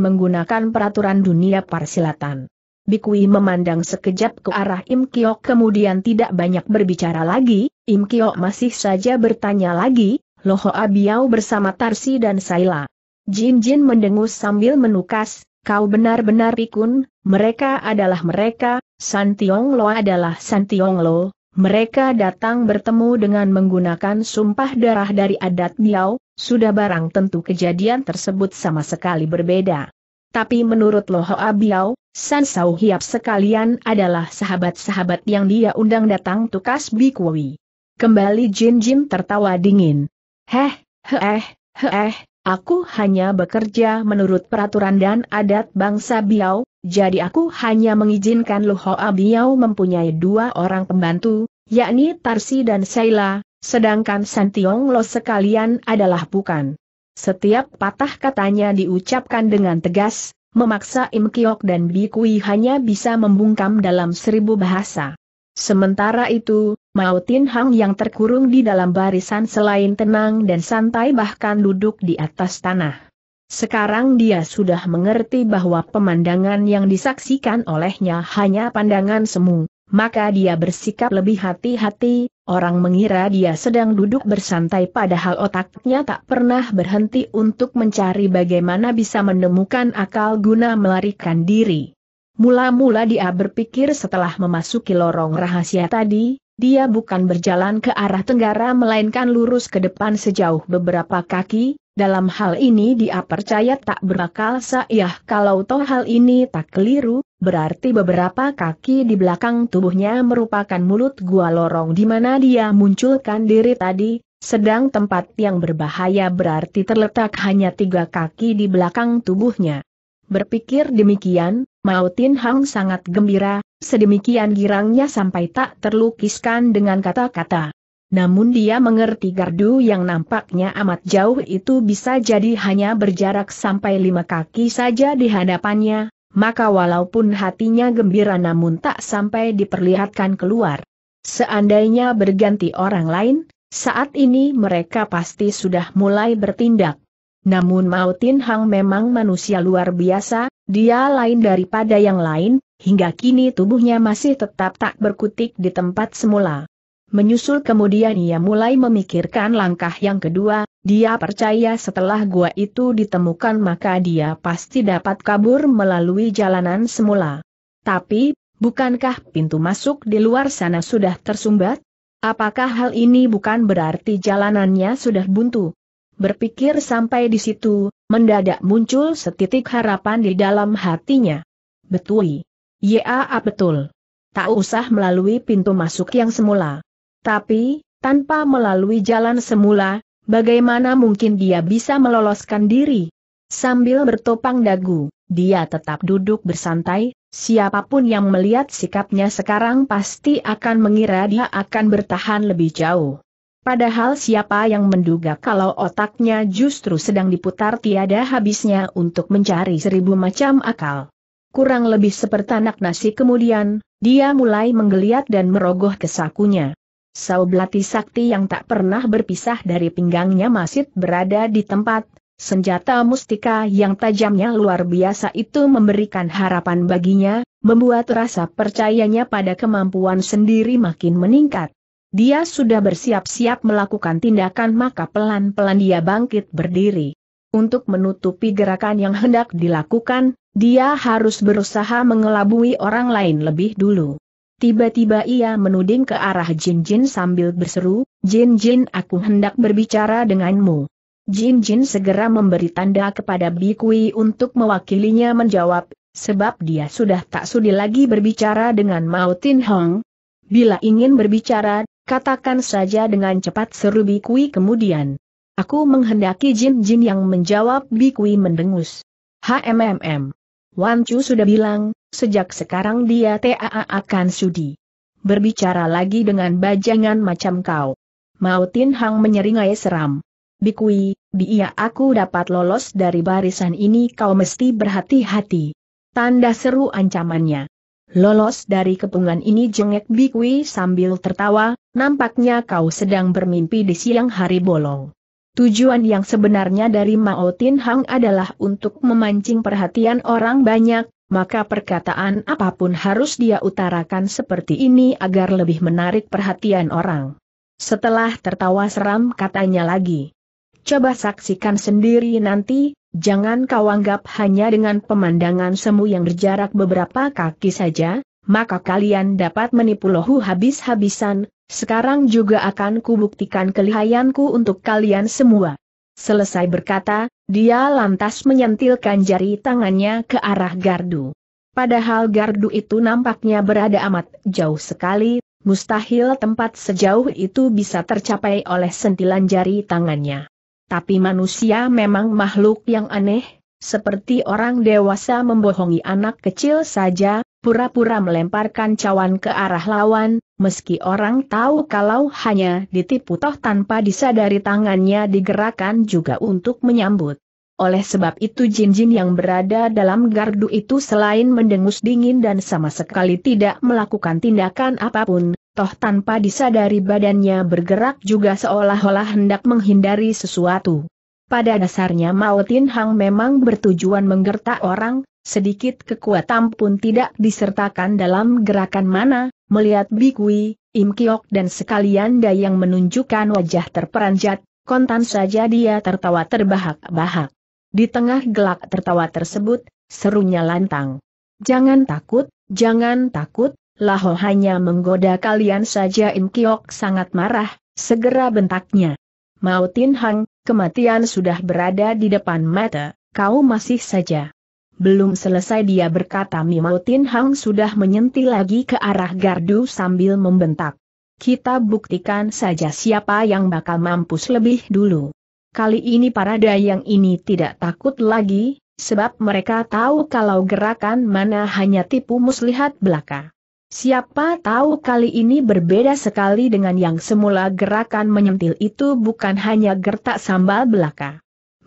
menggunakan peraturan dunia persilatan. Bikui memandang sekejap ke arah Im Kiok kemudian tidak banyak berbicara lagi, Im Kiok masih saja bertanya lagi, Loho Abiau bersama Tarsi dan Shaila. Jin Jin mendengus sambil menukas, kau benar-benar pikun, mereka adalah mereka, San Tiong Lo adalah San Tiong Lo, mereka datang bertemu dengan menggunakan sumpah darah dari adat Biau, sudah barang tentu kejadian tersebut sama sekali berbeda. Tapi menurut Loho Abiau, Sansau Hiap sekalian adalah sahabat-sahabat yang dia undang datang tukas Bikui. Kembali Jin Jin tertawa dingin. Heh, heeh, heeh, aku hanya bekerja menurut peraturan dan adat bangsa Biau, jadi aku hanya mengizinkan Loho Abiau mempunyai dua orang pembantu, yakni Tarsi dan Shaila, sedangkan San Tiong Lo sekalian adalah bukan. Setiap patah katanya diucapkan dengan tegas, memaksa Im Kiok dan Bikui hanya bisa membungkam dalam seribu bahasa. Sementara itu, Mao Tin Hang yang terkurung di dalam barisan selain tenang dan santai bahkan duduk di atas tanah. Sekarang dia sudah mengerti bahwa pemandangan yang disaksikan olehnya hanya pandangan semu, maka dia bersikap lebih hati-hati. Orang mengira dia sedang duduk bersantai padahal otaknya tak pernah berhenti untuk mencari bagaimana bisa menemukan akal guna melarikan diri. Mula-mula dia berpikir setelah memasuki lorong rahasia tadi, dia bukan berjalan ke arah tenggara melainkan lurus ke depan sejauh beberapa kaki. Dalam hal ini dia percaya tak berakal sayah kalau toh hal ini tak keliru. Berarti beberapa kaki di belakang tubuhnya merupakan mulut gua lorong di mana dia munculkan diri tadi, sedang tempat yang berbahaya berarti terletak hanya tiga kaki di belakang tubuhnya. Berpikir demikian, Mao Tin Hang sangat gembira, sedemikian girangnya sampai tak terlukiskan dengan kata-kata. Namun dia mengerti gardu yang nampaknya amat jauh itu bisa jadi hanya berjarak sampai lima kaki saja di hadapannya. Maka walaupun hatinya gembira namun tak sampai diperlihatkan keluar. Seandainya berganti orang lain, saat ini mereka pasti sudah mulai bertindak. Namun Mao Tin Hang memang manusia luar biasa, dia lain daripada yang lain, hingga kini tubuhnya masih tetap tak berkutik di tempat semula. Menyusul kemudian ia mulai memikirkan langkah yang kedua, dia percaya setelah gua itu ditemukan maka dia pasti dapat kabur melalui jalanan semula. Tapi, bukankah pintu masuk di luar sana sudah tersumbat? Apakah hal ini bukan berarti jalanannya sudah buntu? Berpikir sampai di situ, mendadak muncul setitik harapan di dalam hatinya. Betul. Ya, betul. Tak usah melalui pintu masuk yang semula. Tapi, tanpa melalui jalan semula, bagaimana mungkin dia bisa meloloskan diri? Sambil bertopang dagu, dia tetap duduk bersantai, siapapun yang melihat sikapnya sekarang pasti akan mengira dia akan bertahan lebih jauh. Padahal siapa yang menduga kalau otaknya justru sedang diputar tiada habisnya untuk mencari seribu macam akal. Kurang lebih sepertanak nasi kemudian, dia mulai menggeliat dan merogoh ke sakunya. Saubelati sakti yang tak pernah berpisah dari pinggangnya masih berada di tempat, senjata mustika yang tajamnya luar biasa itu memberikan harapan baginya, membuat rasa percayanya pada kemampuan sendiri makin meningkat. Dia sudah bersiap-siap melakukan tindakan maka pelan-pelan dia bangkit berdiri. Untuk menutupi gerakan yang hendak dilakukan, dia harus berusaha mengelabui orang lain lebih dulu. Tiba-tiba ia menuding ke arah Jin Jin sambil berseru, "Jin Jin, aku hendak berbicara denganmu." Jin Jin segera memberi tanda kepada Bikui untuk mewakilinya menjawab, sebab dia sudah tak sudi lagi berbicara dengan Mao Tin Hang. "Bila ingin berbicara, katakan saja dengan cepat," seru Bikui kemudian. "Aku menghendaki Jin Jin yang menjawab," Bikui mendengus. "Hmm. Wan Chu sudah bilang, sejak sekarang dia tak akan sudi berbicara lagi dengan bajangan macam kau." Mao Tin Hang menyeringai seram. "Bikui, dia aku dapat lolos dari barisan ini kau mesti berhati-hati." Tanda seru ancamannya. "Lolos dari kepungan ini?" jengek Bikui sambil tertawa, "nampaknya kau sedang bermimpi di siang hari bolong." Tujuan yang sebenarnya dari Mao Tin Hang adalah untuk memancing perhatian orang banyak, maka perkataan apapun harus dia utarakan seperti ini agar lebih menarik perhatian orang. Setelah tertawa seram katanya lagi, "Coba saksikan sendiri nanti, jangan kau anggap hanya dengan pemandangan semu yang berjarak beberapa kaki saja, maka kalian dapat menipu lohu habis-habisan, sekarang juga akan kubuktikan kelihayanku untuk kalian semua." Selesai berkata, dia lantas menyentilkan jari tangannya ke arah gardu. Padahal gardu itu nampaknya berada amat jauh sekali, mustahil tempat sejauh itu bisa tercapai oleh sentilan jari tangannya. Tapi manusia memang makhluk yang aneh, seperti orang dewasa membohongi anak kecil saja, pura-pura melemparkan cawan ke arah lawan, meski orang tahu kalau hanya ditipu toh tanpa disadari tangannya digerakkan juga untuk menyambut. Oleh sebab itu Jin Jin yang berada dalam gardu itu selain mendengus dingin dan sama sekali tidak melakukan tindakan apapun, toh tanpa disadari badannya bergerak juga seolah-olah hendak menghindari sesuatu. Pada dasarnya Mao Tin Hang memang bertujuan menggertak orang, sedikit kekuatan pun tidak disertakan dalam gerakan mana, melihat Bikui, Im Kiok dan sekalian daya yang menunjukkan wajah terperanjat, kontan saja dia tertawa terbahak-bahak. Di tengah gelak tertawa tersebut, serunya lantang. Jangan takut, jangan takut, Laho hanya menggoda kalian saja. Im Kiok sangat marah, segera bentaknya. Mao Tin Hang, kematian sudah berada di depan mata, kau masih saja. Belum selesai dia berkata Mao Tin Hang sudah menyentil lagi ke arah gardu sambil membentak. Kita buktikan saja siapa yang bakal mampus lebih dulu. Kali ini para dayang ini tidak takut lagi, sebab mereka tahu kalau gerakan mana hanya tipu muslihat belaka. Siapa tahu kali ini berbeda sekali dengan yang semula gerakan menyentil itu bukan hanya gertak sambal belaka.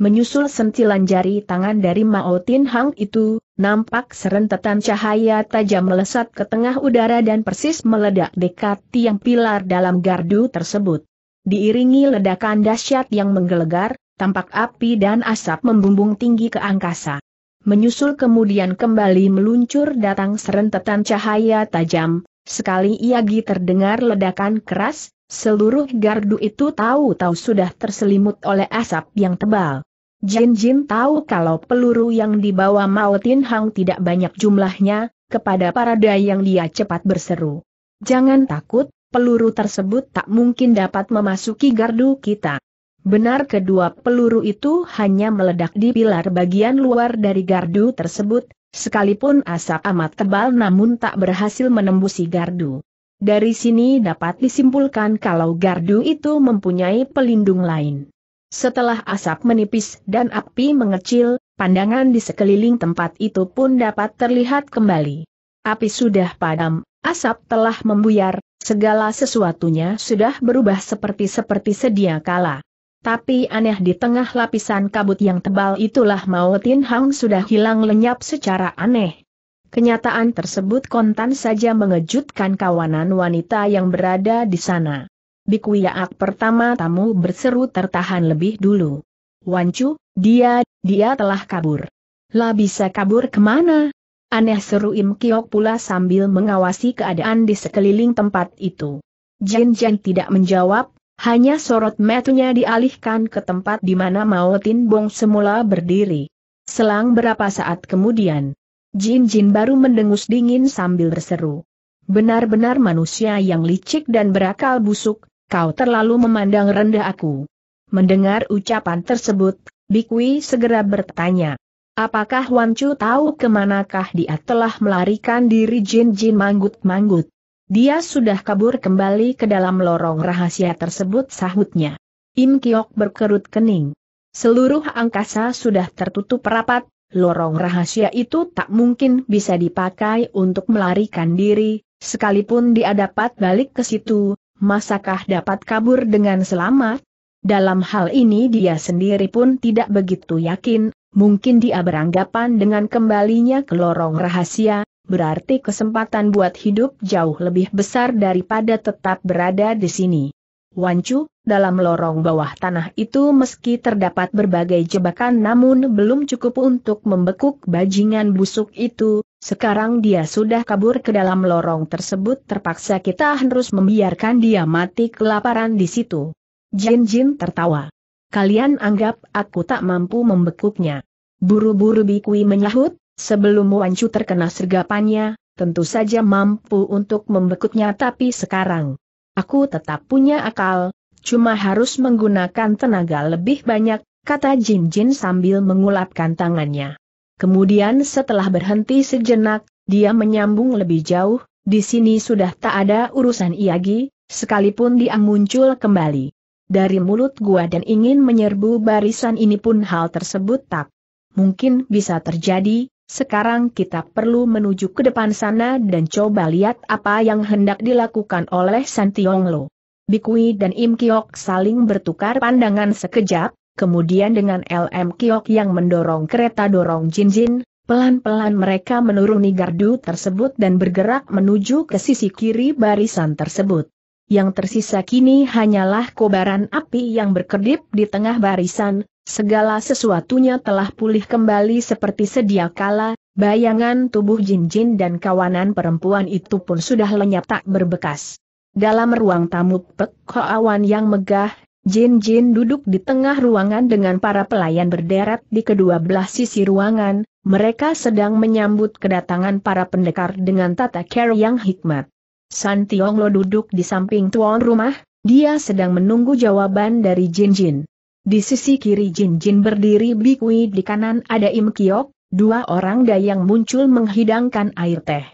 Menyusul sentilan jari tangan dari Mao Tin Hang itu, nampak serentetan cahaya tajam melesat ke tengah udara dan persis meledak dekat tiang pilar dalam gardu tersebut. Diiringi ledakan dahsyat yang menggelegar, tampak api dan asap membumbung tinggi ke angkasa. Menyusul kemudian kembali meluncur datang serentetan cahaya tajam, sekali lagi terdengar ledakan keras, seluruh gardu itu tahu-tahu sudah terselimut oleh asap yang tebal. Jin Jin tahu kalau peluru yang dibawa Mao Tin Hang tidak banyak jumlahnya, kepada para dayang dia cepat berseru. Jangan takut. Peluru tersebut tak mungkin dapat memasuki gardu kita. Benar kedua peluru itu hanya meledak di pilar bagian luar dari gardu tersebut, sekalipun asap amat tebal namun tak berhasil menembusi gardu. Dari sini dapat disimpulkan kalau gardu itu mempunyai pelindung lain. Setelah asap menipis dan api mengecil, pandangan di sekeliling tempat itu pun dapat terlihat kembali. Api sudah padam, asap telah membuyar. Segala sesuatunya sudah berubah seperti-seperti sedia kala. Tapi aneh di tengah lapisan kabut yang tebal itulah Mao Tin Hang sudah hilang lenyap secara aneh. Kenyataan tersebut kontan saja mengejutkan kawanan wanita yang berada di sana. Bikuyak pertama tamu berseru tertahan lebih dulu. Wancu, dia, dia telah kabur. Lah bisa kabur kemana? Aneh seru Im Kiok pula sambil mengawasi keadaan di sekeliling tempat itu. Jin Jin tidak menjawab, hanya sorot matanya dialihkan ke tempat di mana Mao Tin Bong semula berdiri. Selang berapa saat kemudian, Jin Jin baru mendengus dingin sambil berseru. Benar-benar manusia yang licik dan berakal busuk, kau terlalu memandang rendah aku. Mendengar ucapan tersebut, Bikui segera bertanya. Apakah Wancu tahu kemanakah dia telah melarikan diri? Jin Jin manggut-manggut. Dia sudah kabur kembali ke dalam lorong rahasia tersebut sahutnya. Im Kiok berkerut kening. Seluruh angkasa sudah tertutup rapat, lorong rahasia itu tak mungkin bisa dipakai untuk melarikan diri, sekalipun dia dapat balik ke situ, masakah dapat kabur dengan selamat? Dalam hal ini dia sendiri pun tidak begitu yakin. Mungkin dia beranggapan dengan kembalinya ke lorong rahasia, berarti kesempatan buat hidup jauh lebih besar daripada tetap berada di sini. Wancu, dalam lorong bawah tanah itu meski terdapat berbagai jebakan namun belum cukup untuk membekuk bajingan busuk itu, sekarang dia sudah kabur ke dalam lorong tersebut terpaksa kita harus membiarkan dia mati kelaparan di situ. Jin Jin tertawa. Kalian anggap aku tak mampu membekuknya. Buru-buru Bikui menyahut, sebelum Wancu terkena sergapannya, tentu saja mampu untuk membekuknya tapi sekarang. Aku tetap punya akal, cuma harus menggunakan tenaga lebih banyak, kata Jin Jin sambil mengulapkan tangannya. Kemudian setelah berhenti sejenak, dia menyambung lebih jauh, di sini sudah tak ada urusan Iagi, sekalipun dia muncul kembali dari mulut gua dan ingin menyerbu barisan ini pun hal tersebut tak mungkin bisa terjadi. Sekarang kita perlu menuju ke depan sana dan coba lihat apa yang hendak dilakukan oleh San Tiong Lo. Bikui dan Im Kiok saling bertukar pandangan sekejap, kemudian dengan L M Kiok yang mendorong kereta dorong Jin Jin, pelan-pelan mereka menuruni gardu tersebut dan bergerak menuju ke sisi kiri barisan tersebut. Yang tersisa kini hanyalah kobaran api yang berkedip di tengah barisan. Segala sesuatunya telah pulih kembali seperti sedia kala, bayangan tubuh Jin Jin dan kawanan perempuan itu pun sudah lenyap tak berbekas. Dalam ruang tamu Pek Hoa Wan yang megah, Jin Jin duduk di tengah ruangan dengan para pelayan berderet di kedua belah sisi ruangan, mereka sedang menyambut kedatangan para pendekar dengan tata cara yang hikmat. San Tiong Lo duduk di samping tuan rumah, dia sedang menunggu jawaban dari Jin Jin. Di sisi kiri Jin Jin berdiri Bikui, di kanan ada Im Kiok, dua orang dayang muncul menghidangkan air teh.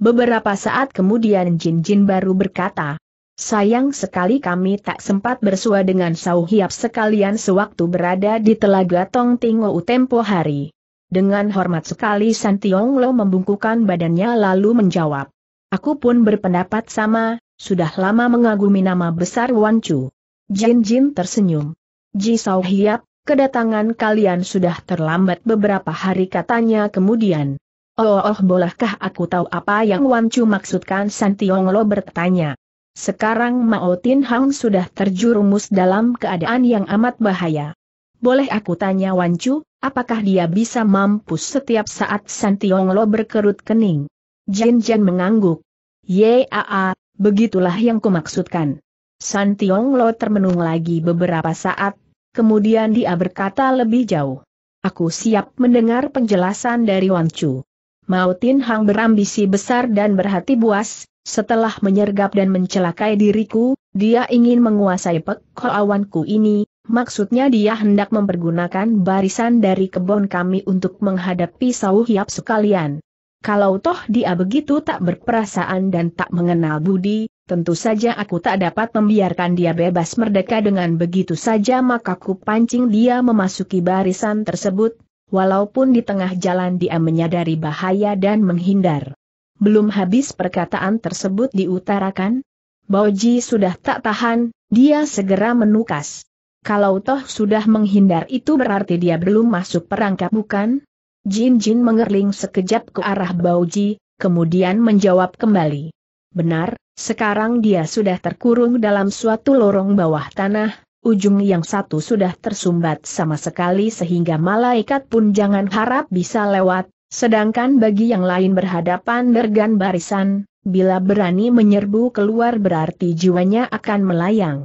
Beberapa saat kemudian Jin Jin baru berkata, sayang sekali kami tak sempat bersua dengan Sansau Hiap sekalian sewaktu berada di Telaga Tong Ting Ou tempo hari. Dengan hormat sekali San Tiong Lo membungkukkan badannya lalu menjawab, aku pun berpendapat sama, sudah lama mengagumi nama besar Wan Chu. Jin Jin tersenyum. Sansau Hiap, kedatangan kalian sudah terlambat beberapa hari katanya kemudian. Oh, oh, bolehkah aku tahu apa yang Wan Chu maksudkan? San Tiong Lo bertanya. Sekarang Mao Tin Hang sudah terjerumus dalam keadaan yang amat bahaya. Boleh aku tanya Wan Chu, apakah dia bisa mampus setiap saat? San Tiong Lo berkerut kening. Jin Jin mengangguk. Yaa, begitulah yang kumaksudkan. San Tiong Lo termenung lagi beberapa saat, kemudian dia berkata lebih jauh. Aku siap mendengar penjelasan dari Wan Chu. Mao Tin Hang berambisi besar dan berhati buas, setelah menyergap dan mencelakai diriku, dia ingin menguasai Pek Hoa Wanku ini, maksudnya dia hendak mempergunakan barisan dari kebun kami untuk menghadapi Sansau Hiap sekalian. Kalau toh dia begitu tak berperasaan dan tak mengenal budi, tentu saja aku tak dapat membiarkan dia bebas merdeka dengan begitu saja, maka ku pancing dia memasuki barisan tersebut, walaupun di tengah jalan dia menyadari bahaya dan menghindar. Belum habis perkataan tersebut diutarakan, Baoji sudah tak tahan, dia segera menukas. Kalau toh sudah menghindar itu berarti dia belum masuk perangkap bukan? Jin Jin mengerling sekejap ke arah Baoji, kemudian menjawab kembali. Benar. Sekarang dia sudah terkurung dalam suatu lorong bawah tanah, ujung yang satu sudah tersumbat sama sekali sehingga malaikat pun jangan harap bisa lewat, sedangkan bagi yang lain berhadapan dengan barisan, bila berani menyerbu keluar berarti jiwanya akan melayang.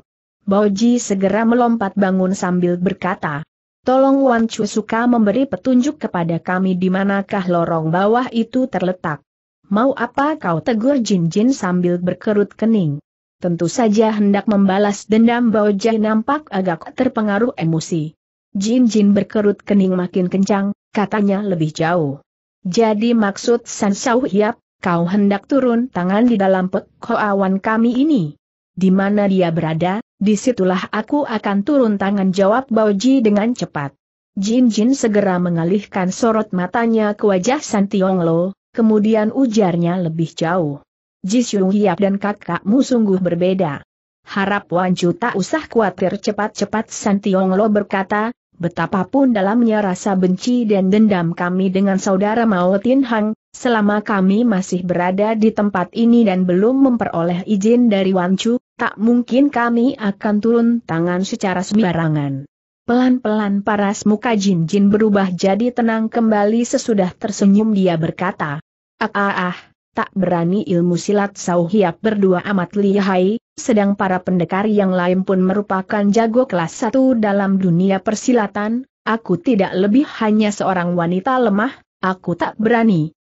Baoji segera melompat bangun sambil berkata, tolong Wan Chu suka memberi petunjuk kepada kami di manakah lorong bawah itu terletak. Mau apa kau, tegur Jin Jin sambil berkerut kening. Tentu saja hendak membalas dendam, Baoji nampak agak terpengaruh emosi. Jin Jin berkerut kening makin kencang, katanya lebih jauh. Jadi maksud Sansau Hiap, kau hendak turun tangan di dalam Pek Hoa Wan kami ini. Di mana dia berada, disitulah aku akan turun tangan, jawab Baoji dengan cepat. Jin Jin segera mengalihkan sorot matanya ke wajah San Tiong Lo. Kemudian ujarnya lebih jauh. Sansau Hiap dan kakakmu sungguh berbeda. Harap Wan Chu tak usah khawatir, cepat-cepat San Tiong Lo berkata, betapapun dalamnya rasa benci dan dendam kami dengan saudara Mao Tin Hang, selama kami masih berada di tempat ini dan belum memperoleh izin dari Wan Chu, tak mungkin kami akan turun tangan secara sembarangan. Pelan-pelan paras muka Jin Jin berubah jadi tenang kembali sesudah tersenyum dia berkata, Ah, ah, ah, tak berani ilmu silat Sansau Hiap berdua amat lihai, sedang para pendekar yang lain pun merupakan jago kelas satu dalam dunia persilatan, aku tidak lebih hanya seorang wanita lemah, aku tak berani.